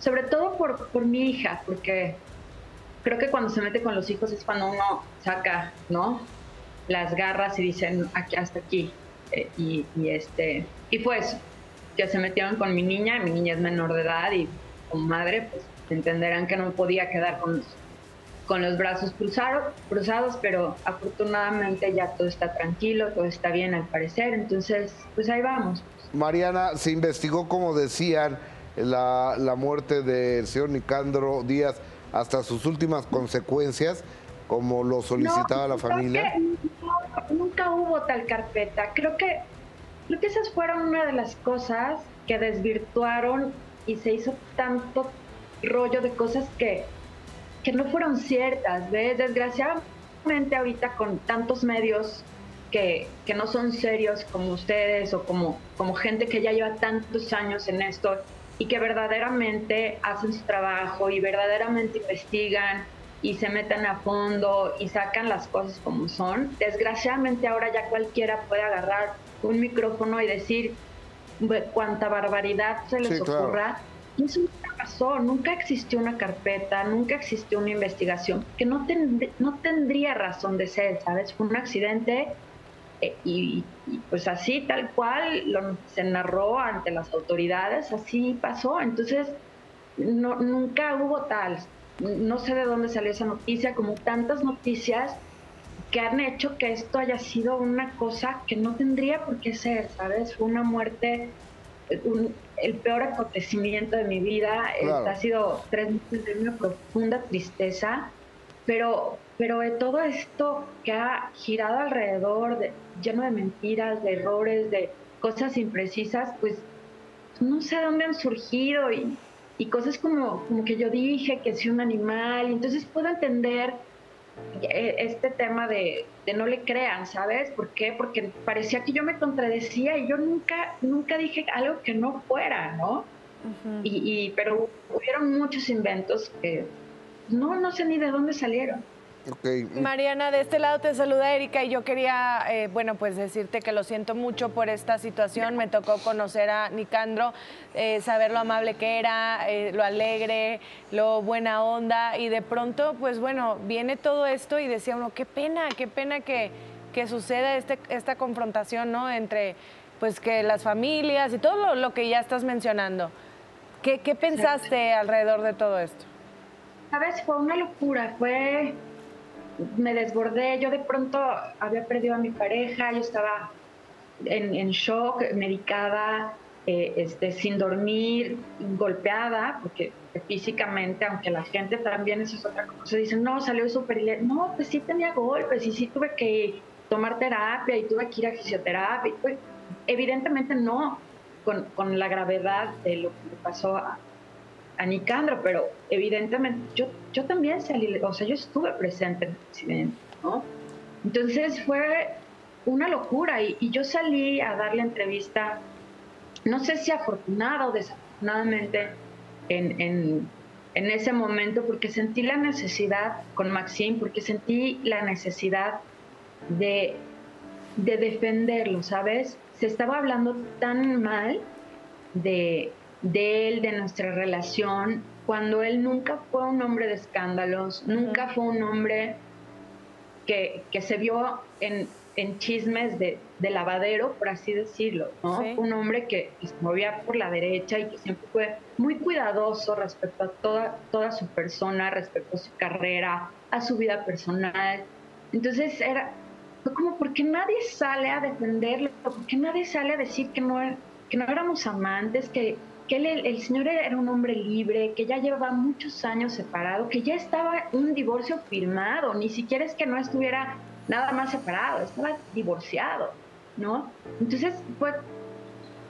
sobre todo por, por mi hija, porque creo que cuando se mete con los hijos es cuando uno saca, ¿no?, las garras y dicen aquí, hasta aquí, eh, y, y, este, y fue eso, que se metieron con mi niña, mi niña es menor de edad y como madre, pues entenderán que no podía quedar con los con los brazos cruzados, cruzados, pero afortunadamente ya todo está tranquilo, todo está bien al parecer, entonces pues ahí vamos. Mariana, se investigó, como decían, la, la muerte del señor Nicandro Díaz hasta sus últimas consecuencias, como lo solicitaba no, la familia. No, nunca hubo tal carpeta, creo que, creo que esas fueron una de las cosas que desvirtuaron y se hizo tanto rollo de cosas que... que no fueron ciertas, ¿ves? Desgraciadamente ahorita con tantos medios que, que no son serios como ustedes o como, como gente que ya lleva tantos años en esto y que verdaderamente hacen su trabajo y verdaderamente investigan y se meten a fondo y sacan las cosas como son. Desgraciadamente ahora ya cualquiera puede agarrar un micrófono y decir cuánta barbaridad se les sí, ocurra. Claro. Eso nunca pasó, nunca existió una carpeta, nunca existió una investigación, que no, ten, no tendría razón de ser, ¿sabes? Fue un accidente eh, y, y pues así, tal cual, lo, se narró ante las autoridades, así pasó. Entonces, no, nunca hubo tal, no sé de dónde salió esa noticia, como tantas noticias que han hecho que esto haya sido una cosa que no tendría por qué ser, ¿sabes? Fue una muerte... Un, el peor acontecimiento de mi vida, claro. eh, ha sido tres meses de una profunda tristeza, pero, pero de todo esto que ha girado alrededor, de, lleno de mentiras, de errores, de cosas imprecisas, pues no sé dónde han surgido y, y cosas como, como que yo dije que soy un animal, entonces puedo entender este tema de, de no le crean, ¿sabes? ¿Por qué? Porque parecía que yo me contradecía y yo nunca nunca dije algo que no fuera, ¿no? Uh-huh. y, y pero hubieron muchos inventos que no, no sé ni de dónde salieron. Okay. Mariana, de este lado te saluda Erika y yo quería, eh, bueno, pues decirte que lo siento mucho por esta situación. Me tocó conocer a Nicandro, eh, saber lo amable que era, eh, lo alegre, lo buena onda y de pronto, pues bueno, viene todo esto y decía uno, qué pena, qué pena que, que suceda este, esta confrontación, ¿no? Entre, pues, que las familias y todo lo, lo que ya estás mencionando. ¿Qué, qué pensaste alrededor de todo esto? Sabes, fue una locura, fue... Me desbordé, yo de pronto había perdido a mi pareja, yo estaba en, en shock, medicada, eh, este, sin dormir, golpeada, porque físicamente, aunque la gente también, eso es otra cosa, dicen, no, salió súper... No, pues sí tenía golpes y sí tuve que tomar terapia y tuve que ir a fisioterapia. Pues, evidentemente no, con, con la gravedad de lo que pasó a... a Nicandro, pero evidentemente yo, yo también salí, o sea, yo estuve presente en el accidente, ¿no? Entonces fue una locura y, y yo salí a dar la entrevista, no sé si afortunada o desafortunadamente en, en, en ese momento, porque sentí la necesidad con Maxine, porque sentí la necesidad de, de defenderlo, ¿sabes? Se estaba hablando tan mal de... de él, de nuestra relación, cuando él nunca fue un hombre de escándalos, nunca fue un hombre que, que se vio en, en chismes de, de lavadero, por así decirlo, ¿no? Sí. Un hombre que se movía por la derecha y que siempre fue muy cuidadoso respecto a toda, toda su persona, respecto a su carrera, a su vida personal. Entonces era como, ¿por qué nadie sale a defenderlo? ¿Por qué nadie sale a decir que no, que no éramos amantes, que, que él, el señor era un hombre libre, que ya llevaba muchos años separado, que ya estaba un divorcio firmado, ni siquiera es que no estuviera nada más separado, estaba divorciado, ¿no? Entonces, pues,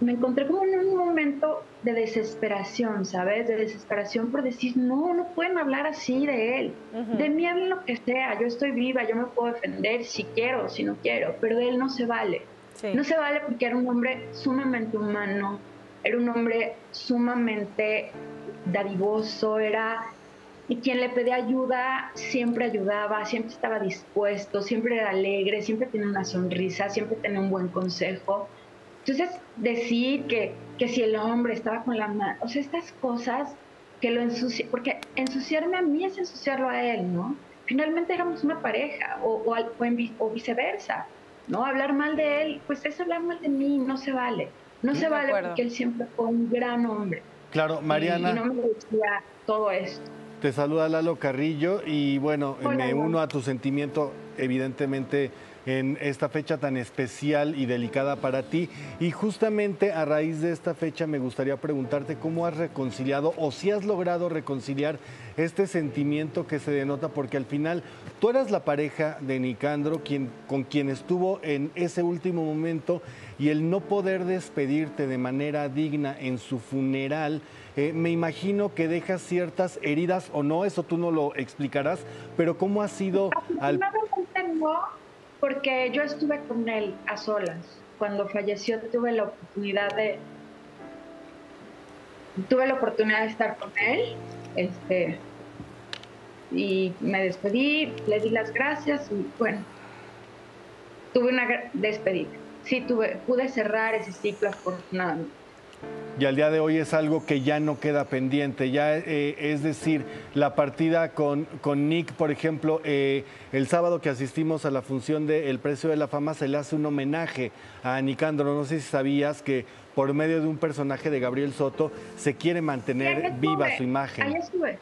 me encontré como en un momento de desesperación, ¿sabes? De desesperación por decir, no, no pueden hablar así de él. Uh-huh. De mí hablen lo que sea, yo estoy viva, yo me puedo defender si quiero, si no quiero, pero de él no se vale. Sí. No se vale porque era un hombre sumamente humano, era un hombre sumamente dadivoso, era... Y quien le pedía ayuda siempre ayudaba, siempre estaba dispuesto, siempre era alegre, siempre tenía una sonrisa, siempre tenía un buen consejo. Entonces, decir que, que si el hombre estaba con la mano, o sea, estas cosas que lo ensucian, porque ensuciarme a mí es ensuciarlo a él, ¿no? Finalmente éramos una pareja, o, o, o, en, o viceversa, ¿no? Hablar mal de él, pues es hablar mal de mí, no se vale. No se vale porque él siempre fue un gran hombre. Claro, Mariana. Y, y no me decía todo esto. Te saluda Lalo Carrillo y bueno, hola, me uno a tu sentimiento evidentemente en esta fecha tan especial y delicada para ti. Y justamente a raíz de esta fecha me gustaría preguntarte cómo has reconciliado o si has logrado reconciliar este sentimiento que se denota, porque al final tú eras la pareja de Nicandro, quien, con quien estuvo en ese último momento, y el no poder despedirte de manera digna en su funeral, eh, me imagino que deja ciertas heridas o no, eso tú no lo explicarás, pero ¿cómo ha sido? Al... Porque yo estuve con él a solas. Cuando falleció tuve la oportunidad de tuve la oportunidad de estar con él, este, y me despedí, le di las gracias y bueno, tuve una despedida. Sí, tuve, pude cerrar ese ciclo afortunadamente. Y al día de hoy es algo que ya no queda pendiente, ya eh, es decir, la partida con, con Nick, por ejemplo, eh, el sábado que asistimos a la función de El Precio de la Fama se le hace un homenaje a Nicandro, no sé si sabías que por medio de un personaje de Gabriel Soto se quiere mantener viva su imagen. Ahí estuve.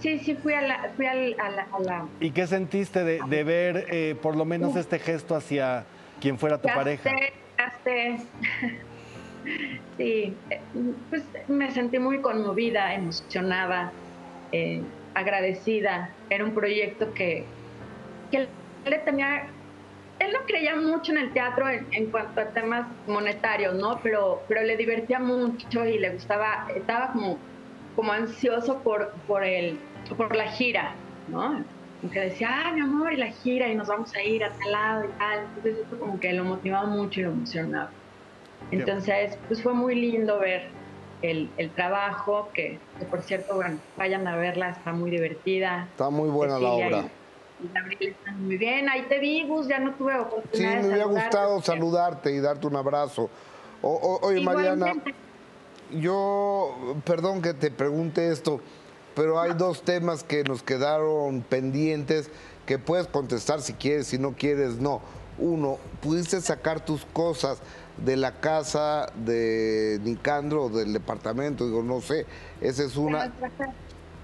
Sí, sí, fui a la... Fui a la, a la... ¿Y qué sentiste de, de ver eh, por lo menos uh. este gesto hacia quien fuera tu ya pareja? Sé, ya sé. Sí, pues me sentí muy conmovida, emocionada, eh, agradecida. Era un proyecto que, que él, le tenía, él no creía mucho en el teatro en, en cuanto a temas monetarios, ¿no? Pero, pero le divertía mucho y le gustaba, estaba como, como ansioso por, por, el, por la gira, ¿no? Como que decía, ah, mi amor, y la gira, y nos vamos a ir a tal lado y tal. Entonces esto como que lo motivaba mucho y lo emocionaba. Entonces, pues fue muy lindo ver el, el trabajo, que, que por cierto, bueno, vayan a verla, está muy divertida. Está muy buena Cecilia la obra. Y Gabriel están muy bien. Ahí te vi, Gus, ya no tuve oportunidad de saludarte. Sí, me hubiera gustado saludarte y darte un abrazo. O, o, oye, igualmente. Mariana, yo, perdón que te pregunte esto, pero hay no. dos temas que nos quedaron pendientes que puedes contestar si quieres, si no quieres, no. Uno, ¿pudiste sacar tus cosas de la casa de Nicandro o del departamento? Digo, no sé, esa es una.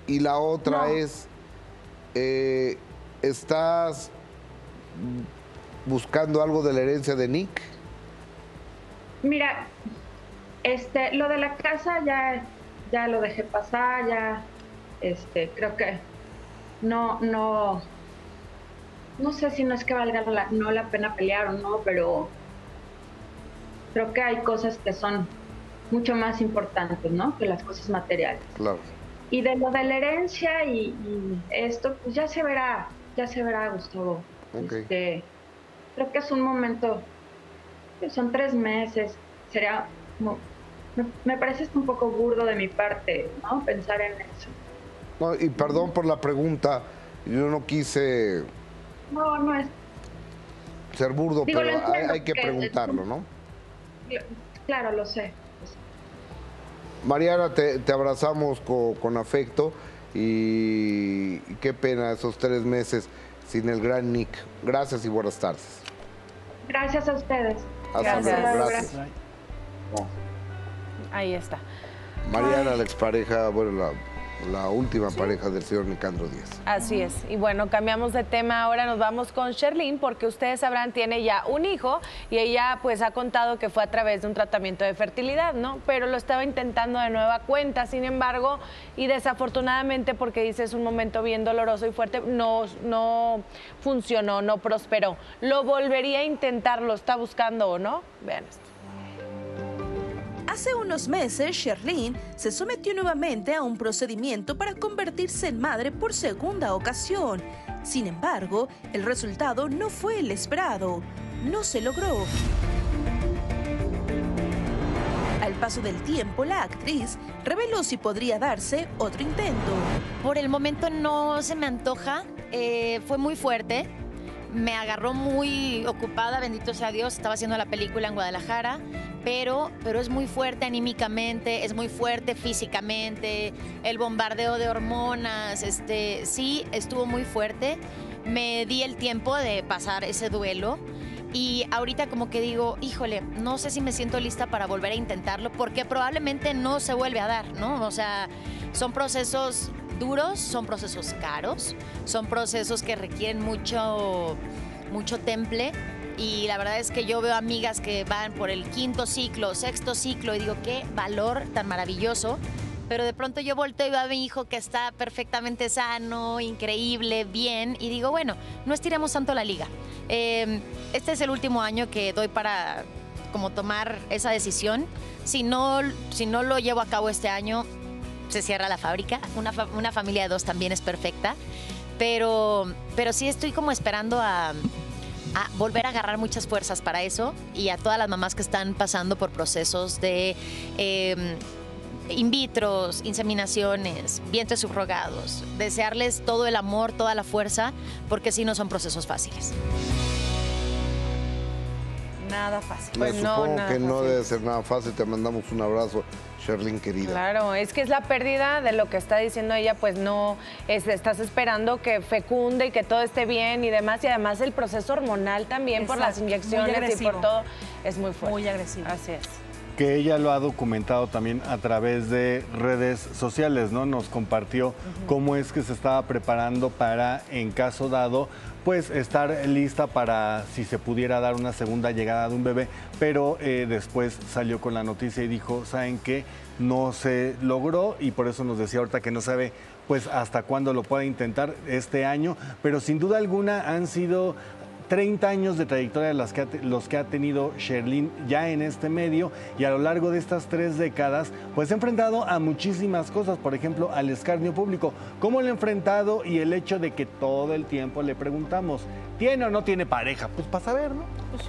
Y la otra no. es, eh, ¿estás buscando algo de la herencia de Nick? Mira, este, lo de la casa ya, ya lo dejé pasar, ya, este, creo que no, no, no sé si no es que valga la, no la pena pelear o no, pero creo que hay cosas que son mucho más importantes, ¿no? Que las cosas materiales. Claro. Y de lo de la herencia y, y esto, pues ya se verá, ya se verá, Gustavo. Okay. Este, creo que es un momento, son tres meses, sería como, me, me parece un poco burdo de mi parte, ¿no? Pensar en eso. No, y perdón por la pregunta, yo no quise... No, no es... ser burdo, digo, pero hay, hay que preguntarlo, ¿no? Claro, lo sé. Mariana, te, te abrazamos con, con afecto y qué pena esos tres meses sin el gran Nick. Gracias y buenas tardes. Gracias a ustedes. Hasta gracias. Luego, gracias. Gracias. Oh. Ahí está. Mariana, ay, la expareja, bueno, la... la última sí. pareja del señor Nicandro Díaz. Así es. Y bueno, cambiamos de tema. Ahora nos vamos con Sherlyn, porque ustedes sabrán, tiene ya un hijo y ella pues ha contado que fue a través de un tratamiento de fertilidad, ¿no? Pero lo estaba intentando de nueva cuenta, sin embargo, y desafortunadamente, porque dice es un momento bien doloroso y fuerte, no, no funcionó, no prosperó. ¿Lo volvería a intentar? ¿Lo está buscando o no? Vean esto. Hace unos meses, Sherlyn se sometió nuevamente a un procedimiento para convertirse en madre por segunda ocasión. Sin embargo, el resultado no fue el esperado. No se logró. Al paso del tiempo, la actriz reveló si podría darse otro intento. Por el momento no se me antoja. Eh, fue muy fuerte. Me agarró muy ocupada, bendito sea Dios. Estaba haciendo la película en Guadalajara. Pero, pero es muy fuerte anímicamente, es muy fuerte físicamente, el bombardeo de hormonas, este, sí, estuvo muy fuerte. Me di el tiempo de pasar ese duelo y ahorita como que digo, híjole, no sé si me siento lista para volver a intentarlo, porque probablemente no se vuelve a dar, ¿no? O sea, son procesos duros, son procesos caros, son procesos que requieren mucho, mucho temple. Y la verdad es que yo veo amigas que van por el quinto ciclo, sexto ciclo, y digo, qué valor tan maravilloso. Pero de pronto yo volteo y veo a mi hijo que está perfectamente sano, increíble, bien. Y digo, bueno, no estiremos tanto la liga. Eh, este es el último año que doy para como tomar esa decisión. Si no, si no lo llevo a cabo este año, se cierra la fábrica. Una, fa- una familia de dos también es perfecta. Pero, pero sí estoy como esperando a... a volver a agarrar muchas fuerzas para eso, y a todas las mamás que están pasando por procesos de eh, in vitro, inseminaciones, vientres subrogados, desearles todo el amor, toda la fuerza, porque sí no son procesos fáciles. Nada fácil. Me pues supongo no, nada que no fácil. Debe ser nada fácil. Te mandamos un abrazo, Sherlyn, querida. Claro, es que es la pérdida de lo que está diciendo ella, pues no, es, estás esperando que fecunde y que todo esté bien y demás, y además el proceso hormonal también. Exacto. Por las inyecciones y por todo, es muy fuerte. Muy agresivo. Así es. Que ella lo ha documentado también a través de redes sociales, ¿no? Nos compartió uh-huh. cómo es que se estaba preparando para, en caso dado, pues estar lista para si se pudiera dar una segunda llegada de un bebé, pero eh, después salió con la noticia y dijo, ¿saben qué? No se logró, y por eso nos decía ahorita que no sabe pues hasta cuándo lo puede intentar este año, pero sin duda alguna han sido treinta años de trayectoria de las que ha, los que ha tenido Sherlyn ya en este medio, y a lo largo de estas tres décadas pues ha enfrentado a muchísimas cosas, por ejemplo al escarnio público, cómo lo ha enfrentado, y el hecho de que todo el tiempo le preguntamos, ¿tiene o no tiene pareja? Pues para saber, ¿no? Pues sí.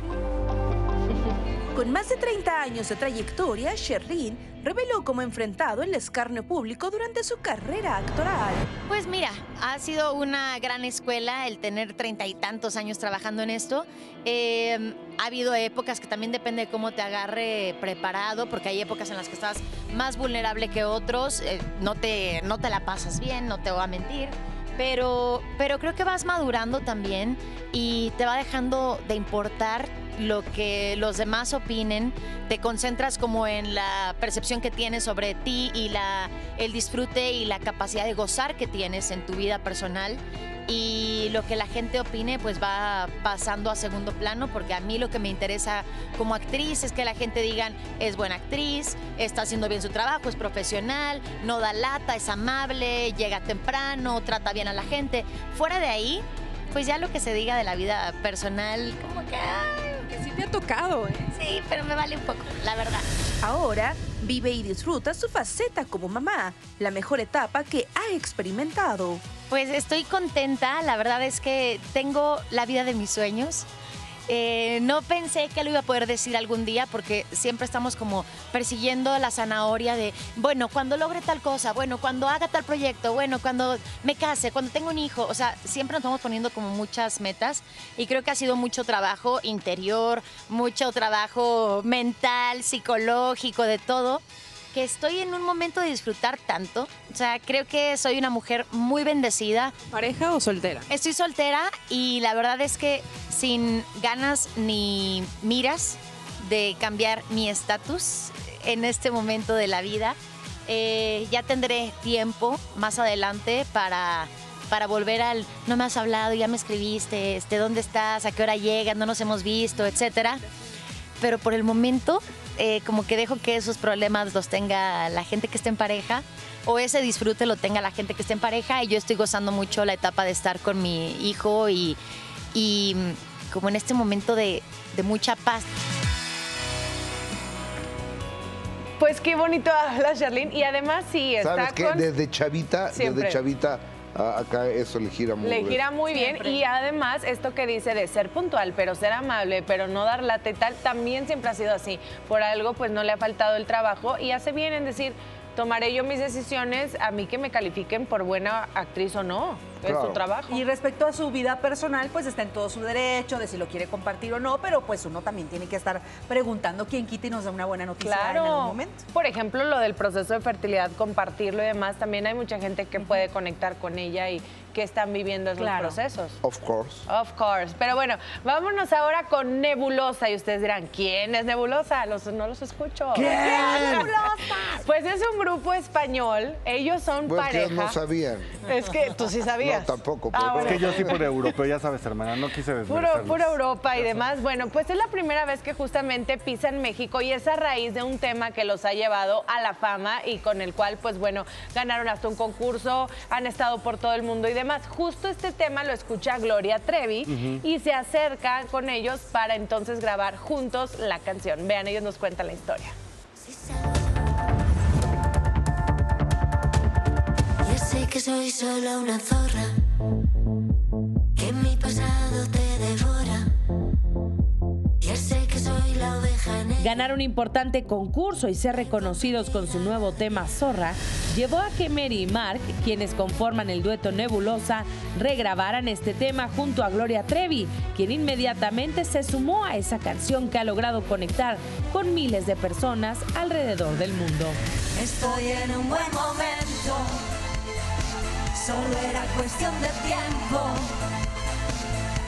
Con más de treinta años de trayectoria, Sherlyn reveló cómo ha enfrentado el escarnio público durante su carrera actoral. Pues mira, ha sido una gran escuela el tener treinta y tantos años trabajando en esto. Eh, ha habido épocas que también depende de cómo te agarre preparado, porque hay épocas en las que estás más vulnerable que otros, eh, no te, no te la pasas bien, no te voy a mentir. Pero, pero creo que vas madurando también y te va dejando de importar lo que los demás opinen, te concentras como en la percepción que tienes sobre ti y la, el disfrute y la capacidad de gozar que tienes en tu vida personal, y lo que la gente opine pues va pasando a segundo plano, porque a mí lo que me interesa como actriz es que la gente digan, es buena actriz, está haciendo bien su trabajo, es profesional, no da lata, es amable, llega temprano, trata bien a la gente. Fuera de ahí, pues ya lo que se diga de la vida personal, como que... ay, que sí te ha tocado, ¿eh? Sí, pero me vale un poco, la verdad. Ahora vive y disfruta su faceta como mamá, la mejor etapa que ha experimentado. Pues estoy contenta, la verdad es que tengo la vida de mis sueños. Eh, no pensé que lo iba a poder decir algún día, porque siempre estamos como persiguiendo la zanahoria de, bueno, cuando logre tal cosa, bueno, cuando haga tal proyecto, bueno, cuando me case, cuando tenga un hijo. O sea, siempre nos vamos poniendo como muchas metas, y creo que ha sido mucho trabajo interior, mucho trabajo mental, psicológico, de todo, que estoy en un momento de disfrutar tanto. O sea, creo que soy una mujer muy bendecida. ¿Pareja o soltera? Estoy soltera y la verdad es que sin ganas ni miras de cambiar mi estatus en este momento de la vida. Eh, ya tendré tiempo más adelante para... para volver al no me has hablado, ya me escribiste, este, dónde estás, a qué hora llegas, no nos hemos visto, etcétera. Pero por el momento, eh, como que dejo que esos problemas los tenga la gente que esté en pareja, o ese disfrute lo tenga la gente que esté en pareja, y yo estoy gozando mucho la etapa de estar con mi hijo y, y como en este momento de, de mucha paz. Pues qué bonito hablas, Sherlyn, y además sí, está ¿Sabes qué? Con... Desde chavita, Siempre. desde chavita... Acá eso le gira muy bien. Le gira muy bien siempre. Y además esto que dice de ser puntual, pero ser amable, pero no dar lata y tal, también siempre ha sido así. Por algo pues no le ha faltado el trabajo y hace bien en decir, tomaré yo mis decisiones, a mí que me califiquen por buena actriz o no, claro. Es su trabajo. Y respecto a su vida personal, pues está en todo su derecho de si lo quiere compartir o no, pero pues uno también tiene que estar preguntando quién quita y nos da una buena noticia claro. en algún momento. Por ejemplo, lo del proceso de fertilidad, compartirlo y demás, también hay mucha gente que uh-huh. puede conectar con ella y que están viviendo esos claro. procesos. Of course. Of course. Pero bueno, vámonos ahora con Nebulossa y ustedes dirán, ¿quién es Nebulossa? Los, no los escucho. ¿Quién? ¿Quién es Nebulossa? Pues es un grupo español, ellos son pues pareja. Pues no sabían. Es que tú sí sabías. No, tampoco. Ah, bueno. Es que yo sí por europeo, ya sabes, hermana, no quise desmerecerlos. Puro, puro Europa y ya demás. Sabes. Bueno, pues es la primera vez que justamente pisan México y es a raíz de un tema que los ha llevado a la fama y con el cual, pues bueno, ganaron hasta un concurso, han estado por todo el mundo y demás. Además, justo este tema lo escucha Gloria Trevi uh-huh. y se acerca con ellos para entonces grabar juntos la canción. Vean, ellos nos cuentan la historia. Yo sé que soy solo una zorra, que mi pasado te devora. Ganar un importante concurso y ser reconocidos con su nuevo tema Zorra llevó a que Mary y Mark, quienes conforman el dueto Nebulossa, regrabaran este tema junto a Gloria Trevi, quien inmediatamente se sumó a esa canción que ha logrado conectar con miles de personas alrededor del mundo. Estoy en un buen momento, solo era cuestión de tiempo.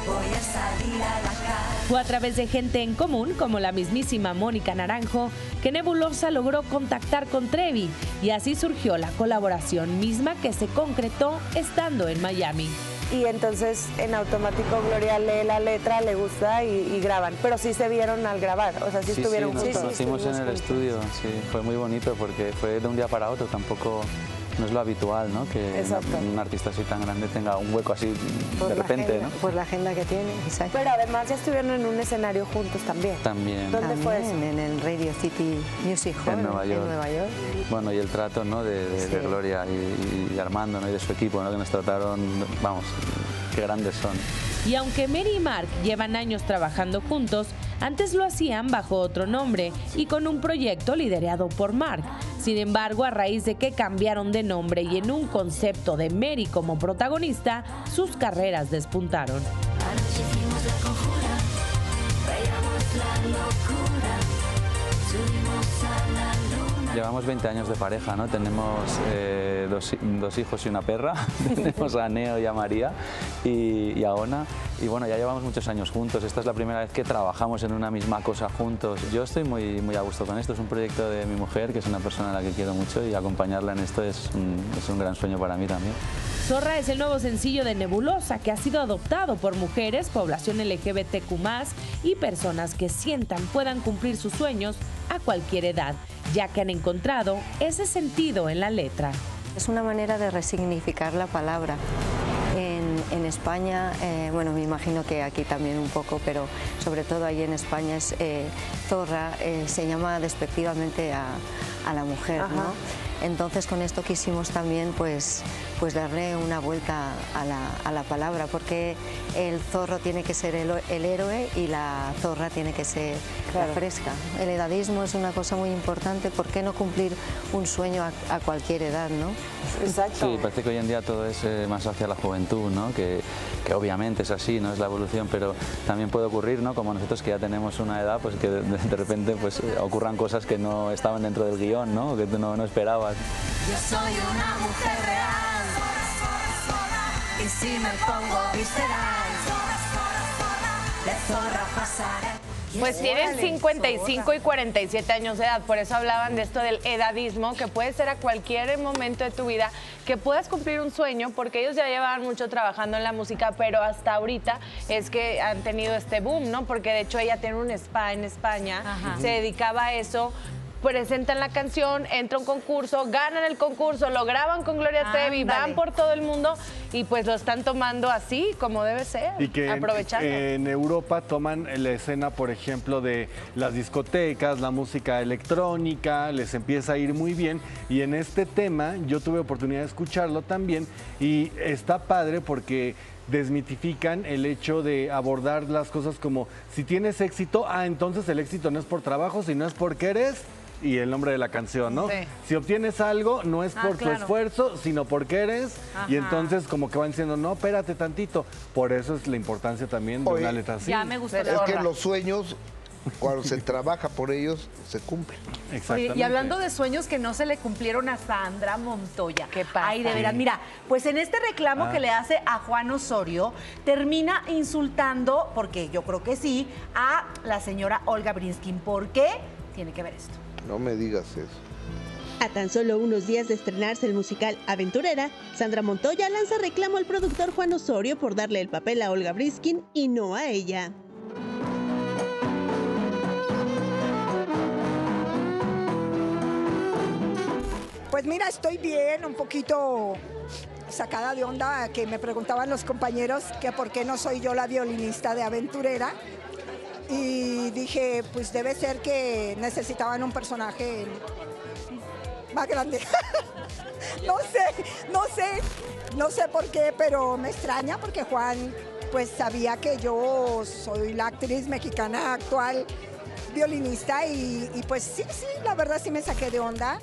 Voy a salir a la calle. Fue a través de gente en común, como la mismísima Mónica Naranjo, que Nebulossa logró contactar con Trevi y así surgió la colaboración misma que se concretó estando en Miami. Y entonces en automático Gloria lee la letra, le gusta y, y graban. Pero sí se vieron al grabar, o sea, sí, sí estuvieron juntos. Sí, nos conocimos en el estudio, sí, fue muy bonito porque fue de un día para otro, tampoco... No es lo habitual, ¿no? Que Exacto. un artista así tan grande tenga un hueco así por de repente, agenda, ¿no? Por la agenda que tiene, quizás. Pero además ya estuvieron en un escenario juntos también. También. ¿Dónde también, fue eso? En el Radio City Music Hall. En Nueva York. En Nueva York. Bueno, y el trato, ¿no? De, de, sí. de Gloria y, y Armando, ¿no? Y de su equipo, ¿no? Que nos trataron, vamos, qué grandes son. Y aunque Mary y Mark llevan años trabajando juntos, antes lo hacían bajo otro nombre y con un proyecto liderado por Mark. Sin embargo, a raíz de que cambiaron de nombre y en un concepto de Mary como protagonista, sus carreras despuntaron. Anoche hicimos la conjura, veíamos la locura, subimos a la luna. Llevamos veinte años de pareja, ¿no? Tenemos eh, dos, dos hijos y una perra, tenemos a Neo y a María y, y a Ona. Y bueno, ya llevamos muchos años juntos, esta es la primera vez que trabajamos en una misma cosa juntos. Yo estoy muy, muy a gusto con esto, es un proyecto de mi mujer, que es una persona a la que quiero mucho y acompañarla en esto es un, es un gran sueño para mí también. Zorra es el nuevo sencillo de Nebulossa que ha sido adoptado por mujeres, población L G B T Q más, y personas que sientan puedan cumplir sus sueños a cualquier edad, ya que han encontrado ese sentido en la letra. Es una manera de resignificar la palabra. En, en España, eh, bueno, me imagino que aquí también un poco, pero sobre todo ahí en España es eh, zorra, eh, se llama despectivamente a, a la mujer, Ajá. ¿no? Entonces con esto quisimos también pues, pues darle una vuelta a la, a la palabra, porque el zorro tiene que ser el, el héroe y la zorra tiene que ser claro. fresca. El edadismo es una cosa muy importante. ¿Por qué no cumplir un sueño a, a cualquier edad, no? Exacto. Sí, parece que hoy en día todo es eh, más hacia la juventud, ¿no? Que, que obviamente es así, no es la evolución, pero también puede ocurrir, ¿no? Como nosotros que ya tenemos una edad, pues que de, de repente pues ocurran cosas que no estaban dentro del guión, ¿no? Que tú no, no esperabas. Yo soy una mujer real, y si me pongo visceral, de zorra pasaré. Pues tienen cincuenta y cinco y cuarenta y siete años de edad, por eso hablaban de esto del edadismo, que puede ser a cualquier momento de tu vida, que puedas cumplir un sueño, porque ellos ya llevaban mucho trabajando en la música, pero hasta ahorita es que han tenido este boom, ¿no? Porque de hecho ella tiene un spa en España, ajá, se dedicaba a eso. Presentan la canción, entra un concurso, ganan el concurso, lo graban con Gloria Trevi, van por todo el mundo y pues lo están tomando así como debe ser, y que aprovechando. En, en Europa toman la escena, por ejemplo, de las discotecas, la música electrónica, les empieza a ir muy bien, y en este tema yo tuve oportunidad de escucharlo también y está padre porque desmitifican el hecho de abordar las cosas como si tienes éxito, ah, entonces el éxito no es por trabajo, sino es porque eres... y el nombre de la canción, ¿no? Sí. Si obtienes algo, no es ah, por claro. tu esfuerzo, sino porque eres, ajá, y entonces como que van diciendo, no, espérate tantito. Por eso es la importancia también de Oye, una letra así. Ya me gusta. Es que los sueños, cuando se trabaja por ellos, se cumplen. Oye, y hablando de sueños que no se le cumplieron a Sandra Montoya. Qué padre. Ay, de veras, mira, pues en este reclamo ah. que le hace a Juan Osorio, termina insultando, porque yo creo que sí, a la señora Olga Brinskin. ¿Por qué? Tiene que ver esto. No me digas eso. A tan solo unos días de estrenarse el musical Aventurera, Sandra Montoya lanza reclamo al productor Juan Osorio por darle el papel a Olga Brinskin y no a ella. Pues mira, estoy bien, un poquito sacada de onda, que me preguntaban los compañeros que por qué no soy yo la violinista de Aventurera. Y dije, pues debe ser que necesitaban un personaje más grande. No sé, no sé, no sé por qué, pero me extraña porque Juan pues sabía que yo soy la actriz mexicana actual, violinista, y, y pues sí, sí, la verdad sí me saqué de onda.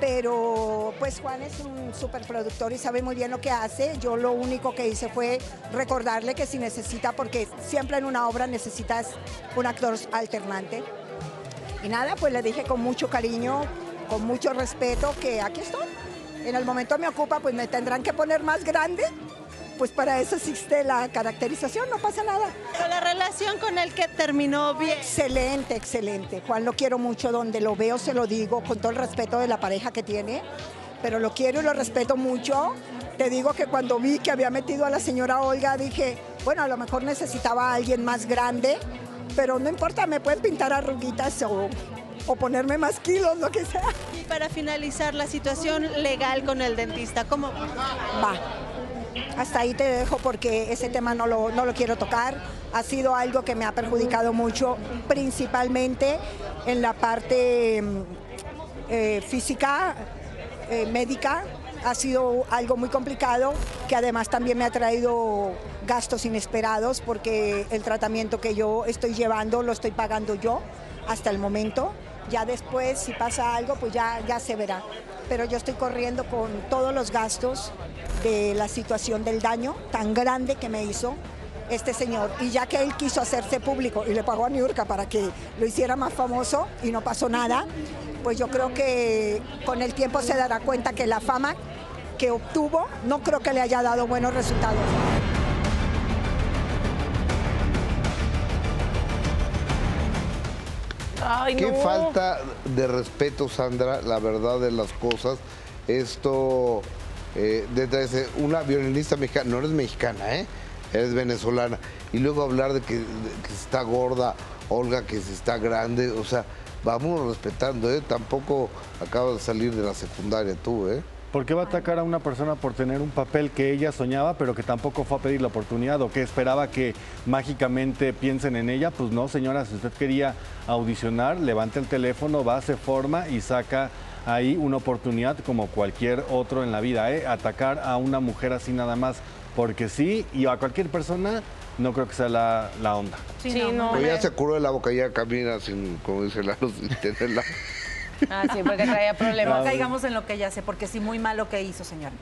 Pero pues Juan es un súper productor y sabe muy bien lo que hace. Yo lo único que hice fue recordarle que si necesita, porque siempre en una obra necesitas un actor alternante. Y nada, pues le dije con mucho cariño, con mucho respeto que aquí estoy. En el momento me ocupa, pues me tendrán que poner más grande. Pues para eso existe la caracterización, no pasa nada. Pero la relación con él que terminó bien. Excelente, excelente. Juan lo quiero mucho, donde lo veo se lo digo, con todo el respeto de la pareja que tiene, pero lo quiero y lo respeto mucho. Te digo que cuando vi que había metido a la señora Olga, dije, bueno, a lo mejor necesitaba a alguien más grande, pero no importa, me pueden pintar arruguitas o... o ponerme más kilos, lo que sea. Y para finalizar, la situación legal con el dentista, ¿cómo va? Hasta ahí te dejo porque ese tema no lo, no lo quiero tocar. Ha sido algo que me ha perjudicado mucho, principalmente en la parte eh, física, eh, médica. Ha sido algo muy complicado, que además también me ha traído gastos inesperados porque el tratamiento que yo estoy llevando lo estoy pagando yo hasta el momento. Ya después, si pasa algo, pues ya, ya se verá. Pero yo estoy corriendo con todos los gastos de la situación del daño tan grande que me hizo este señor. Y ya que él quiso hacerse público y le pagó a Niurka para que lo hiciera más famoso y no pasó nada, pues yo creo que con el tiempo se dará cuenta que la fama que obtuvo no creo que le haya dado buenos resultados. Ay, Qué no. falta de respeto, Sandra, la verdad de las cosas. Esto, eh, desde una violinista mexicana, no eres mexicana, ¿eh? Eres venezolana. Y luego hablar de que, de, que está gorda, Olga, que si está grande, o sea, vamos respetando, ¿eh? Tampoco acabas de salir de la secundaria tú, ¿eh? ¿Por qué va a atacar a una persona por tener un papel que ella soñaba, pero que tampoco fue a pedir la oportunidad o que esperaba que mágicamente piensen en ella? Pues no, señora, si usted quería audicionar, levante el teléfono, va, se forma y saca ahí una oportunidad como cualquier otro en la vida, ¿eh? Atacar a una mujer así nada más porque sí, y a cualquier persona, no creo que sea la, la onda. Sí, sí, no, no. Ella se curó de la boca, ya camina sin, como dice Lalo, sin tenerla. Ah, sí, porque traía problemas. No caigamos en lo que ella hace, porque sí, muy mal lo que hizo, señor.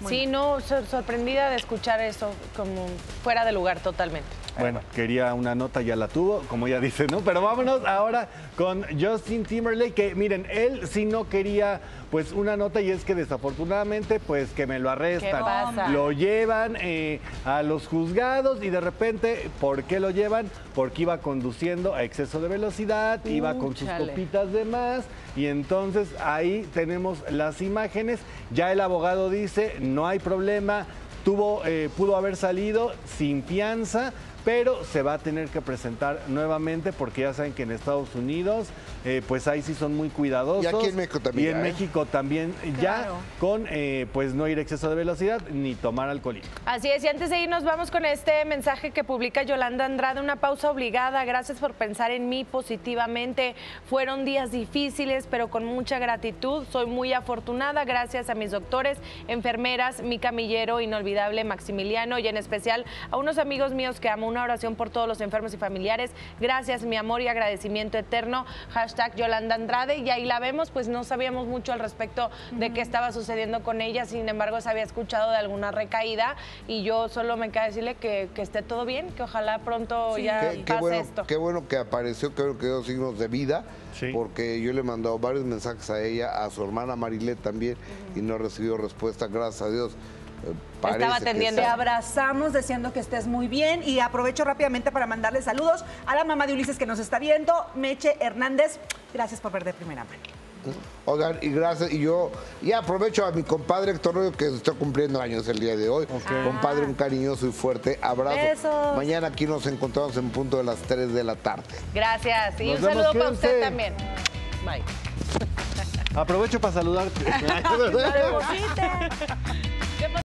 Muy sí, mal. No, sor sorprendida de escuchar eso, como fuera de lugar totalmente. Bueno, quería una nota, ya la tuvo, como ella dice, ¿no? Pero vámonos ahora con Justin Timberlake, que miren, él sí no quería pues una nota, y es que desafortunadamente pues que me lo arrestan. ¿Qué pasa? Lo llevan eh, a los juzgados y de repente, ¿por qué lo llevan? Porque iba conduciendo a exceso de velocidad, uh, iba con chale. sus copitas de más, y entonces ahí tenemos las imágenes. Ya el abogado dice, no hay problema, tuvo, eh, pudo haber salido sin fianza, pero se va a tener que presentar nuevamente porque ya saben que en Estados Unidos eh, pues ahí sí son muy cuidadosos. Y aquí en México también. Y en ¿eh? México también, claro. Ya con eh, pues no ir a exceso de velocidad ni tomar alcohol. Así es, y antes de irnos vamos con este mensaje que publica Yolanda Andrade, una pausa obligada, gracias por pensar en mí positivamente, fueron días difíciles pero con mucha gratitud, soy muy afortunada gracias a mis doctores, enfermeras, mi camillero inolvidable Maximiliano y en especial a unos amigos míos que amo. Una oración por todos los enfermos y familiares. Gracias, mi amor y agradecimiento eterno. Hashtag Yolanda Andrade. Y ahí la vemos, pues no sabíamos mucho al respecto de qué estaba sucediendo con ella. Sin embargo, se había escuchado de alguna recaída. Y yo solo me queda decirle que, que esté todo bien, que ojalá pronto sí. ya qué, pase qué bueno, esto. Qué bueno que apareció, creo que dio signos de vida. Sí. Porque yo le he mandado varios mensajes a ella, a su hermana Marilet también. Uh-huh. Y no recibió respuesta, gracias a Dios. Parece Estaba atendiendo. Te abrazamos deseando que estés muy bien y aprovecho rápidamente para mandarle saludos a la mamá de Ulises que nos está viendo, Meche Hernández. Gracias por ver de primera mano. Oigan, y gracias, y yo y aprovecho a mi compadre Héctor Royo que está cumpliendo años el día de hoy. Okay. Ah. Compadre, un cariñoso y fuerte abrazo. Besos. Mañana aquí nos encontramos en punto de las tres de la tarde. Gracias, y nos un saludo para usted también. Bye. Aprovecho para saludarte.